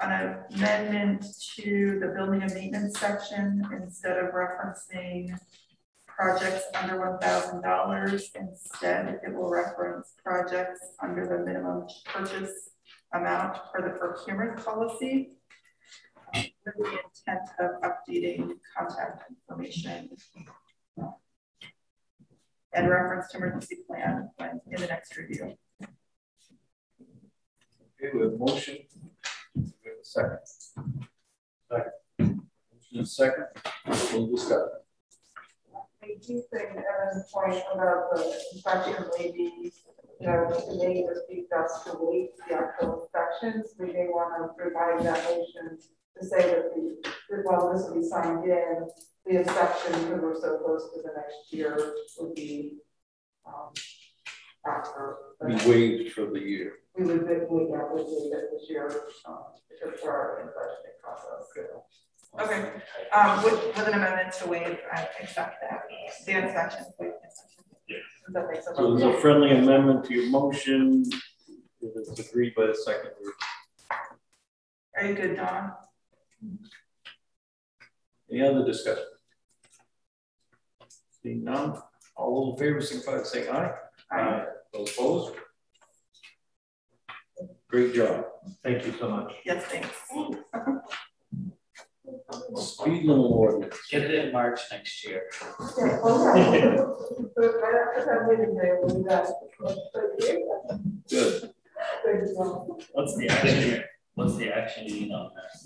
an amendment to the building and maintenance section. Instead of referencing projects under one thousand dollars, instead it will reference projects under the minimum purchase amount for the procurement policy, um, with the intent of updating contact information and reference to emergency plan when in the next review. Okay, we have a motion. We have a second. Second. Motion and second. We'll discuss. I do think Evan's point about the inspection may be, you know, the committee would be best to wait the actual inspections. We may want to provide that motion to say that the, while this will be signed in, the inspection, because we're so close to the next year, would be um, after. We waived for the year. We would be doing that this year um, for our budgeting process. So. Okay. Um, with, with an amendment to waive, I accept that. The inspection. Yeah. Does that make sense? So there's a friendly amendment to your motion. It is agreed by the second group. Are you good, Don? Any other discussion? Seeing none, all in favor, signify by saying aye. Aye. Those opposed? Great job. Thank you so much. Yes, thanks. Speed limit ordinance. Get it in March next year. Good. What's the action? What's the action you need on this?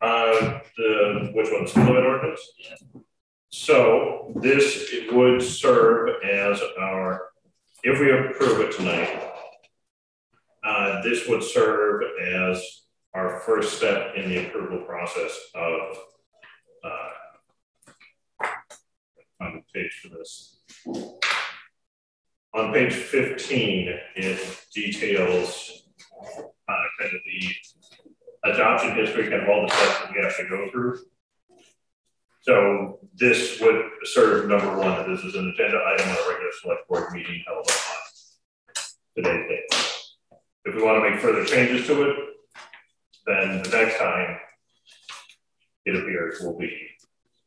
Uh, the which one? Speed limit ordinance. Yeah. So this it would serve as our, if we approve it tonight, uh, this would serve as our first step in the approval process of, uh, on page for this. On page fifteen, it details uh, kind of the adoption history, kind of all the steps that we have to go through. So this would serve, number one, that this is an agenda item on a regular select board meeting held on today's date. If we want to make further changes to it, then the next time it appears will be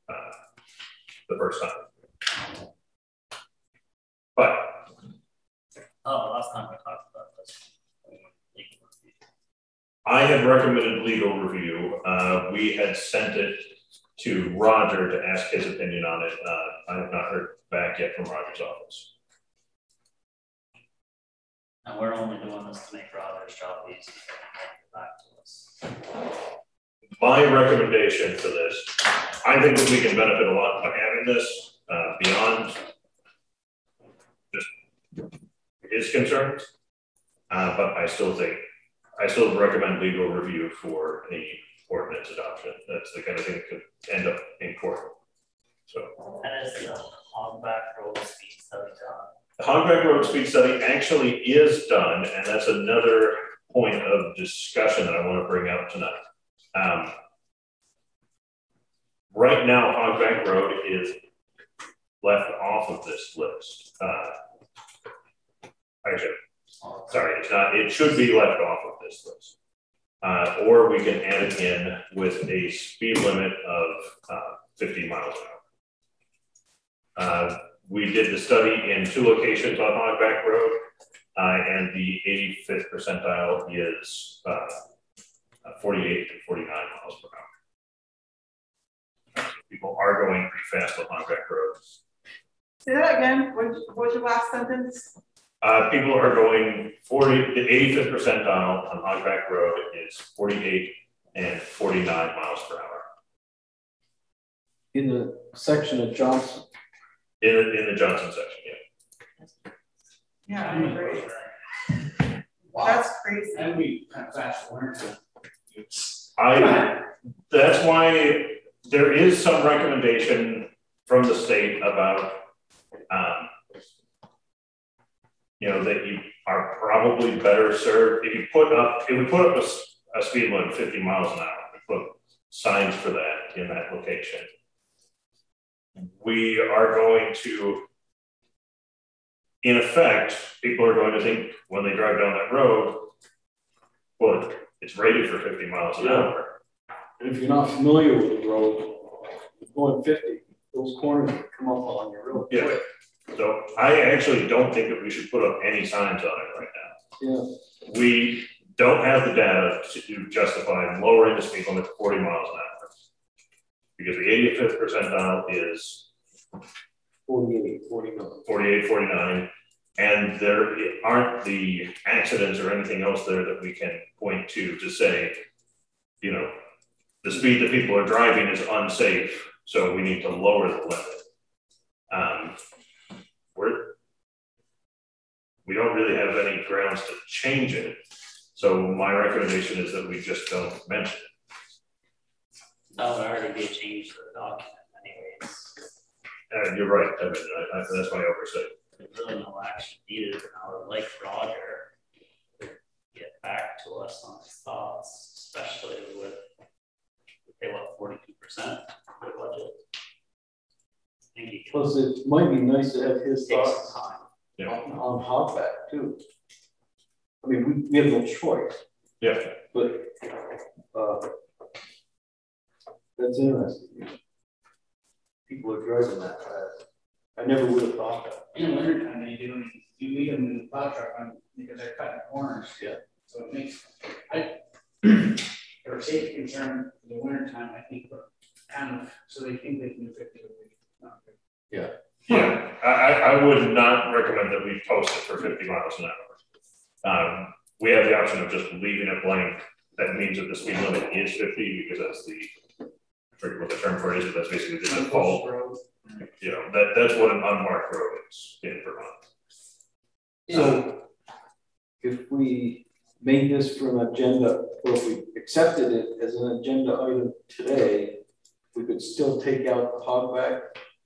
uh, the first time. But oh, last time I talked about this. I had recommended legal review. Uh, we had sent it to Roger to ask his opinion on it. Uh, I have not heard back yet from Roger's office. And we're only doing this to make Roger's job easy. Back to us. My recommendation for this, I think that we can benefit a lot by having this uh, beyond just his concerns, uh, but I still think, I still recommend legal review for the ordinance adoption. That's the kind of thing that could end up in court. So that is the Hogback Road speed study done. The Hogback Road speed study actually is done, and that's another point of discussion that I want to bring out tonight. Um, right now, Hogback Road is left off of this list. Uh, actually, sorry, it's not. It should be left off of this list. Uh, or we can add it in with a speed limit of uh, fifty miles an hour. Uh, we did the study in two locations on Hogback Road, uh, and the eighty-fifth percentile is uh, forty-eight to forty-nine miles per hour. So people are going pretty fast on Hogback Road. Say that again. What was your last sentence? Uh, people are going forty. The eighty-fifth percentile on Hogback Road is forty-eight and forty-nine miles per hour. In the section of Johnson. In the, in the Johnson section, yeah. Yeah, I agree. Wow. That's crazy. And we kind of fast learned. I. That's why there is some recommendation from the state about. Um, You know, that you are probably better served if you put up, if we put up a, a speed limit of fifty miles an hour, we put signs for that in that location. We are going to, in effect, people are going to think when they drive down that road, well, it's rated for fifty miles an hour. And if you're not familiar with the road, going fifty, those corners come up on you real quick. Yeah. So I actually don't think that we should put up any signs on it right now. Yeah. We don't have the data to justify lowering the speed limit to forty miles an hour because the eighty-fifth percentile is forty-eight, forty-nine, and there aren't the accidents or anything else there that we can point to to say, you know, the speed that people are driving is unsafe, so we need to lower the limit. Um, We're, we don't really have any grounds to change it. So my recommendation is that we just don't mention it. That would already be a change for the document anyways. Yeah, you're right. I mean, I, I, that's my oversight. There's really no action needed. And I would like Roger to get back to us on his thoughts, especially with, they want forty-two percent of the budget. Plus, it might be nice to have his thoughts on, yeah. on Hogback too. I mean, we, we have no choice. Yeah. But uh, that's interesting. People are driving that fast. I never would have thought that. In the wintertime, they do. You leave them in the plow truck on, because they're cutting corners. Yeah. So it makes, I, for safety concern in the wintertime, I think, but kind of, so they think they can affect it. Yeah, yeah. I, I would not recommend that we post it for fifty miles an hour. Um, we have the option of just leaving it blank. That means that the speed limit is fifty because that's the, I forget what the term for it is, but that's basically the default. You know, that, that's what an unmarked road is in Vermont. So if we made this for an agenda, or if we accepted it as an agenda item today, we could still take out the Hogback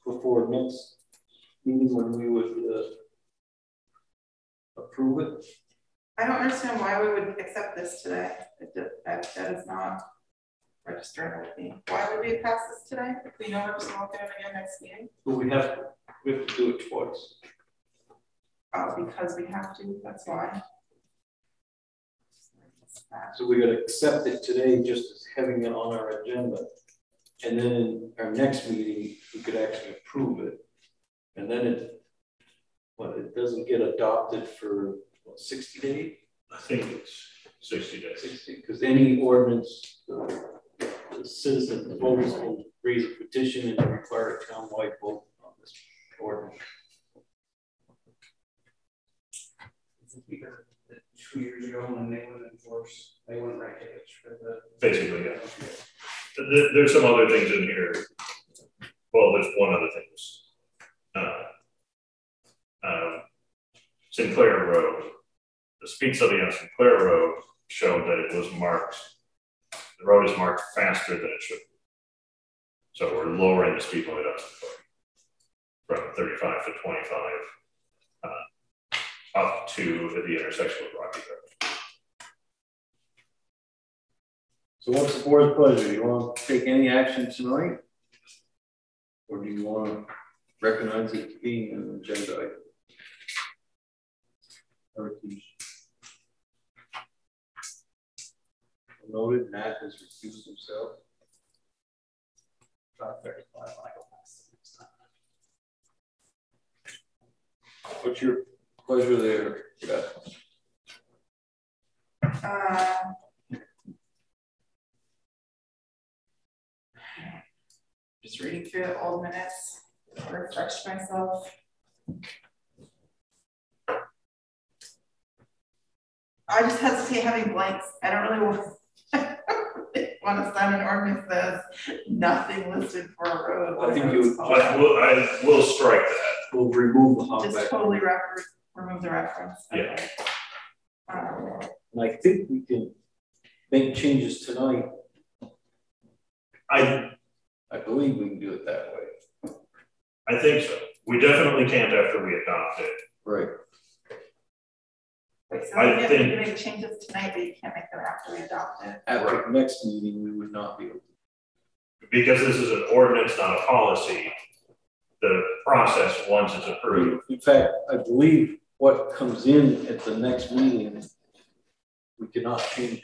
before next meeting when we would uh, approve it. I don't understand why we would accept this today. It just, that, that is not registered with me. Why would we pass this today if we know there's not there again next meeting? Well, we have, we have to do it twice. Oh, because we have to, that's why. So we're going to accept it today just as having it on our agenda. And then in our next meeting, we could actually approve it. And then it, well, it doesn't get adopted for what, sixty days? I think it's sixty days. sixty, because any ordinance uh, the citizen votes will raise a petition and require a townwide vote on this ordinance. Two years ago, when they wouldn't enforce, they wouldn't write tickets for the. Basically, yeah. Okay. There's some other things in here. Well, there's one other thing. Uh, uh, Sinclair Road. The speed study on Sinclair Road showed that it was marked. The road is marked faster than it should be. So we're lowering the speed limit up from thirty-five to twenty-five. Uh, up to the intersection with Rocky Road. So what's the board's pleasure? You want to take any action tonight? Or do you want to recognize it being an agenda item? Everything noted, Matt has recused himself. About thirty-five, I go past the next time. What's your pleasure there, yeah. Uh, just reading through the old minutes, refresh myself. I just hesitate having blanks. I don't really want to, really want to sign an ordinance that has nothing listed for a road. Well, I think you. I will, I will strike that. We'll remove the hogback. Just totally record. Remove the reference. Okay. Yeah. Um, and I think we can make changes tonight. I I believe we can do it that way. I think so. We definitely can't after we adopt it. Right. Wait, so I think we can make changes tonight, but you can't make them after we adopt it. At right. The next meeting, we would not be able to. Because this is an ordinance, not a policy. The process once it's approved. In fact, I believe what comes in at the next meeting, we cannot change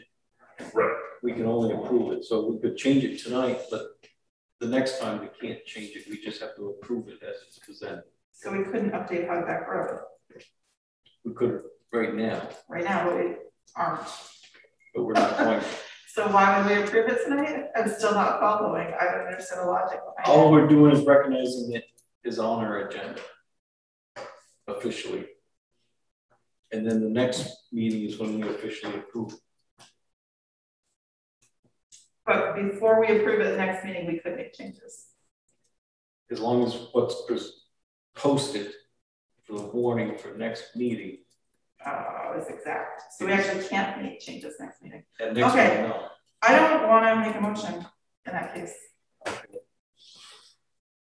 it. Right. We can only approve it. So we could change it tonight, but the next time we can't change it. We just have to approve it as it's presented. So we couldn't update Hogback Road. We could right now. Right now, but we aren't. But we're not going. So why would we approve it tonight? I'm still not following. I don't understand the logic behind it. All we're doing is recognizing it is on our agenda officially. And then the next meeting is when we officially approve. But before we approve it, the next meeting, we could make changes. As long as what's posted for the warning for next meeting. Oh, it's exact. So we actually can't make changes next meeting. And next okay. Meeting, no. I don't want to make a motion in that case.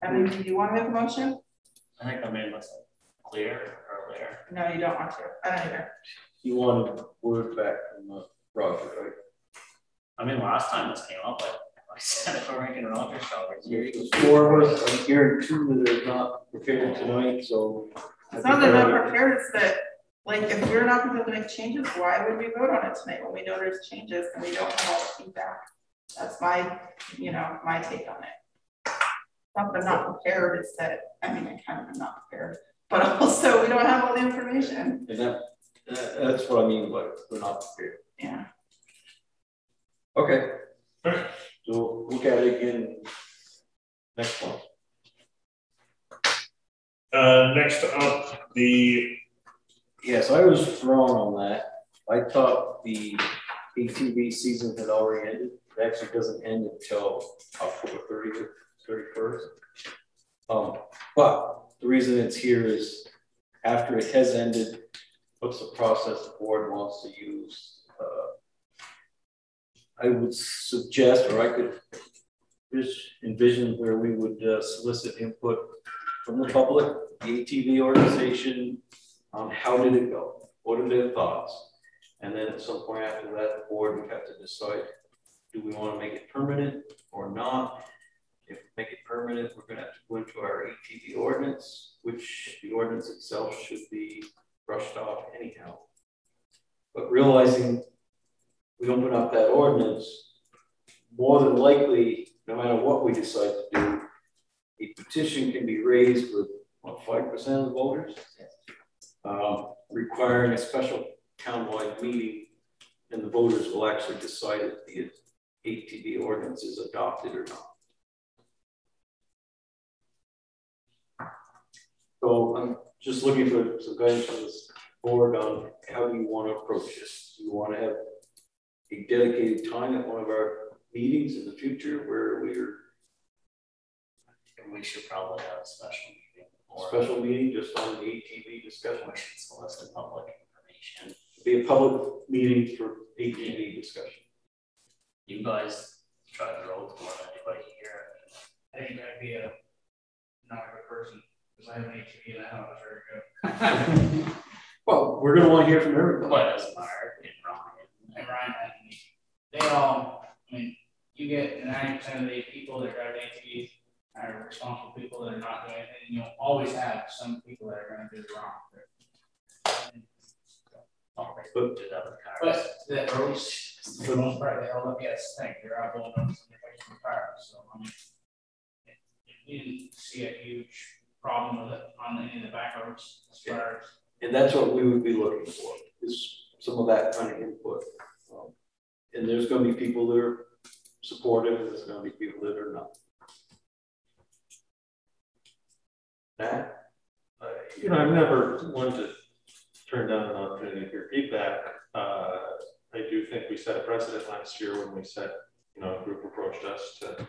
I mean, do you want to make a motion? I think I made myself clear earlier. No, you don't want to. I don't either. You want to word back from Roger, right? I mean, last time this came up, like I said, if we're making an offer, there's four of us. I'm hearing two that are not prepared tonight, so. It's not that they're not prepared, it's that, like, if we're not going to make changes, why would we vote on it tonight when we know there's changes and we don't have all the feedback? That's my, you know, my take on it. Not that I'm not prepared, it's that, I mean, I kind of am not prepared, but also we don't have all the information. And that, that, that's what I mean by we're not prepared. Yeah. Okay. So look at it again. Next one. Uh, next up, the... Yes, I was wrong on that. I thought the A T V season had already ended. It actually doesn't end until October thirtieth. thirty-first. Um, but the reason it's here is after it has ended, what's the process the board wants to use? Uh, I would suggest, or I could envision where we would uh, solicit input from the public, the A T V organization, on how did it go? What are their thoughts? And then at some point after that, the board would have to decide, do we want to make it permanent or not? If we make it permanent, we're going to have to go into our A T V ordinance, which the ordinance itself should be brushed off anyhow. But realizing we open up that ordinance, more than likely, no matter what we decide to do, a petition can be raised with, what, five percent of the voters? Uh, requiring a special townwide meeting, and the voters will actually decide if the A T V ordinance is adopted or not. So I'm just looking for some guidance from this board on how you want to approach this. Do you want to have a dedicated time at one of our meetings in the future where we're... And we should probably have a special meeting. Or special meeting just on the A T V discussion. We should solicit public information. It'd be a public meeting for A T V yeah. discussion. You guys try to roll more than anybody here. I think that'd be a not a good person. Because I haven't H P in that house very good. Well, we're going to want to hear from everybody. But as Mark and Ryan and Ryan, they all, I mean, you get ninety percent of the people that drive A T Vs are responsible people that are not doing anything. You'll always have some people that are going to do it wrong. All right. But, but the, at least, for the most part, they all look at stink. They're out going on somebody from the car. So, I mean, you didn't see a huge problem with it on the, in the back roads as yeah. far as. And that's what we would be looking for, is some of that kind of input. Um, and there's going to be people that are supportive, and there's going to be people that are not. That, uh, you know, I've never wanted to turn down an opportunity to hear feedback. Uh, I do think we set a precedent last year when we said, you know, a group approached us to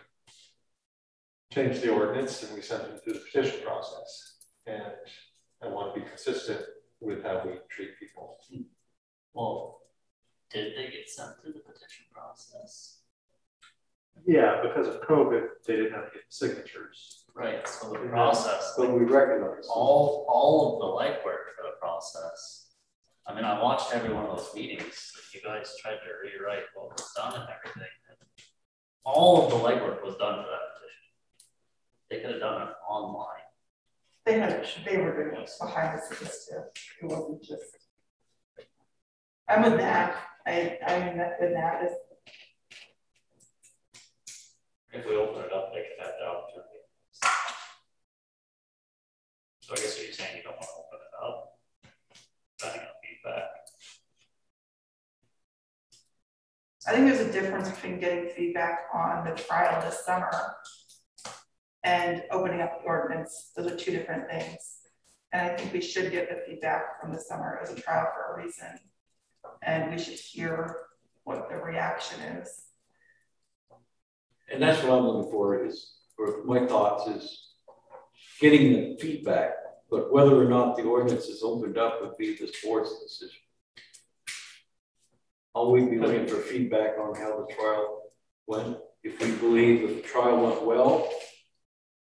change the ordinance, and we sent them through the petition process. And I want to be consistent with how we treat people. Well, did they get sent through the petition process? Yeah, because of COVID, they didn't have to get signatures. Right. So the process. But we recognize all all of the legwork for the process. I mean, I watched every one of those meetings. You guys tried to rewrite what was done and everything. All of the legwork was done for that petition. They could have done it online. They had, they were doing it behind the scenes too. It wasn't just. I'm with that. I, I mean, that with that is. If we open it up, they could have the opportunity. So I guess what you're saying, you don't want to open it up. Depending on feedback. I think there's a difference between getting feedback on the trial this summer and opening up the ordinance. Those are two different things. And I think we should get the feedback from the summer as a trial for a reason. And we should hear what the reaction is. And that's what I'm looking for is, or my thoughts is getting the feedback, but whether or not the ordinance is opened up would be this board's decision. I'll always be looking for feedback on how the trial went. If we believe the trial went well,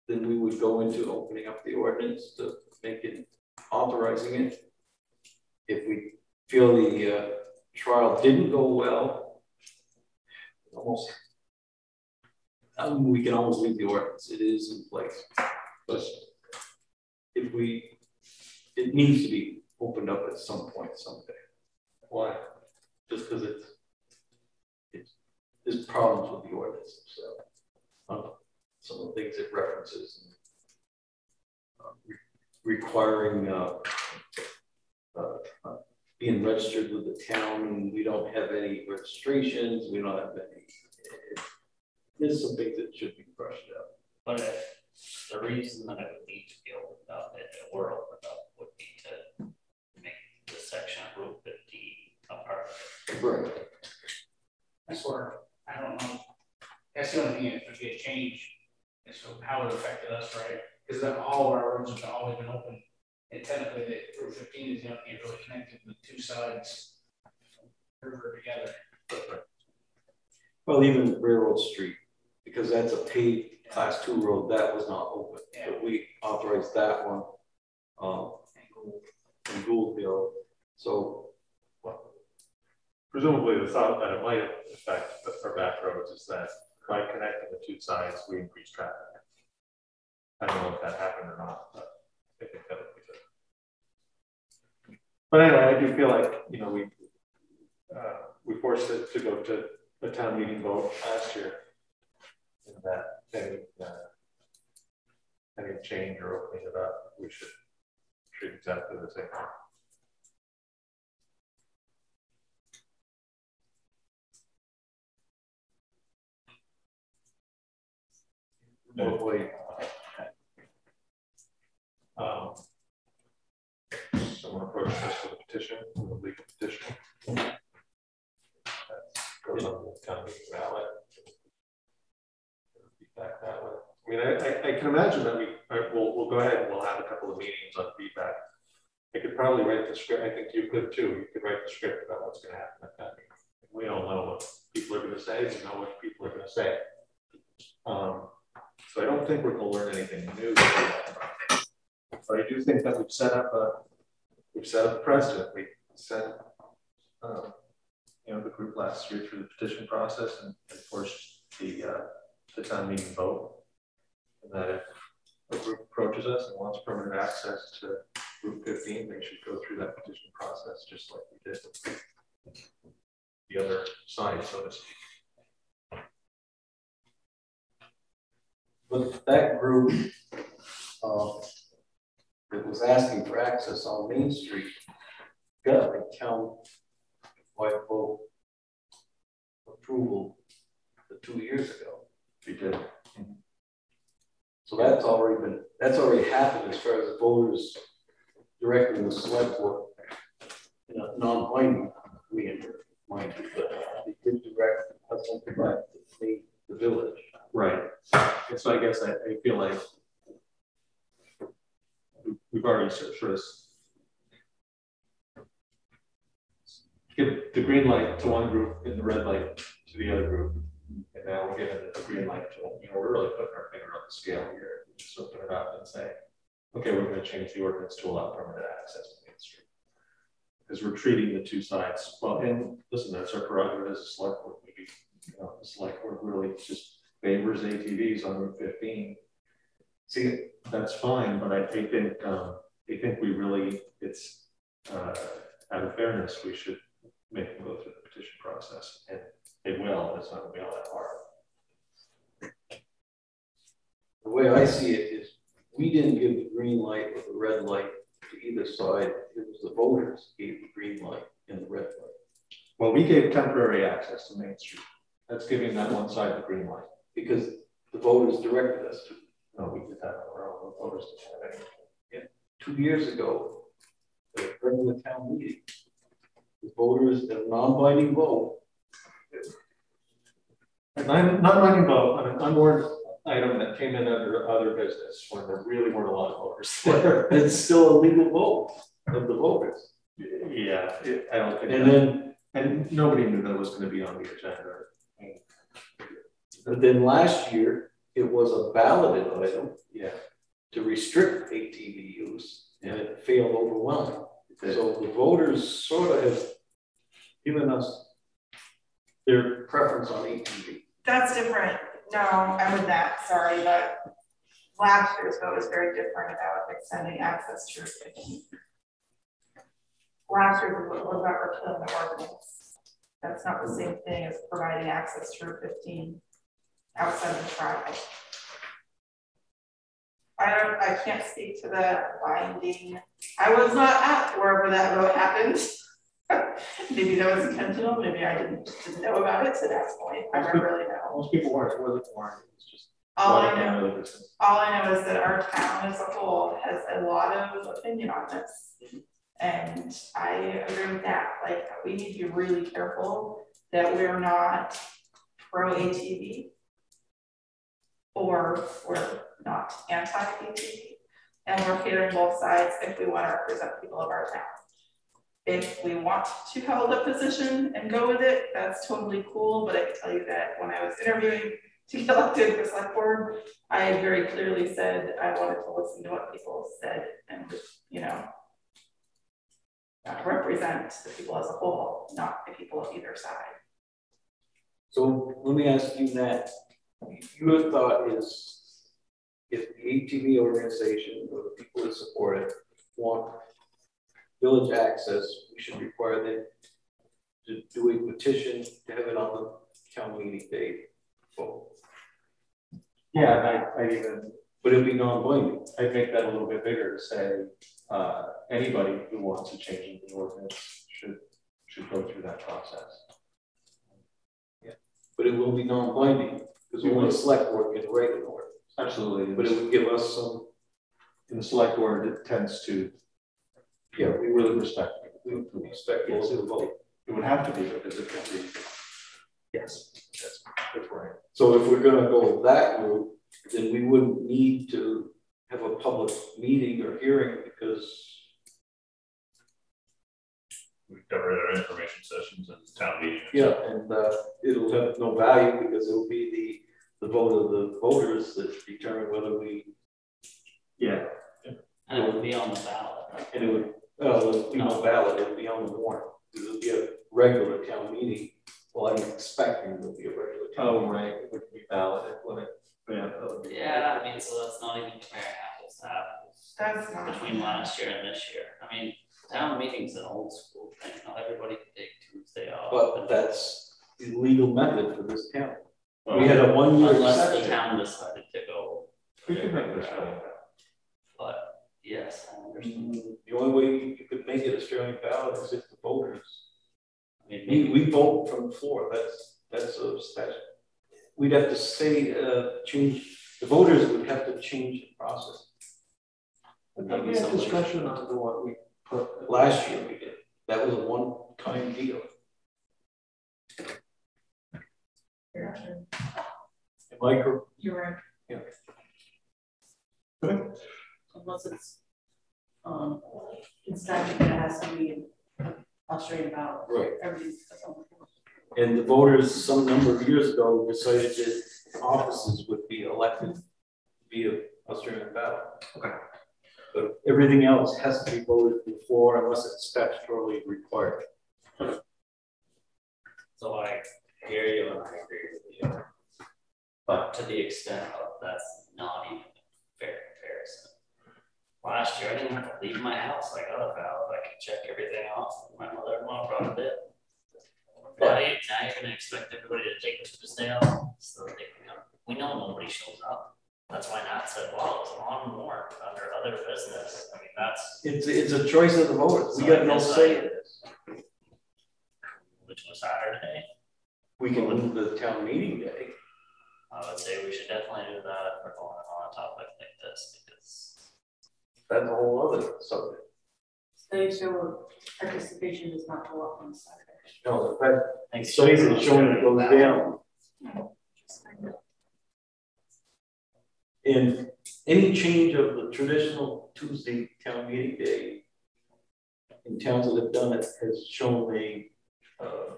then we would go into opening up the ordinance to make it, authorizing it. If we feel the uh, trial didn't go well, almost um, we can almost leave the ordinance. It is in place, but if we, it needs to be opened up at some point someday. Why? Just because it's, it's there's problems with the ordinance itself. Um, Some of the things it references, uh, re requiring uh, uh, uh, being registered with the town, and we don't have any registrations. We don't have any. It, there's some things that should be brushed out. But if the reason that it would need to be opened up and the world opened up would be to make the section of Route fifteen a part of it. Right. That's where I don't know. That's the only thing that would be a change. So how it affected us, right? Because then all of our roads have always been open. And technically, the Route fifteen is the only thing really connected with two sides river together. Well, even Railroad Street, because that's a paved yeah. class two road, that was not open. Yeah. But we authorized that one. Um, and Gouldville. So presumably the thought that it might affect for back roads is that by connecting the two sides, we increase traffic. I don't know if that happened or not, but I think that would be good. But anyway, I do feel like, you know, we uh, we forced it to go to the town meeting vote last year, in that any uh, any change or opening it up, we should treat exactly the same. Hopefully, uh, um, someone approached us with a petition, with a legal petition. That goes on the town meeting ballot. Feedback that way. I mean, I, I, I can imagine that we right, we'll we'll go ahead and we'll have a couple of meetings on feedback. I could probably write the script. I think you could too. You could write the script about what's going to happen at that meeting. We all know what people are going to say. We know what people are going to say. Um, so I don't think we're going to learn anything new, but I do think that we've set up a we've set up a precedent. We sent um, you know the group last year through the petition process and, and forced the uh, the town meeting vote. And that if a group approaches us and wants permanent access to Route fifteen, they should go through that petition process just like we did with the other side, so to speak. But that group uh, that was asking for access on Main Street got a town-wide vote approval two years ago. We did. Mm-hmm. So that's already been that's already happened as far as voters directing the select board in a non-binding manner, mind you, but they did direct us to provide the, the village. Right. And so I guess I, I feel like we've already searched for this. Give the green light to one group and the red light to the other group. And now we're getting a green light to, you know, we're really putting our finger on the scale here. We just open it up and say, okay, we're going to change the ordinance to allow permanent access to Main Street. Because we're treating the two sides. Well, and listen, that's our prerogative as a select board. Maybe, you know, the select board really just favors A T Vs on Route fifteen. See, that's fine, but I think um, I think we really, it's uh, out of fairness, we should make them go through the petition process, and they will. It's not going to be all that hard. The way I see it is, we didn't give the green light or the red light to either side. It was the voters who gave the green light and the red light. Well, we gave temporary access to Main Street. That's giving that one side the green light. Because the voters directed us to. No, we did that on our own. The voters didn't have anything. Yeah. Two years ago, during the town meeting, the voters in a non-binding vote. A non-binding vote on an unwarned item that came in under other business when there really weren't a lot of voters there. It's still a legal vote of the voters. Yeah, it, I don't think. And that, then, and nobody knew that was going to be on the agenda. But then last year, it was a balloted item, yeah, to restrict A T V use, yeah, and it failed overwhelmingly. It so the voters sort of have given us their preference on A T V. That's different. No, I'm with that. Sorry, but last year's vote was very different about extending access to jurisdiction. Last year was about repealing the ordinance. That's not the same thing as providing access to Route fifteen. Outside of the travel. I don't, I can't speak to the binding. I was not at wherever that vote happened. Maybe that was intentional, maybe I didn't, didn't know about it to that point. I don't really know. Most people weren't, it wasn't warned. It was just all I know. All I know is that our town as a whole has a lot of opinion on this. And I agree with that. Like, we need to be really careful that we're not pro A T V. Or we're not anti-A T V, and we're catering both sides if we want to represent people of our town. If we want to hold a position and go with it, that's totally cool, but I can tell you that when I was interviewing to get elected for select board, I had very clearly said I wanted to listen to what people said and, you know, uh, represent the people as a whole, not the people of either side. So let me ask you that. Your thought is, if the A T V organization or the people that support it want village access, we should require them to do a petition to have it on the town meeting day. So, yeah, I, I even, but it'd be non-binding. I make that a little bit bigger to say uh, anybody who wants to change the ordinance should should go through that process. Yeah, but it will be non-binding because only the select board can write an ordinance. Absolutely, but it would give us some. In the select board, it tends to. Yeah, we really respect. We respect yes. the vote. It would have to be because it could be. Yes, that's, that's right. So if we're going to go that route, then we wouldn't need to have a public meeting or hearing because we cover our information sessions and town meetings. Yeah, and uh, it'll have no value because it'll be the. The vote of the voters that determine whether we, yeah, and it would be on the ballot, right? And it would, well, it would be no. on the ballot, it would be on the warrant. It would be a regular town meeting. Well, I'm expecting it would be a regular town oh, meeting. Oh, right, it would be ballot, wouldn't it? Yeah, that would be yeah, I mean, so that's not even comparing apples to apples. That's not between last year and this year. I mean, town meeting's an old school thing. Not everybody can take Tuesday off. But that's the legal method for this town. Well, we had a one-year unless the town decided to go. We could make this ballot. But yes, I understand. Mm-hmm. The only way you could make it Australian ballot is if the voters. I mean, we, we vote from the floor. That's that's a statute. We'd have to say uh, change. The voters would have to change the process. But then we had discussion on the what we put last year. We did. That was a one-time deal. You're right. You're right. Yeah. Good. Unless it's um, it's not that it has to be Australian ballot. Right. Everything's and the voters, some number of years ago, decided that offices would be elected via Australian ballot. Okay. But everything else has to be voted from the floor unless it's statutorily required. So I. hear you and I agree with you, but to the extent of that's not even a fair comparison. Last year I didn't have to leave my house. I got a ballot. I could check everything off. My mother-in-law brought it in. But now you're going to expect everybody to take Tuesday off so that they can come. We know nobody shows up. That's why Nat said, "Well, it's on warrant under other business." I mean, that's it's it's a choice of the voters. So we got no say in this. Which was Saturday. We can move the town meeting day. I would say we should definitely do that if we're going on a topic like this because that's a whole other subject. Studies show participation does not go up on Saturday. No, in fact, studies are showing it goes down. And any change of the traditional Tuesday town meeting day in towns that have done it has shown a uh,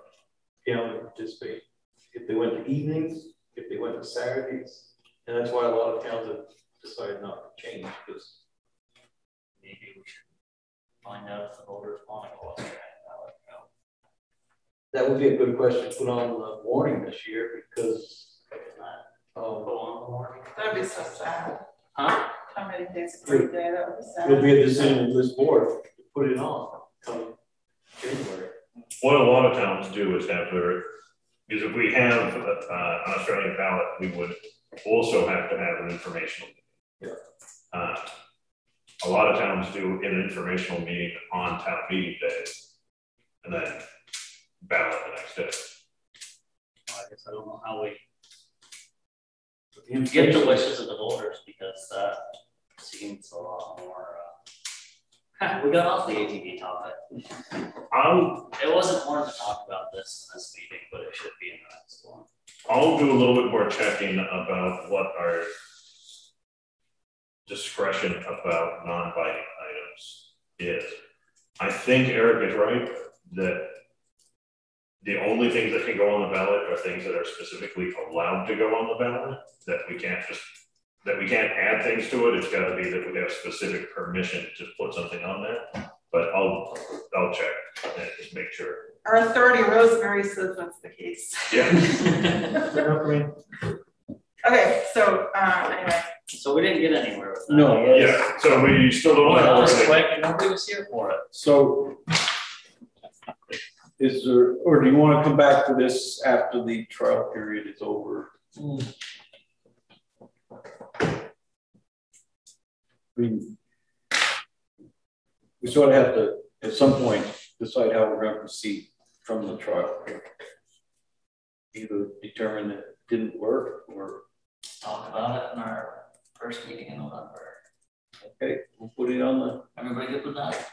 you know, participate. If they went to evenings, if they went to Saturdays, and that's why a lot of towns have decided not to change because maybe we should find out if the voters want to go Australian ballot. That would be a good question to put on the warning this year because um, go on the warning. That'd be so sad. Huh? How many days per day? That would be sad. It'll be a decision of this board to put it on come January. What a lot of towns do is have their, because if we have a, uh, an Australian ballot, we would also have to have an informational meeting. Yeah. Uh, a lot of towns do an informational meeting on town meeting day, and then ballot the next day. Well, I guess I don't know how we you get the wishes of the voters because that uh, seems a lot more. Uh, We got off the A T V topic. Um, it wasn't one to talk about this in this meeting, but it should be in the next one. I'll do a little bit more checking about what our discretion about non-binding items is. I think Eric is right that the only things that can go on the ballot are things that are specifically allowed to go on the ballot, that we can't just that we can't add things to it. It's got to be that we have specific permission to put something on there. But I'll I'll picture. Our authority, Rosemary, says that's the case. Yeah. Okay, so um, anyway. So we didn't get anywhere with that. No. Yes. Yeah. So we still don't well, have it. Like, nobody was here for it. So is there, or do you want to come back to this after the trial period is over? Mm. We, we sort of have to, at some point, decide how we're going to proceed from the trial period. Either determine it didn't work or talk about it in our first meeting in November. Okay, we'll put it on the. Everybody good with that?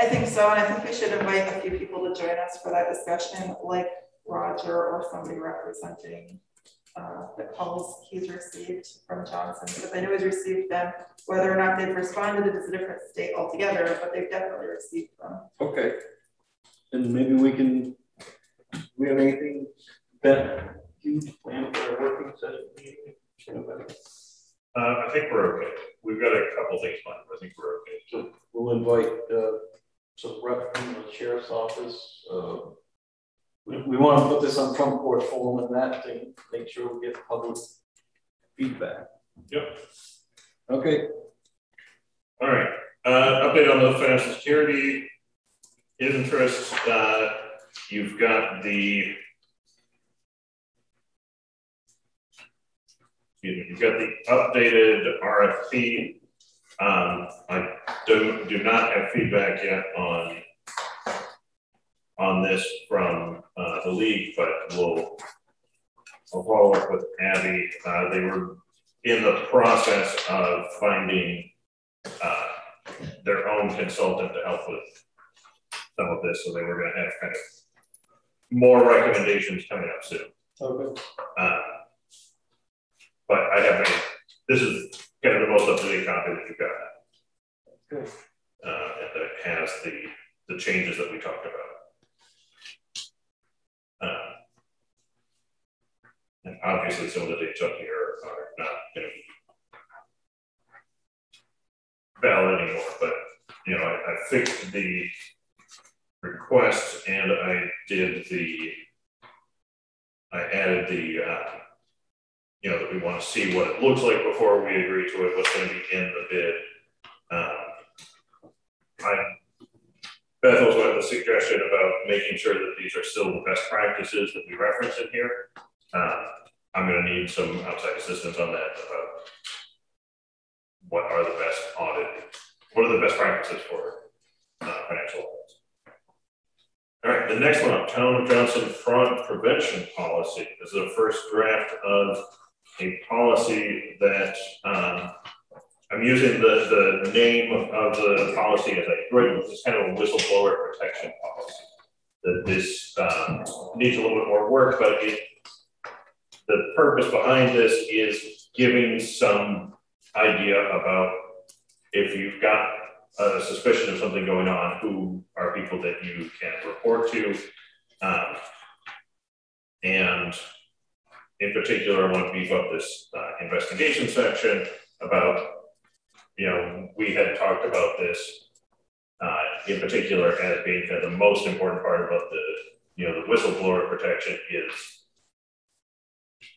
I think so, and I think we should invite a few people to join us for that discussion, like Roger or somebody representing uh, the calls he's received from Johnson, because I know he's received them. Whether or not they've responded, it's a different state altogether, but they've definitely received them. Okay, and maybe we can. Do we have anything that you plan for a working session meeting? Uh, I think we're okay. We've got a couple things planned. I think we're okay. So we'll invite uh, some rep from the sheriff's office. Uh, we, we want to put this on Trump Court form and that to make sure we get public feedback. Yep. Okay. All right. Uh, update on the financial security interest. Uh, you've got the. You've got the updated R F P. Um, I don't, do not have feedback yet on on this from uh, the league, but we'll I'll follow up with Abby. Uh, they were in the process of finding uh, their own consultant to help with some of this, so they were going to have kind of more recommendations coming up soon. Okay. Uh, But I haven't, this is kind of the most up-to-date copy that you've got. Okay. Uh, and that has the, the changes that we talked about. Uh, and obviously some of the dates up here are not going to be valid anymore, but you know, I, I fixed the request and I did the, I added the, uh, you know, that we want to see what it looks like before we agree to it, what's going to be in the bid. Um, I, Beth also had the suggestion about making sure that these are still the best practices that we reference in here. Um, I'm going to need some outside assistance on that about what are the best audit, what are the best practices for uh, financial audits. All right, the next one up, Town of Johnson Fraud Prevention Policy. This is the first draft of a policy that um, I'm using the, the name of the policy as I written. It's kind of a whistleblower protection policy. That this um, needs a little bit more work, but it, the purpose behind this is giving some idea about if you've got a suspicion of something going on, who are people that you can report to. Um, and in particular, I want to beef up this uh, investigation section about, you know, we had talked about this uh, in particular as being kind of the most important part about the, you know, the whistleblower protection is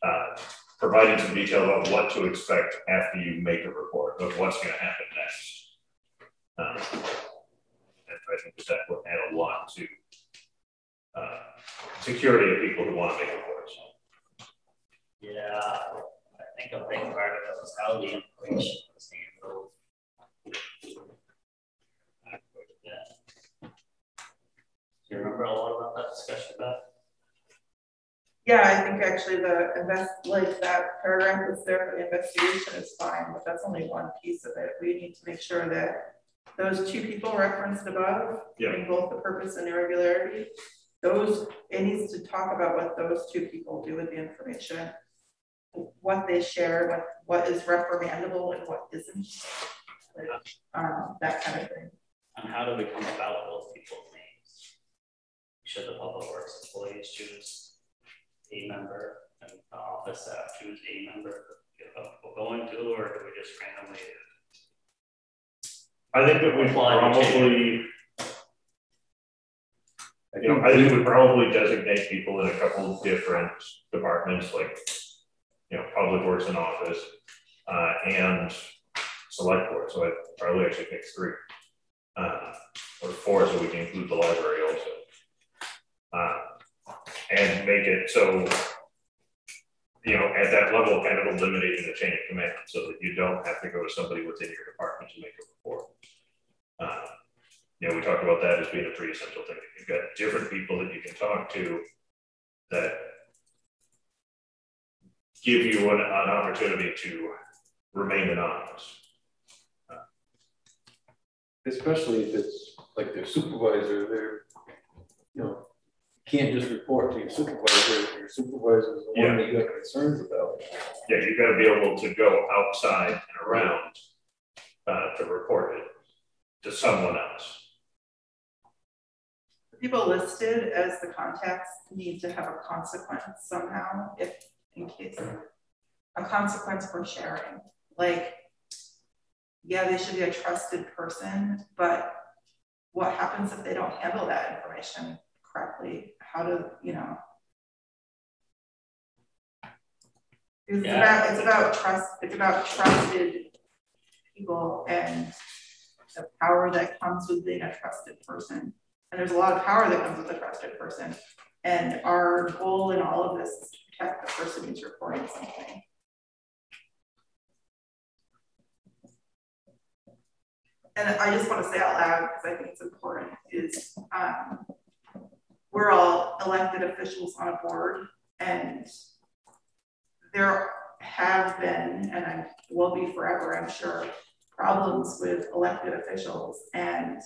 uh, providing some detail about what to expect after you make a report of what's going to happen next. Um, and I think that will add a lot to uh, security of people who want to make reports. Yeah, I think a big part of it was how the information was handled. I that. Do you remember a lot about that discussion, Beth? Yeah, I think actually the invest like that paragraph is there for the investigation is fine, but that's only one piece of it. We need to make sure that those two people referenced above, yeah, in both the purpose and irregularity, those, it needs to talk about what those two people do with the information, what they share, what, what is reprimandable and what isn't, like, um, that kind of thing. And how do we come about those people's names? Should the public works employees choose a member and the office staff choose a member we're going to, or do we just randomly? I think that we probably, I You know, I think we would probably designate people in a couple of different departments, like, you know, public works and office, uh, and select board. So I probably actually pick three uh, or four, so we can include the library also, uh, and make it so, you know, at that level, kind of eliminating the chain of command, so that you don't have to go to somebody within your department to make a report. Uh, you know, we talked about that as being a pretty essential thing. You've got different people that you can talk to that give you an, an opportunity to remain anonymous. Uh, Especially if it's like their supervisor, they're, you know, can't just report to your supervisor. If your supervisor is the yeah. one that you have concerns about. Yeah, you've got to be able to go outside and around uh, to report it to someone else. The people listed as the contacts need to have a consequence somehow, if in case a consequence for sharing. Like, yeah, they should be a trusted person, but what happens if they don't handle that information correctly? How do you know? It's, yeah. about, it's about trust. It's about trusted people and the power that comes with being a trusted person. And there's a lot of power that comes with a trusted person. And our goal in all of this is to protect the person who's reporting something. And I just want to say out loud, because I think it's important, is um, we're all elected officials on a board, and there have been, and I will be forever, I'm sure, problems with elected officials and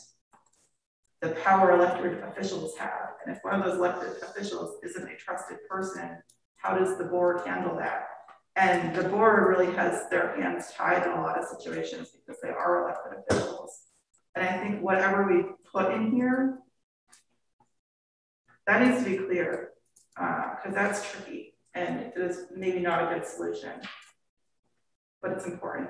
the power elected officials have. And if one of those elected officials isn't a trusted person, how does the board handle that? And the board really has their hands tied in a lot of situations because they are elected officials. And I think whatever we put in here, that needs to be clear, because uh, that's tricky, and it is maybe not a good solution, but it's important.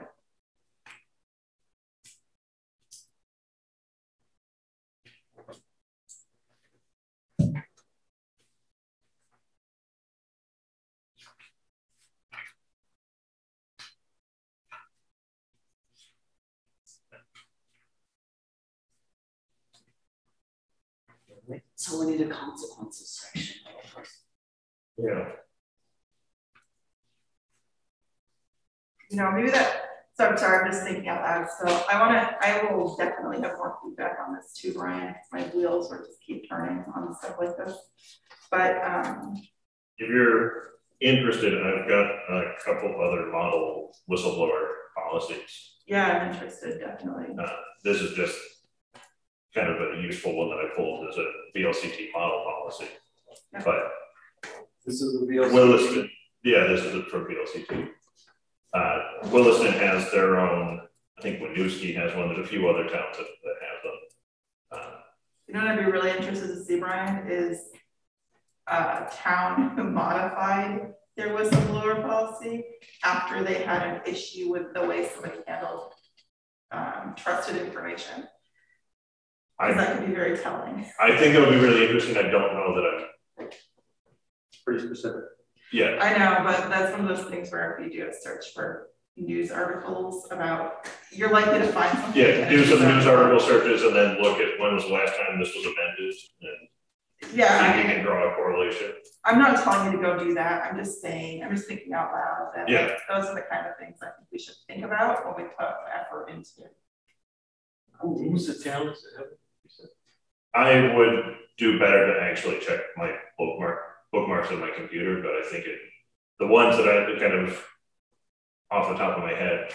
So we need a consequences section. Yeah. You know, maybe that, so I'm sorry, I'm just thinking out loud. So I want to, I will definitely have more feedback on this too, Brian. My wheels will just keep turning on stuff like this. But um, if you're interested, I've got a couple other model whistleblower policies. Yeah, I'm interested, definitely. Uh, this is just kind of a useful one that I pulled as a V L C T model policy, yeah. But this is the V L C T. Williston, yeah, this is for V L C T. Uh, Williston has their own. I think Winooski has one. There's a few other towns that, that have them. Uh, you know what I'd be really interested to see, Brian, is a town who modified their whistleblower policy after they had an issue with the way somebody handled um, trusted information. I, that could be very telling. I think it would be really interesting. I don't know that I'm pretty specific. Yeah. I know, but that's one of those things where if you do a search for news articles about, you're likely to find something. Yeah, do some news article searches and then look at when was the last time this was amended. And yeah. See if you can draw a correlation. I'm not telling you to go do that. I'm just saying, I'm just thinking out loud that yeah. like, those are the kind of things I think we should think about when we put effort into it. Who's the town? I would do better to actually check my bookmark bookmarks on my computer, but I think it, the ones that I kind of off the top of my head,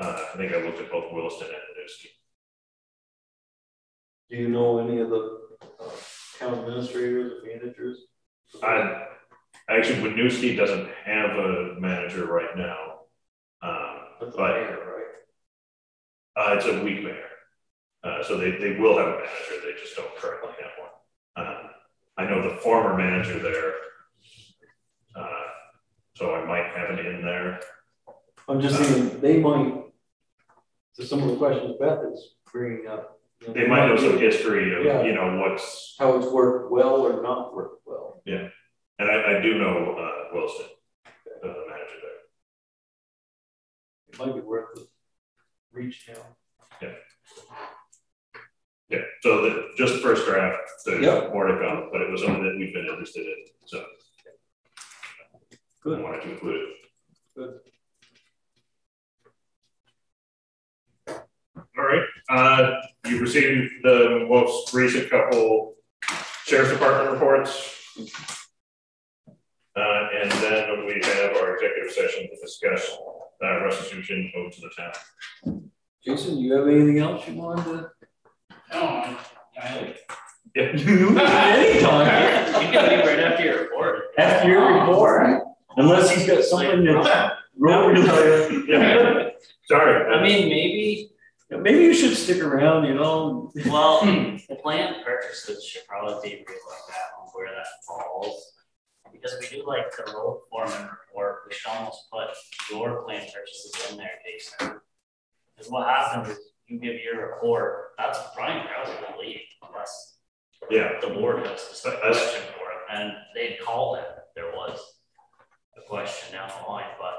uh, I think I looked at both Williston and Winooski. Do you know any of the uh, town administrators or managers? I actually, Winooski doesn't have a manager right now, um, but mayor, right? Uh, it's a weak mayor. Uh, so they, they will have a manager, they just don't currently have one. Uh, I know the former manager there, uh, so I might have it in there. I'm just um, thinking they might, to some of the questions Beth is bringing up, They might know some history of, yeah. you know, what's... how it's worked well or not worked well. Yeah. And I, I do know uh, Williston, the okay. uh, manager there. It might be worth the reach now. Yeah. Yeah. So the, just first draft, there's yep. more to come, but it was something that we've been interested in. So good. I wanted to include it. Good. All right. Uh, you received the most recent couple Sheriff's Department reports. Uh, and then we have our executive session to discuss uh, restitution owed to the town. Jason, do you have anything else you wanted to? No. I yeah. You anytime. You can leave right after your report. After your report. Unless he's got something that's wrong with you. Yeah. Sorry. I mean, maybe. Maybe you should stick around, you know. Well, the planned purchases should probably be relooked at on where that falls. Because we do like the road foreman report, we should almost put your planned purchases in there, Jason. Because what happens is you give your report, that's Brian Krause going to leave unless yeah. the board has to start a question for it. And they'd called it if there was a question down the line, but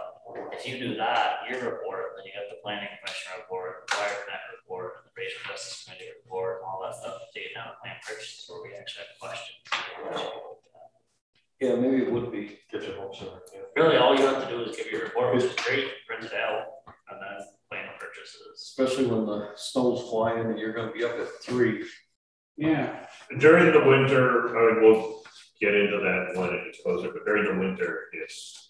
if you do that, your report, then you got the Planning Commission report, the Fire Connect report, and the Racial Justice Committee report, and all that stuff to take down plan purchases where we actually have questions. Yeah, maybe it would be difficult. Yeah. Really, all you have to do is give your report, which is great, print it out, and then plan purchases. Especially when the snow's flying and you're going to be up at three. Yeah. During the winter, I mean, we'll get into that when it's closer, but during the winter, it's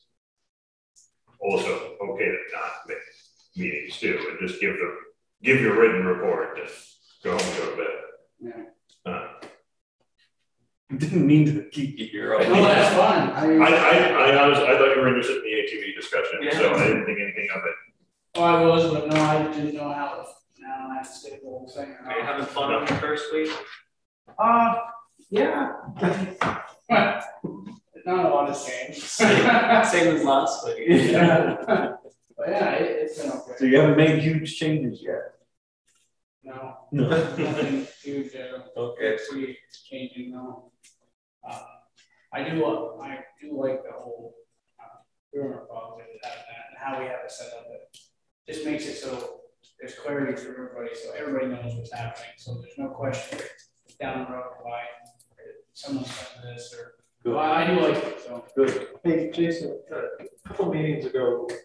also okay to not make meetings too, and just give them give your written report. Just go home and go to bed. Yeah. Uh, Didn't mean to keep you here. No, mean, that's fine. I, mean, I, I, I honestly, I thought you were interested in the A T V discussion, yeah. so I didn't think anything of it. Oh, I was, but no, I didn't know how. Now I have to say the whole thing. Are you having fun on your first week? Uh, yeah. Not a lot has changed. Same as last week. Yeah. But yeah, it, it's been okay. So you haven't made huge changes yet? No. No. Nothing huge. Uh, okay. Pretty changing now. Uh, I do. Uh, I do like the whole rumor problem and how we have it set up. It just makes it so there's clarity for everybody, so everybody knows what's happening. So there's no question down the road why someone's done this or. Good. Well, I do like it, so. Good. Hey, Jason, a couple meetings ago, I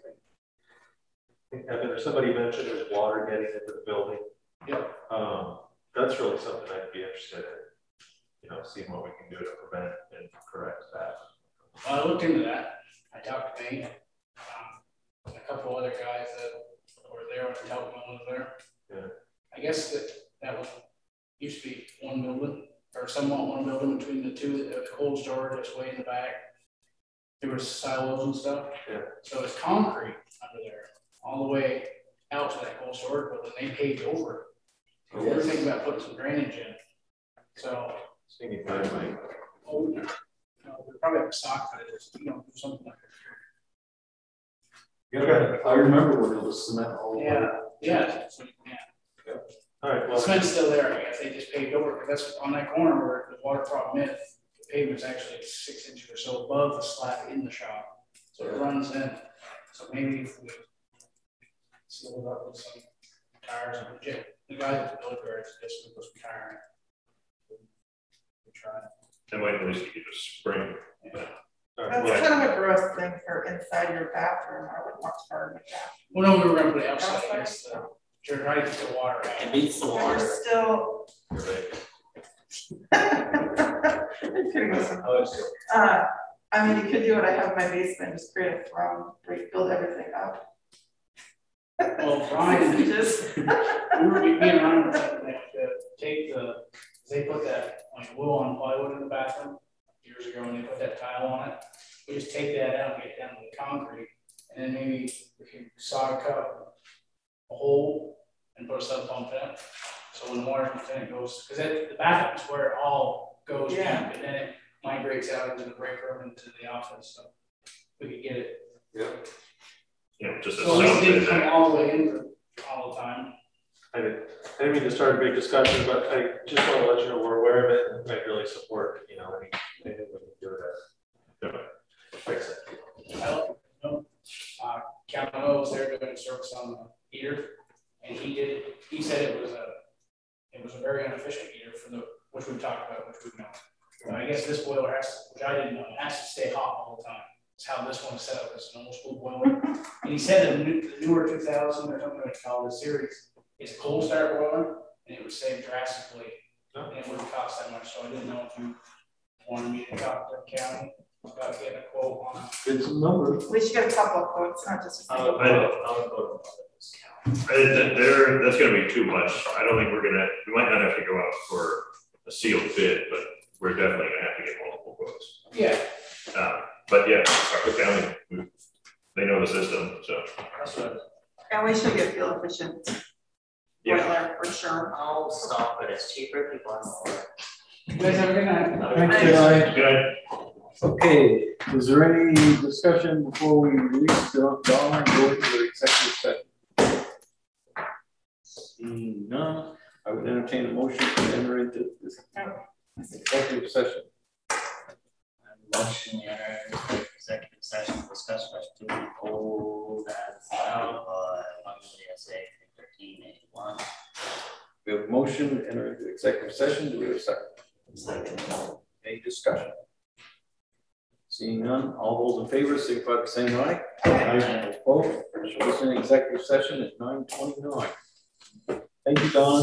think Evan or somebody mentioned there's water getting into the building. Yeah. Um, that's really something I'd be interested in, you know, seeing what we can do to prevent and correct that. Well, I looked into that. I talked to Maine, um, and a couple other guys that were there when the Telcom was there. Yeah. I guess that, that was, used to be one building. Or somewhat one building between the two, the cold storage that's way in the back. There were silos and stuff. Yeah. So it's concrete under there, all the way out to that cold storage building. They paved over. So yes. We were thinking about putting some drainage in. So. Stinking dynamite. Oh no, no, we probably have a sock for this. You know, something like that. Okay. I remember when it was cement all yeah. over. Yeah. So, yeah. Yeah. All right, well, cement's still there, I guess. They just paved over because that's on that corner where the water problem is. The pavement's actually six inches or so above the slab in the shop, so it runs in. So maybe if we seal it up with some tires and legit, the guy that built it just was retiring. We try. That might at least give you a spring. Yeah. Right, that's right. Kind of a gross thing for inside your bathroom. I wouldn't want to burn it down. Well, no, we were going to put it outside. Yes, you're right, it's the water. It beats the water. You're still. You're right. I'm kidding. Uh, I mean, you could do what I have in my basement, just create a throne, build everything up. Well, Brian, just. We were being around to take the. They put that like wool on plywood in the bathroom years ago, and they put that tile on it. We just take that out and get it down to the concrete, and then maybe we can saw a cup. A hole and put a sub pump in it. So when the water comes in, it goes because the bathroom is where it all goes yeah. and then it migrates out into the break room and to the office. So we could get it. Yeah. Yeah, just so it didn't come all the way in all the time. I didn't, I didn't mean to start a big discussion, but I just want to let you know we're aware of it and I really support, you know, anything we can do to fix it. I love it. Uh, Capito was there doing service on the heater, and he did, he said it was a, it was a very inefficient heater for the, which we've talked about, which we've known. And I guess this boiler has, which I didn't know, has to stay hot all the time. It's how this one is set up. It's an old school boiler. And he said the, new, the newer two thousand or something like called this series, it's a cold start boiler, and it would save drastically, oh. and it wouldn't cost that much. So I didn't know if you wanted me to talk to the county about getting a quote on it. It's a number. We should get a couple of quotes, not just a quote. Uh, that's going to be too much. I don't think we're going to, we might not have to go out for a sealed bid, but we're definitely going to have to get multiple quotes. Yeah. Uh, but yeah, our county, they know the system, so. That's right. And we should get fuel efficient. Yeah, for sure. I'll stop, but it's cheaper if you want to. You guys have a good night. Thank you. Good night. Okay, is there any discussion before we release the dollar and go into the executive session? Mm, no, I would entertain a motion to enter into this executive session. A motion to enter into executive session to discuss questions old as well, but I'm going to say thirteen eighty-one. We have a motion to enter into executive session. Do we have a second? Second. Any discussion? Seeing none, all those in favor signify by saying aye. Aye. Opposed? We're listening to executive session at nine twenty-nine. Thank you, Don.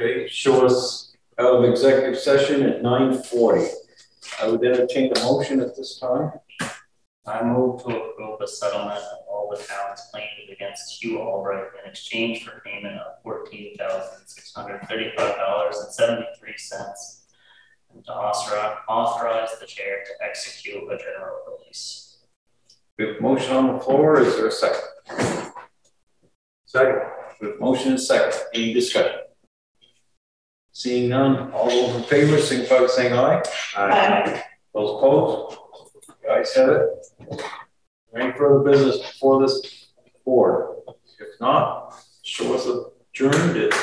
Okay, show us out of executive session at nine forty. I would entertain the motion at this time. I move to approve a settlement of all the town's claims against Hugh Albright in exchange for payment of fourteen thousand six hundred thirty-five dollars and seventy-three cents and to authorize the chair to execute a general release. We have a motion on the floor. Is there a second? Second. We have a motion and second. Any discussion? Seeing none, all those in favor, signify by saying aye. Aye. Those opposed? The ayes have it. Any further business before this board? If not, show us adjourned.